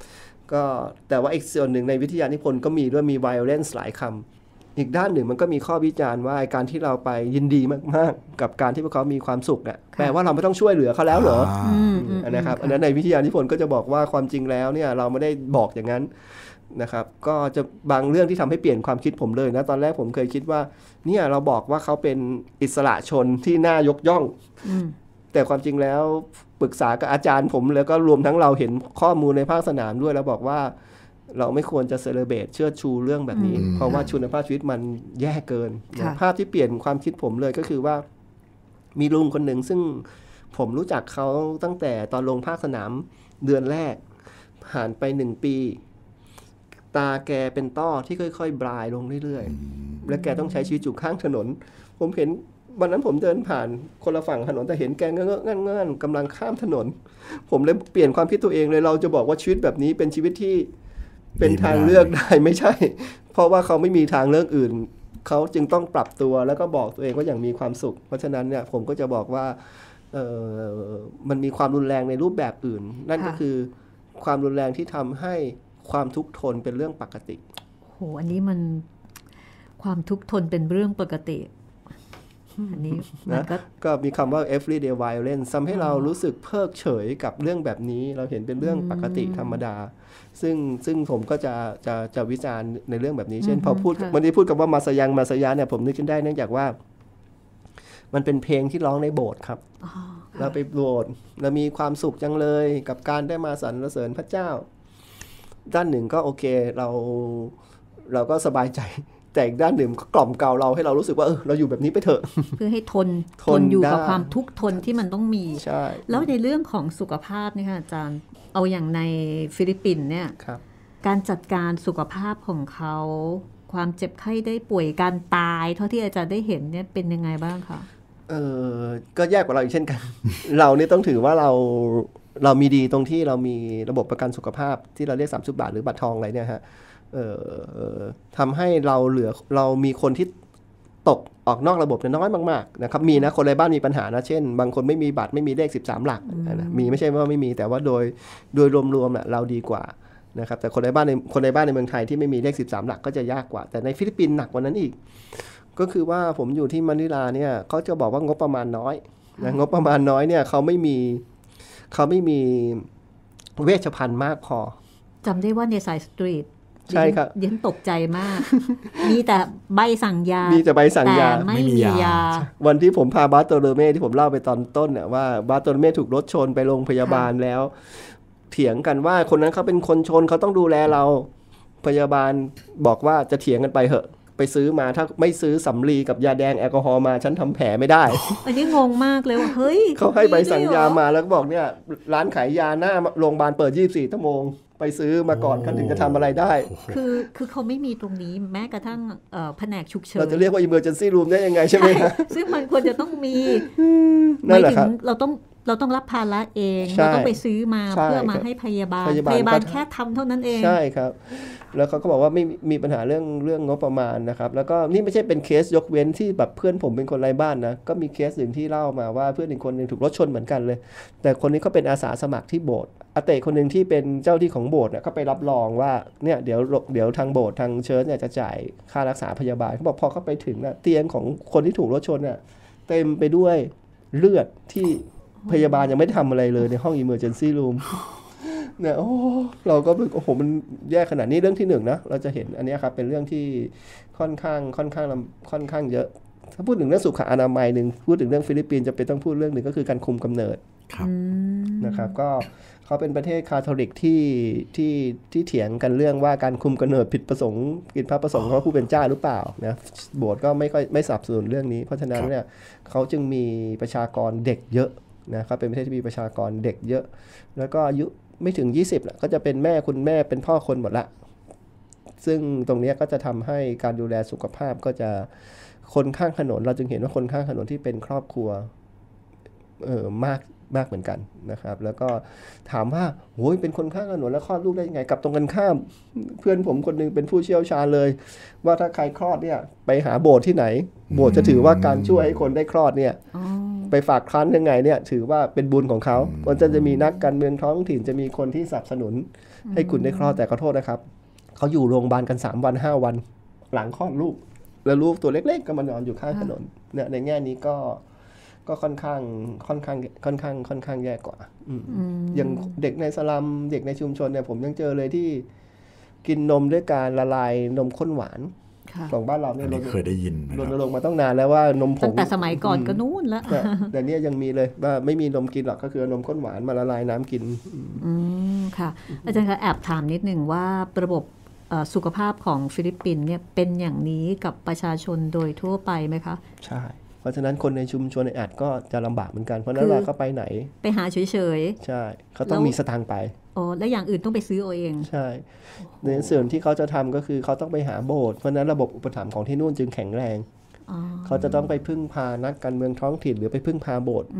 ก็แต่ว่าอีกส่วนหนึ่งในวิทยานิพนธ์ก็มีด้วยมี violence หลายคำอีกด้านหนึ่งมันก็มีข้อวิจารณ์ว่าการที่เราไปยินดีมากๆกับการที่พวกเขามีความสุขเนี่ยแปลว่าเราไม่ต้องช่วยเหลือเขาแล้วเหรอนะครับอันนั้นในวิทยานิพนธ์ก็จะบอกว่าความจริงแล้วเนี่ยเราไม่ได้บอกอย่างนั้นนะครับก็จะบางเรื่องที่ทำให้เปลี่ยนความคิดผมเลยนะตอนแรกผมเคยคิดว่าเนี่ยเราบอกว่าเขาเป็นอิสระชนที่น่ายกย่องแต่ความจริงแล้วปรึกษากับอาจารย์ผมแล้วก็รวมทั้งเราเห็นข้อมูลในภาคสนามด้วยแล้วบอกว่าเราไม่ควรจะเซเลเบรตเชิดชูเรื่องแบบนี้เพราะว่าคุณภาพชีวิตมันแย่เกินภาพที่เปลี่ยนความคิดผมเลยก็คือว่ามีลุงคนหนึ่งซึ่งผมรู้จักเขาตั้งแต่ตอนลงภาคสนามเดือนแรกผ่านไป1ปีตาแกเป็นต้อที่ค่อยๆบลายลงเรื่อยๆและแกต้องใช้ชีวิตอยู่ข้างถนนผมเห็นวันนั้นผมเดินผ่านคนละฝั่งถนนแต่เห็นแกเงื่อนๆเงื่อนๆกำลังข้ามถนนผมเลยเปลี่ยนความคิดตัวเองเลยเราจะบอกว่าชีวิตแบบนี้เป็นชีวิตที่เป็นทางเลือกได้ไม่ใช่เพราะว่าเขาไม่มีทางเลือกอื่นเขาจึงต้องปรับตัวแล้วก็บอกตัวเองว่าอย่างมีความสุขเพราะฉะนั้นเนี่ยผมก็จะบอกว่ามันมีความรุนแรงในรูปแบบอื่นนั่นก็คือความรุนแรงที่ทำให้ความทุกข์ทนเป็นเรื่องปกติโหอันนี้มันความทุกข์ทนเป็นเรื่องปกติอันนี้นะก็มีคำว่า everyday violence ทำให้เรารู้สึกเพิกเฉยกับเรื่องแบบนี้เราเห็นเป็นเรื่องปกติธรรมดาซึ่งผมก็จะวิจารณ์ในเรื่องแบบนี้เช่นพอพูดวันนี้พูดกับว่ามาซายังมาซายะเนี่ยผมนึกขึ้นได้เนื่องจากว่ามันเป็นเพลงที่ร้องในโบสถ์ครับเราไปโบสถ์เรามีความสุขจังเลยกับการได้มาสรรเสริญพระเจ้าด้านหนึ่งก็โอเคเราก็สบายใจแต่อีกด้านหนึ่งก็กล่อมเกลาเราให้เรารู้สึกว่าเราอยู่แบบนี้ไปเถอะเพื่อให้ทนอยู่กับความทุกข์ทนที่มันต้องมีใช่แล้วในเรื่องของสุขภาพนี่ค่ะอาจารย์เอาอย่างในฟิลิปปินส์เนี่ยการจัดการสุขภาพของเขาความเจ็บไข้ได้ป่วยการตายเท่าที่อาจารย์ได้เห็นเนี่ยเป็นยังไงบ้างคะก็แย่กว่าเราอีกเช่นกัน เราเนี่ยต้องถือว่าเรามีดีตรงที่เรามีระบบประกันสุขภาพที่เราเรียก30 บาทหรือบัตรทองอะไรเนี่ยฮะทำให้เรามีคนที่ตกออกนอกระบบน้อยมากๆนะครับมีนะคนไร้บ้านมีปัญหานะเช่นบางคนไม่มีบัตรไม่มีเลข13หลักนะมีไม่ใช่ว่าไม่มีแต่ว่าโดยรวมๆน่ะเราดีกว่านะครับแต่คนไร้บ้านในเมืองไทยที่ไม่มีเลข13หลักก็จะยากกว่าแต่ในฟิลิปปินส์หนักกว่านั้นอีกก็คือว่าผมอยู่ที่มะนิลาเนี่ยเขาจะบอกว่างบประมาณน้อยนะงบประมาณน้อยเนี่ยเขาไม่มีเวชภัณฑ์มากพอจำได้ว่าในสายสตรีทใช่ครับเย็นตกใจมาก มีแต่ใบสั่งยามีแต่ใบสั่งยาไม่มียาวันที่ผมพาบาร์โตโลเม่ที่ผมเล่าไปตอนต้นเนี่ยว่าบาร์โตโลเม่ถูกรถชนไปโรงพยาบาลแล้วเถียงกันว่าคนนั้นเขาเป็นคนชนเขาต้องดูแลเราพยาบาลบอกว่าจะเถียงกันไปเหอะไป ไปซื้อมาถ้าไม่ซื้อสำลีกับยาแดงแอลกอฮอล์มาฉันทำแผลไม่ได้อันนี้งงมากเลยว่าเฮ้ย เขาให้ใบสั่งยามาแล้วก็บอกเนี่ยร้านขายยาหน้าโรงพยาบาลเปิด24 ชั่วโมงไปซื้อมาก่อนเขาถึงจะทำอะไรได้คือเขาไม่มีตรงนี้แม้กระทั่งแผนกฉุกเฉินเราจะเรียกว่า emergency room ได้ยังไงใช่ไหมคะซึ่งมันควรจะต้องมีหมายถึงเราต้องรับภาระเองเราต้องไปซื้อมาเพื่อมาให้พยาบาลแค่ทำเท่านั้นเองใช่ครับแล้วเขาก็บอกว่าไม่มีปัญหาเรื่องงบประมาณนะครับแล้วก็นี่ไม่ใช่เป็นเคสยกเว้นที่แบบเพื่อนผมเป็นคนไร้บ้านนะก็มีเคสหนึ่งที่เล่ามาว่าเพื่อนอีกคนหนึ่งถูกรถชนเหมือนกันเลยแต่คนนี้เขาเป็นอาสาสมัครที่โบสถ์อาเตะคนหนึ่งที่เป็นเจ้าที่ของโบสถ์เนี่ยก็ไปรับรองว่าเนี่ยเดี๋ยวทางโบสถ์ทางเชิร์ชเนี่ยจะจ่ายค่ารักษาพยาบาลเขาบอกพอเขาไปถึงเนี่ยเตียงของคนที่ถูกรถชนเนี่ยเต็มไปด้วยเลือดที่พยาบาลยังไม่ทำอะไรเลยในห้อง emergency room เนี่ยโอ้เราก็รู้โอ้โหมันแย่ขนาดนี้เรื่องที่หนึ่งนะเราจะเห็นอันนี้ครับเป็นเรื่องที่ค่อนข้างเยอะถ้าพูดถึงเรื่องสุขอนามัยหนึ่งพูดถึงเรื่องฟิลิปปินส์จะเป็นต้องพูดเรื่องหนึ่งก็คือการคุมกำเนิดนะครับก็เขาเป็นประเทศคาทอลิกที่เถียงกันเรื่องว่าการคุมกำเนิดผิดประสงค์กินพระประสงค์ของพระผู้เป็นเจ้าหรือเปล่านะโบสถ์ก็ไม่ค่อยไม่สนับสนุนเรื่องนี้เพราะฉะนั้นเนี่ยเขาจึงมีประชากรเด็กเยอะนะครับเป็นประเทศที่มีประชากรเด็กเยอะแล้วก็อายุไม่ถึง20ละก็จะเป็นแม่คุณแม่เป็นพ่อคนหมดละซึ่งตรงนี้ก็จะทำให้การดูแลสุขภาพก็จะคนข้างถนนเราจึงเห็นว่าคนข้างถนนที่เป็นครอบครัวมากเหมือนกันนะครับแล้วก็ถามว่าโอ้ยเป็นคนข้างถนนแล้วคลอดลูกได้ยังไงกับตรงกันข้ามเพื่อนผมคนนึงเป็นผู้เชี่ยวชาญเลยว่าถ้าใครคลอดเนี่ยไปหาโบสถ์ที่ไหนโบสถ์จะถือว่าการช่วยให้คนได้คลอดเนี่ยไปฝากครั้นยังไงเนี่ยถือว่าเป็นบุญของเขามันจะมีนักการเมืองท้องถิ่นจะมีคนที่สนับสนุนให้คุณได้คลอดแต่ขอโทษนะครับเขาอยู่โรงพยาบาลกัน3วัน5วันหลังคลอดลูกแล้วลูกตัวเล็กๆก็มานอนอยู่ข้างถนนเนี่ยในแง่นี้ก็ค่อนข้างแย่กว่าอย่างเด็กในสลัมเด็กในชุมชนเนี่ยผมยังเจอเลยที่กินนมด้วยการละลายนมข้นหวานของบ้านเราเนี่ยเราเคยได้ยินรณรงค์มาตั้งนานแล้วว่านมผงแต่สมัยก่อนก็นู่นแล้วแต่เนี่ยยังมีเลยว่าไม่มีนมกินหรอกก็คือนมข้นหวานมาละลายน้ำกินค่ะอาจารย์คะแอบถามนิดนึงว่าระบบสุขภาพของฟิลิปปินส์เนี่ยเป็นอย่างนี้กับประชาชนโดยทั่วไปไหมคะใช่เพราะฉะนั้นคนในชุมชนอาจก็จะลำบากเหมือนกันเพราะนั้นเราก็ไปไหนไปหาเฉยๆใช่เขาต้องมีสตางค์ไปอ๋อและอย่างอื่นต้องไปซื้อเอาเองใช่ในส่วนที่เขาจะทำก็คือเขาต้องไปหาโบสถ์เพราะนั้นระบบอุปถัมภ์ของที่นู่นจึงแข็งแรงเขาจะต้องไปพึ่งพานักการเมืองท้องถิ่นหรือไปพึ่งพาโบสถ์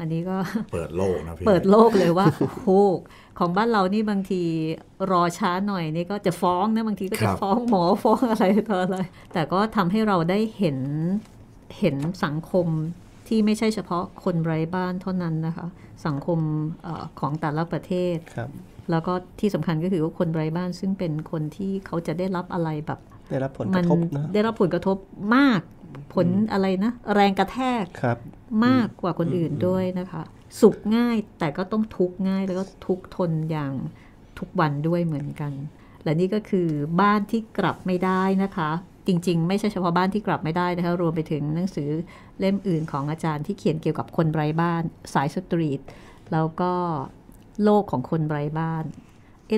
อันนี้ก็เปิดโลกนะพี่เปิดโลกเลยว่าโหของบ้านเรานี่บางทีรอช้าหน่อยนี่ก็จะฟ้องนะบางทีก็จะฟ้องหมอฟ้องอะไรต่ออะไรแต่ก็ทำให้เราได้เห็นสังคมที่ไม่ใช่เฉพาะคนไร้บ้านเท่านั้นนะคะสังคมของแต่ละประเทศแล้วก็ที่สำคัญก็คือว่าคนไร้บ้านซึ่งเป็นคนที่เขาจะได้รับอะไรแบบได้รับผลกระทบนะได้รับผลกระทบมากผลอะไรนะแรงกระแทกมากกว่าคนอื่นด้วยนะคะสุขง่ายแต่ก็ต้องทุกข์ง่ายแล้วก็ทุกข์ทนอย่างทุกวันด้วยเหมือนกันและนี่ก็คือบ้านที่กลับไม่ได้นะคะจริงๆไม่ใช่เฉพาะบ้านที่กลับไม่ได้นะคะรวมไปถึงหนังสือเล่มอื่นของอาจารย์ที่เขียนเกี่ยวกับคนไร้บ้านสายสตรีทแล้วก็โลกของคนไร้บ้าน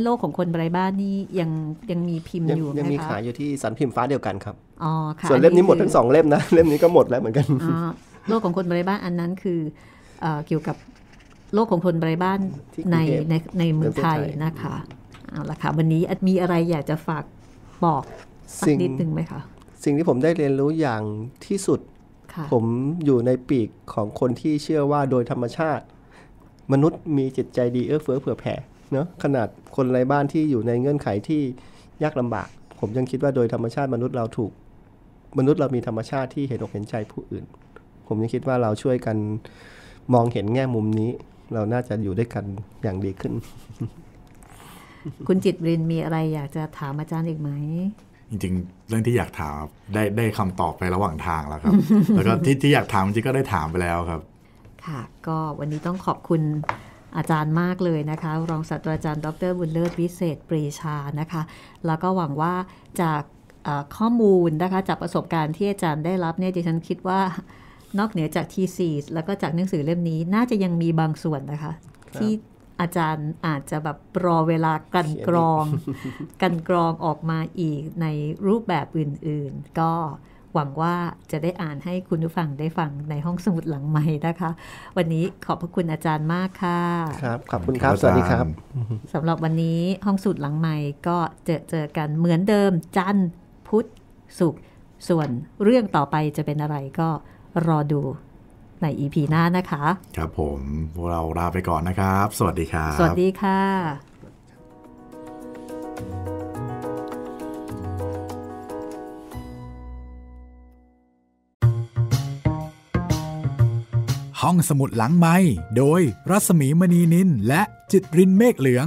โลกของคนไร้บ้านนี่ยังมีพิมพ์อยู่นะคะยังมีขายอยู่ที่สันพิมพ์ฟ้าเดียวกันครับอ๋อค่ะส่วนเล่มนี้หมดทั้ง2 เล่มนะเล่มนี้ก็หมดแล้วเหมือนกันโลกของคนไร้บ้านอันนั้นคือเกี่ยวกับโลกของคนไร้บ้านในเมืองไทยนะคะเอาละค่ะวันนี้มีอะไรอยากจะฝากบอกสักนิดนึงไหมคะสิ่งที่ผมได้เรียนรู้อย่างที่สุดผมอยู่ในปีกของคนที่เชื่อว่าโดยธรรมชาติมนุษย์มีจิตใจดีเอื้อเฟื้อเผื่อแผ่เนาะขนาดคนไร้บ้านที่อยู่ในเงื่อนไขที่ยากลำบากผมยังคิดว่าโดยธรรมชาติมนุษย์เรามีธรรมชาติที่เห็นอกเห็นใจผู้อื่นผมยังคิดว่าเราช่วยกันมองเห็นแง่มุมนี้เราน่าจะอยู่ด้วยกันอย่างดีขึ้นคุณจิตรินมีอะไรอยากจะถามอาจารย์อีกไหมจริงๆเรื่องที่อยากถามได้คำตอบไประหว่างทางแล้วครับแล้วก็ที่อยากถามจริงก็ได้ถามไปแล้วครับค่ะก็วันนี้ต้องขอบคุณอาจารย์มากเลยนะคะรองศาสตราจารย์ดร.บุญเลิศวิเศษปรีชานะคะแล้วก็หวังว่าจากข้อมูลนะคะจากประสบการณ์ที่อาจารย์ได้รับเนี่ยดิฉันคิดว่านอกเหนือจากทีซีสแล้วก็จากหนังสือเล่มนี้น่าจะยังมีบางส่วนนะคะที่ อาจารย์อาจจะแบบรอเวลากันกรองออกมาอีกในรูปแบบอื่นๆก็หวังว่าจะได้อ่านให้คุณผู้ฟังได้ฟังในห้องสมุดหลังใหม่นะคะวันนี้ขอบพระคุณอาจารย์มากค่ะครับขอบคุณครับสวัสดีครับสำหรับวันนี้ห้องสมุดหลังใหม่ก็เจอกันเหมือนเดิมจันทร์พุธศุกร์ส่วนเรื่องต่อไปจะเป็นอะไรก็รอดูใน EP หน้านะคะครับผมพวกเราลาไปก่อนนะครับสวัสดีครับสวัสดีค่ะห้องสมุดหลังไมค์โดยรัศมีมณีนินและจิตรินเมฆเหลือง